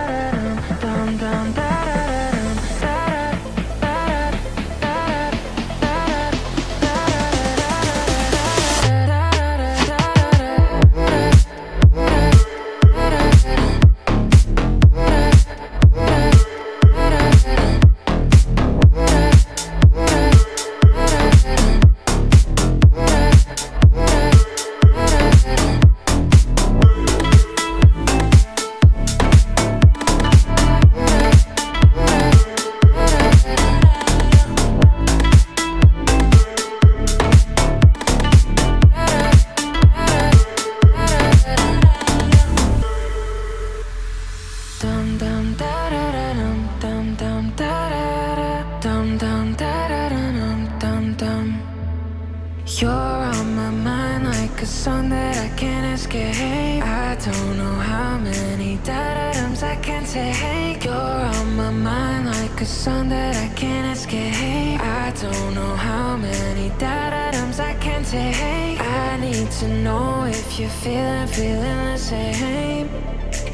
You're on my mind like a song that I can't escape. I don't know how many da-da-dums I can take. You're on my mind like a song that I can't escape. I don't know how many da-da-dums I can take. I need to know if you're feeling the same.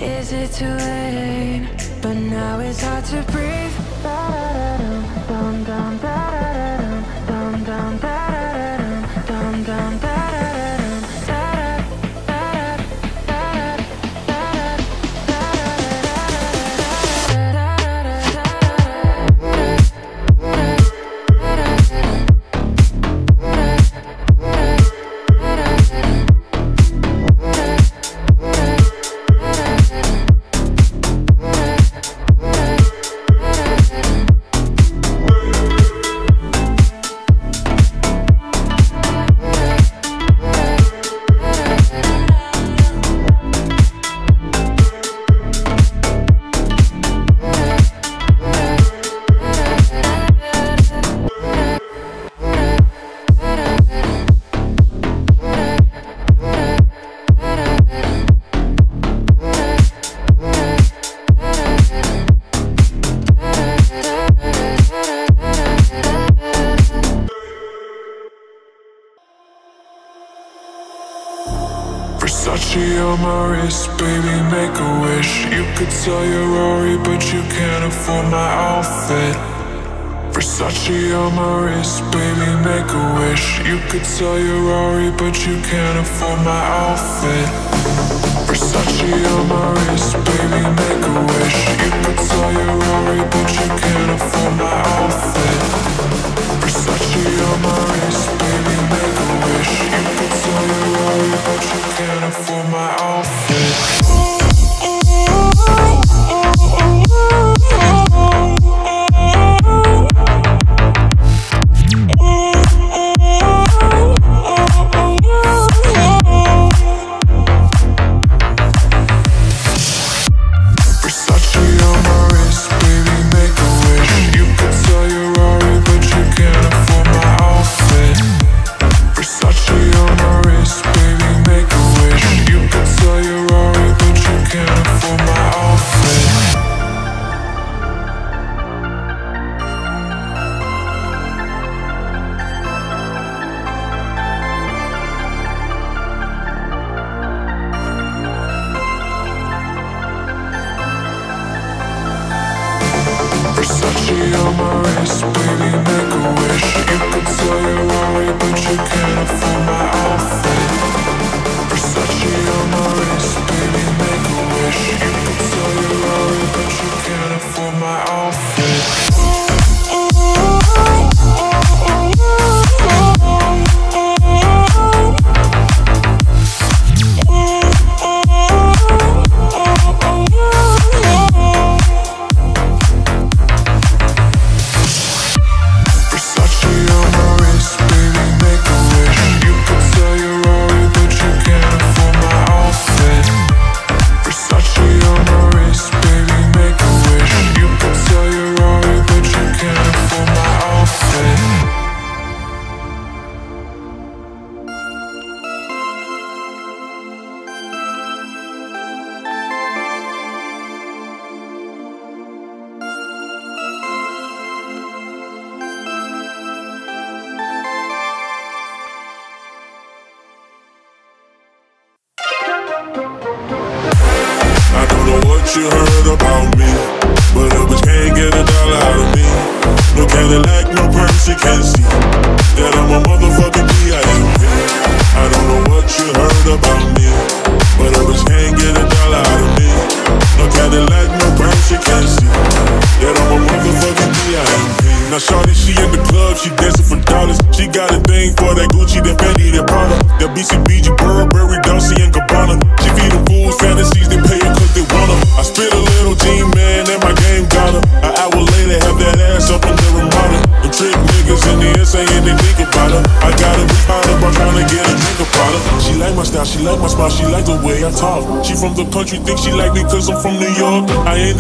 Is it too late? But now it's hard to breathe. Da-da-dum, dum-dum, da-da-dum, dum-dum, da-da-dum. Dum da on my wrist, baby, make a wish. You could tell you're Rory, but you can't afford my outfit. Versace on my wrist, baby, make a wish. You could tell you're Rory, but you can't afford my outfit. Versace on my wrist, baby, make a wish. You could tell you're Rory, but you can't afford my outfit. Versace on my wrist, baby, make a wish. You could tell you're Rory, but you can't afford my outfit.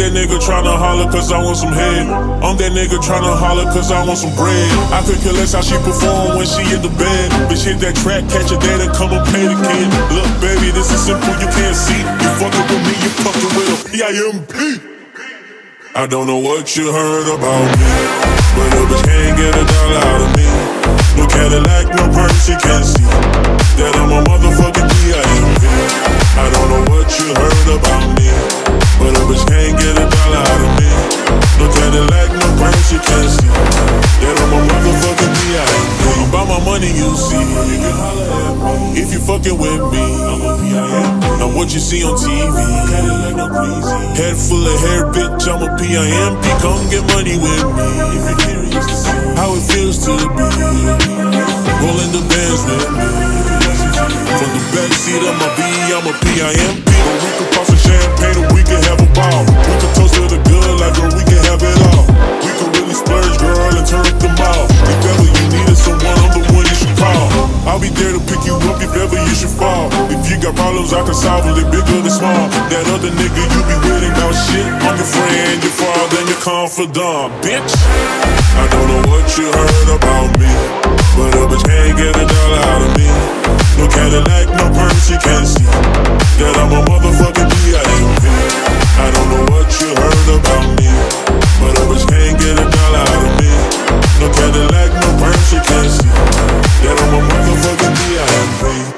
Nigga tryna holler cause I want some bread. I could care less how she perform when she in the bed. Bitch hit that track, catch a date and come and pay the kid. Look baby, this is simple, you can't see. You fucking with me, you fucking with a PIMP. I don't know what you heard about me, but a bitch can't get a dollar out of me. No Cadillac, no purse, you can't see that I'm a motherfucking PIMP. I don't know what you heard about me, but a bitch can't get a dollar out of me. No Cadillac, no purse, you can't see that I'm a motherfucking PIMP. You buy my money, you see. You can holler at me if you fucking with me. I'm a PIMP. Now what you see on TV, Cadillac, no crazy. Head full of hair, bitch, I'm a PIMP. Come get money with me if you're curious to see how it feels to be rolling the bands with me. From the backseat of my B, I'm a PIMP. But we could pop some champagne and we could have a ball. We could toast to the good life, girl, we could have it all. We could really splurge, girl, and turn up the mall. If ever you needed someone, I'm the one you should call. I'll be there to pick you up if ever you should fall. If you got problems, I can solve them, they're big or they're small. That other nigga you be with ain't got shit. I'm your friend, your father, and your confidant, bitch. I don't know what you heard about me, but a bitch can't get a dollar out of me. No Cadillac, no purse, you can't see that I'm a motherfucking PIMP. I don't know what you heard about me, but a bitch can't get a dollar out of me. No Cadillac, no purse, you can't see that I'm a motherfucking PIMP.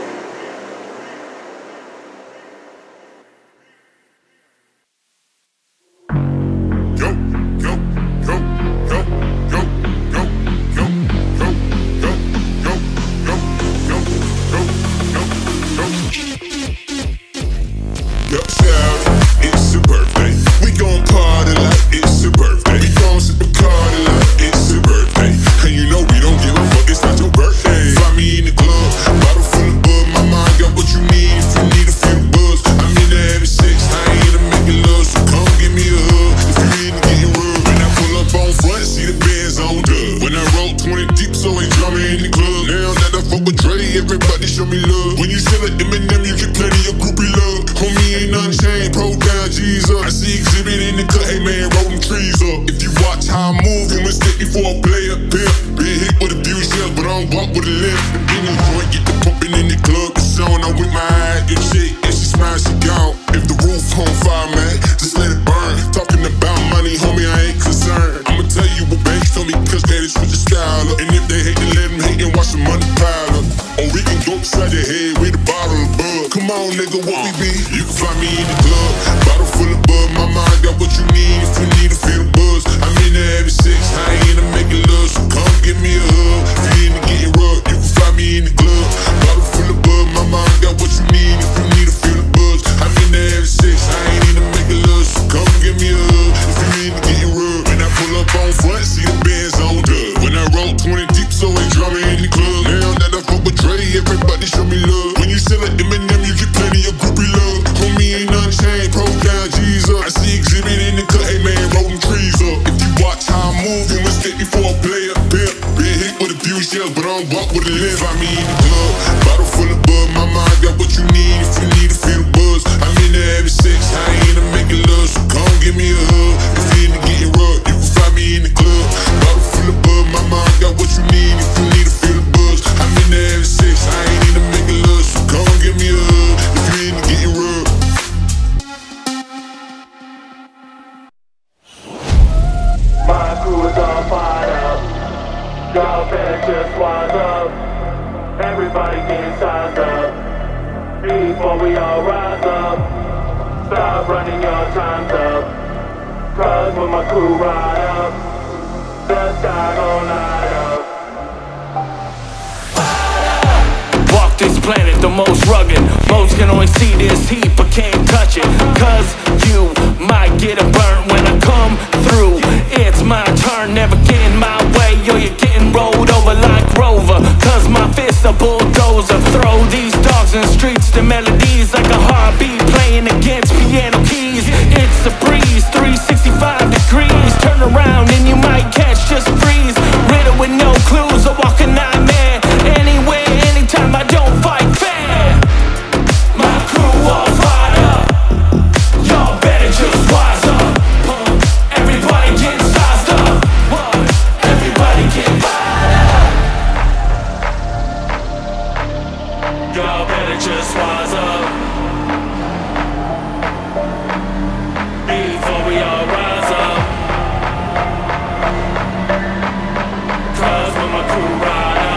get in the cut, hey man, roll them trees up. If you watch how I'm moving, mistake me for a player pimp. Been hit with a few shells, but I don't walk with a limp. In the joint, get the pumping in the club, it's on. I'm with my eye and shit, and she smile, she gone. If the roof on fire, man, just let it burn. Talking about money, homie, I ain't concerned. I'ma tell you what banks told me, cause that is with your style up. And if they hate, then let them hate and watch the money pile up. Or we can go upside your head with a bottle of bug. Come on, nigga, what we be? You can find me in the club, bottle full of bug. My mind got what you need if you need to feel the buzz. I'm in the having sex, I ain't in the making love. So come give me a hug. If you in the getting rubbed, you can find me in the club, bottle full of bug. My mind got what you need if you need to feel the buzz. I'm in the having sex, I ain't in the making love. So come give me a hug. If you in the getting rubbed. When I pull up on front, see the Benz on dub. When I roll 20 deep, so ain't drama in the club. Now that I fuck with Dre, everybody show me love. When you sell an M&M, you get plenty of groupie love. Homie ain't unchained, pro down G's up. I see exhibit in the cut, hey man, roll them trees up. If you watch how I'm moving, mistake me for a player pimp. Been hit with a few shells, but I don't walk with a limp. Find me in the club, bottle full of bug. My mind got what you need if you need to feel the buzz. I'm in the having sex, I ain't in the making love. So come give me a hug. If you in the getting rubbed, you can find me in the club, bottle full of bug. My mind got what you need if you need to feel the buzz. I'm in the having sex, I ain't in the making love. So come give me a hug. If you in the getting rubbed. Y'all better just wise up. Everybody getting sized up. Before we all rise up, stop running your times up. Cause when my crew ride up, the sky gon' light up. This planet, the most rugged. Most can only see this heat, but can't touch it. Cause you might get a burn when I come through. It's my turn, never get in my way. Yo, you're getting rolled over like Rover. Cause my fists are bulldozer. Throw these dogs in the streets, the melodies like a heartbeat playing against piano keys. It's a breeze, 365 degrees. Turn around and you might catch just a breeze. Riddle with no clues, a walking nightmare. Anywhere, anytime, I don't fight fair. My crew all fired up. Y'all better just wise up. Everybody get sized up. Everybody get fired up. Y'all better just wise up. Before we all rise up. Cause when my crew ride up,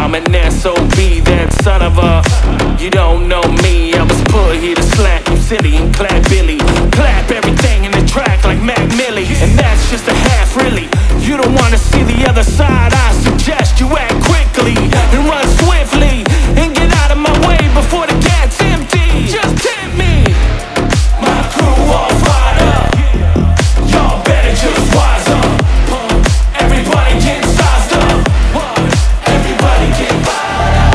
I'm an SOB, that son of a. You don't know me, I was put here to slap you silly and clap Billy. Clap everything in the track like Mac Millie. And that's just a half really. You don't wanna see the other side, I suggest you act quickly and run swiftly and get out of my way before the cat's empty. Just tempt me. My crew all fired up. Y'all better just wise up. Everybody getting sized up. Everybody getting fired up.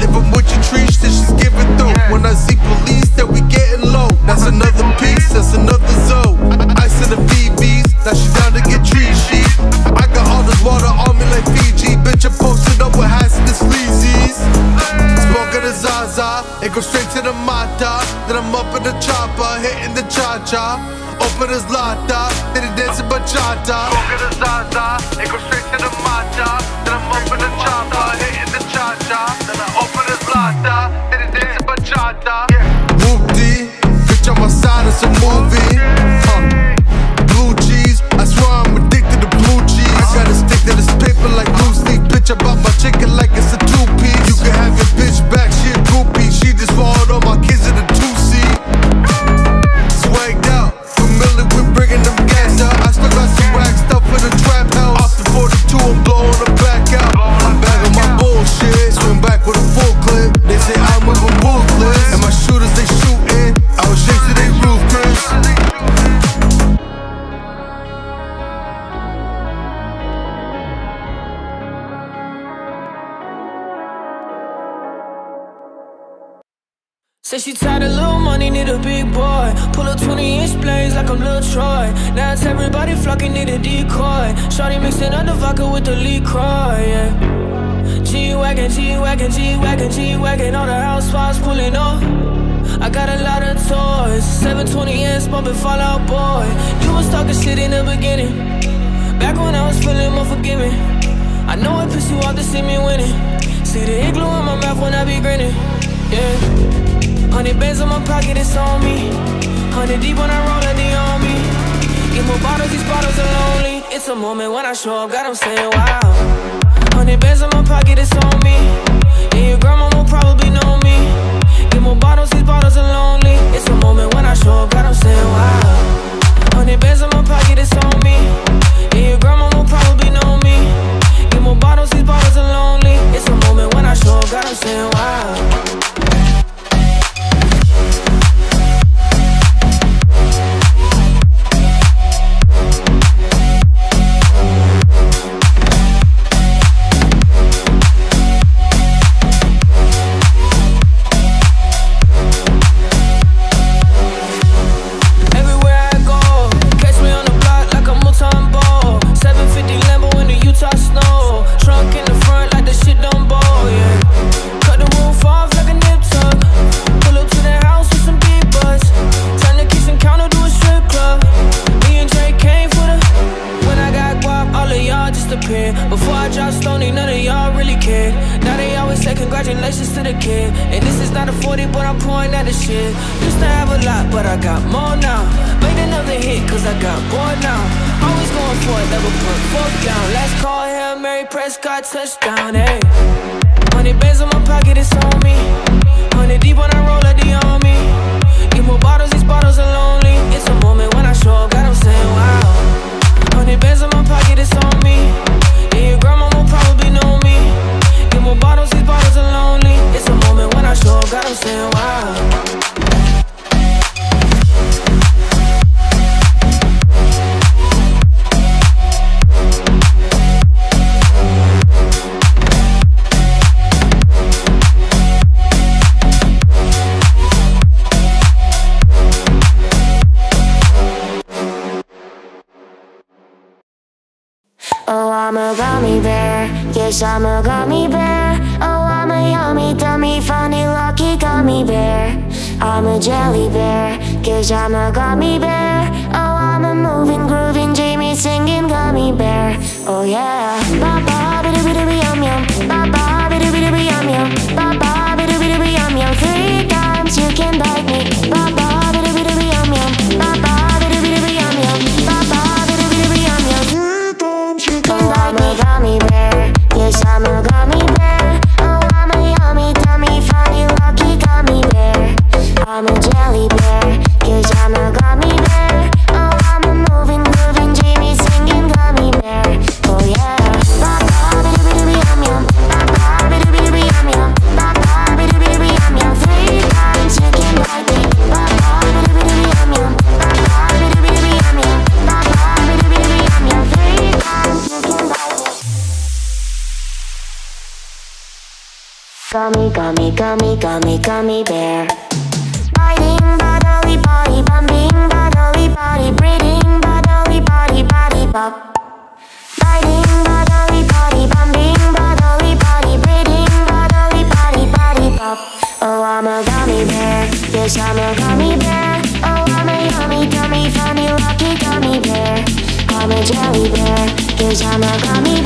If I'm with your trees, then she's giving through. When I see police, then we getting low. That's another piece. one hitting the cha-cha. Open his lata, then he dancing bachata. Go get a zaza, and go straight to the matcha. Then I'm open the chopper, hitting the cha-cha. Then I open his lata, then he dancing bachata. Whoop-dee, bitch, I'm outside of some movie. Blue cheese, I swear I'm addicted to blue cheese. I gotta stick to this paper like blue sneak. Bitch, I bought my chicken like it's a two-piece. You can have your bitch back, she a groupie. She just swallowed all my kids in the said she tired of little money, need a big boy. Pull a 20-inch blades like I'm Lil Troy. Now it's everybody flocking, need a decoy. Shawty mixing up the vodka with the LaCroix, yeah. G-Wagon, G-Wagon, G-Wagon, G-Wagon. All the housewives pulling up. I got a lot of toys. 720s bumping Fallout Boy. You was talking shit in the beginning, back when I was feeling more forgiving. I know it pissed you off to see me winning. See the igloo in my mouth when I be grinning, yeah. 100 bands in my pocket, it's on me. 100 deep when I roll, they on me. Get more bottles, these bottles are lonely. It's a moment when I show up, God, I'm saying wow. 100 bands in my pocket, it's on me. And your grandma will probably know me. Get more bottles, these bottles are lonely. It's a moment when I show up, God, I'm saying wow. 100 bands in my pocket, it's on me. And your grandma will probably know me. Get more bottles, these bottles are lonely. It's a moment when I show up, God, I'm saying wow. Touchdown, ayy. 100 bands in my pocket, it's on me. 100 deep when I roll, like they on me. Get more bottles, these bottles are lonely. It's a moment when I show up, God, I'm saying wow. 100 bands in my pocket, it's on me. And your grandma will probably know me. Get more bottles, these bottles are lonely. It's a moment when I show up, God, I'm saying wow. Yes, I'm a gummy bear. Oh, I'm a yummy, dummy, funny, lucky gummy bear. I'm a jelly bear, cause I'm a gummy bear. Oh, I'm a moving, grooving, dreamy, singing gummy bear. Oh yeah. Ba-ba, ba-da-ba-da-ba, yum-yum. Ba-ba, ba-da-ba-da-ba, yum-yum. Ba-ba, ba-da-ba-da-ba, yum-yum. 3 times you can bite me. Ba-ba, ba-da-ba-da-ba, yum-yum. Ba-ba, ba-da-ba-da-ba, yum-yum. Ba-ba, ba-da-ba-da-ba, yum-yum. 3 times you can bite me. Oh, I'm a gummy bear. Yes, I'm a gummy bear. Oh, I'm a yummy, dummy, funny, lucky gummy bear. I'm a jelly bear. Yes, I'm a gummy bear. Oh, I'm a moving, grooving, dreamy, singing gummy bear. Oh yeah. Ba-ba, ba-da-ba-da-ba, yum-yum. Ba-ba, ba-da-ba-da-ba, yum-yum. Ba-ba, ba-da-ba-da-ba, yum-yum. 3 times you can bite me. Ba-ba, ba-da-ba-da-ba, yum-yum. Ba-ba, ba-da-ba-da-ba, yum-yum. Ba-ba, ba-da-ba-da-ba, yum-yum. 3 times you can bite me. Gummy, gummy, gummy, gummy, gummy bear. Biting, bodily, body, bumping, bodily, body, breathing, bodily, body, body, bop. Biting, bodily, body, bumping, bodily, body, breathing, bodily, body, body, bop. Oh, I'm a gummy bear. Yes, I'm a gummy bear. Oh, Pajama got me.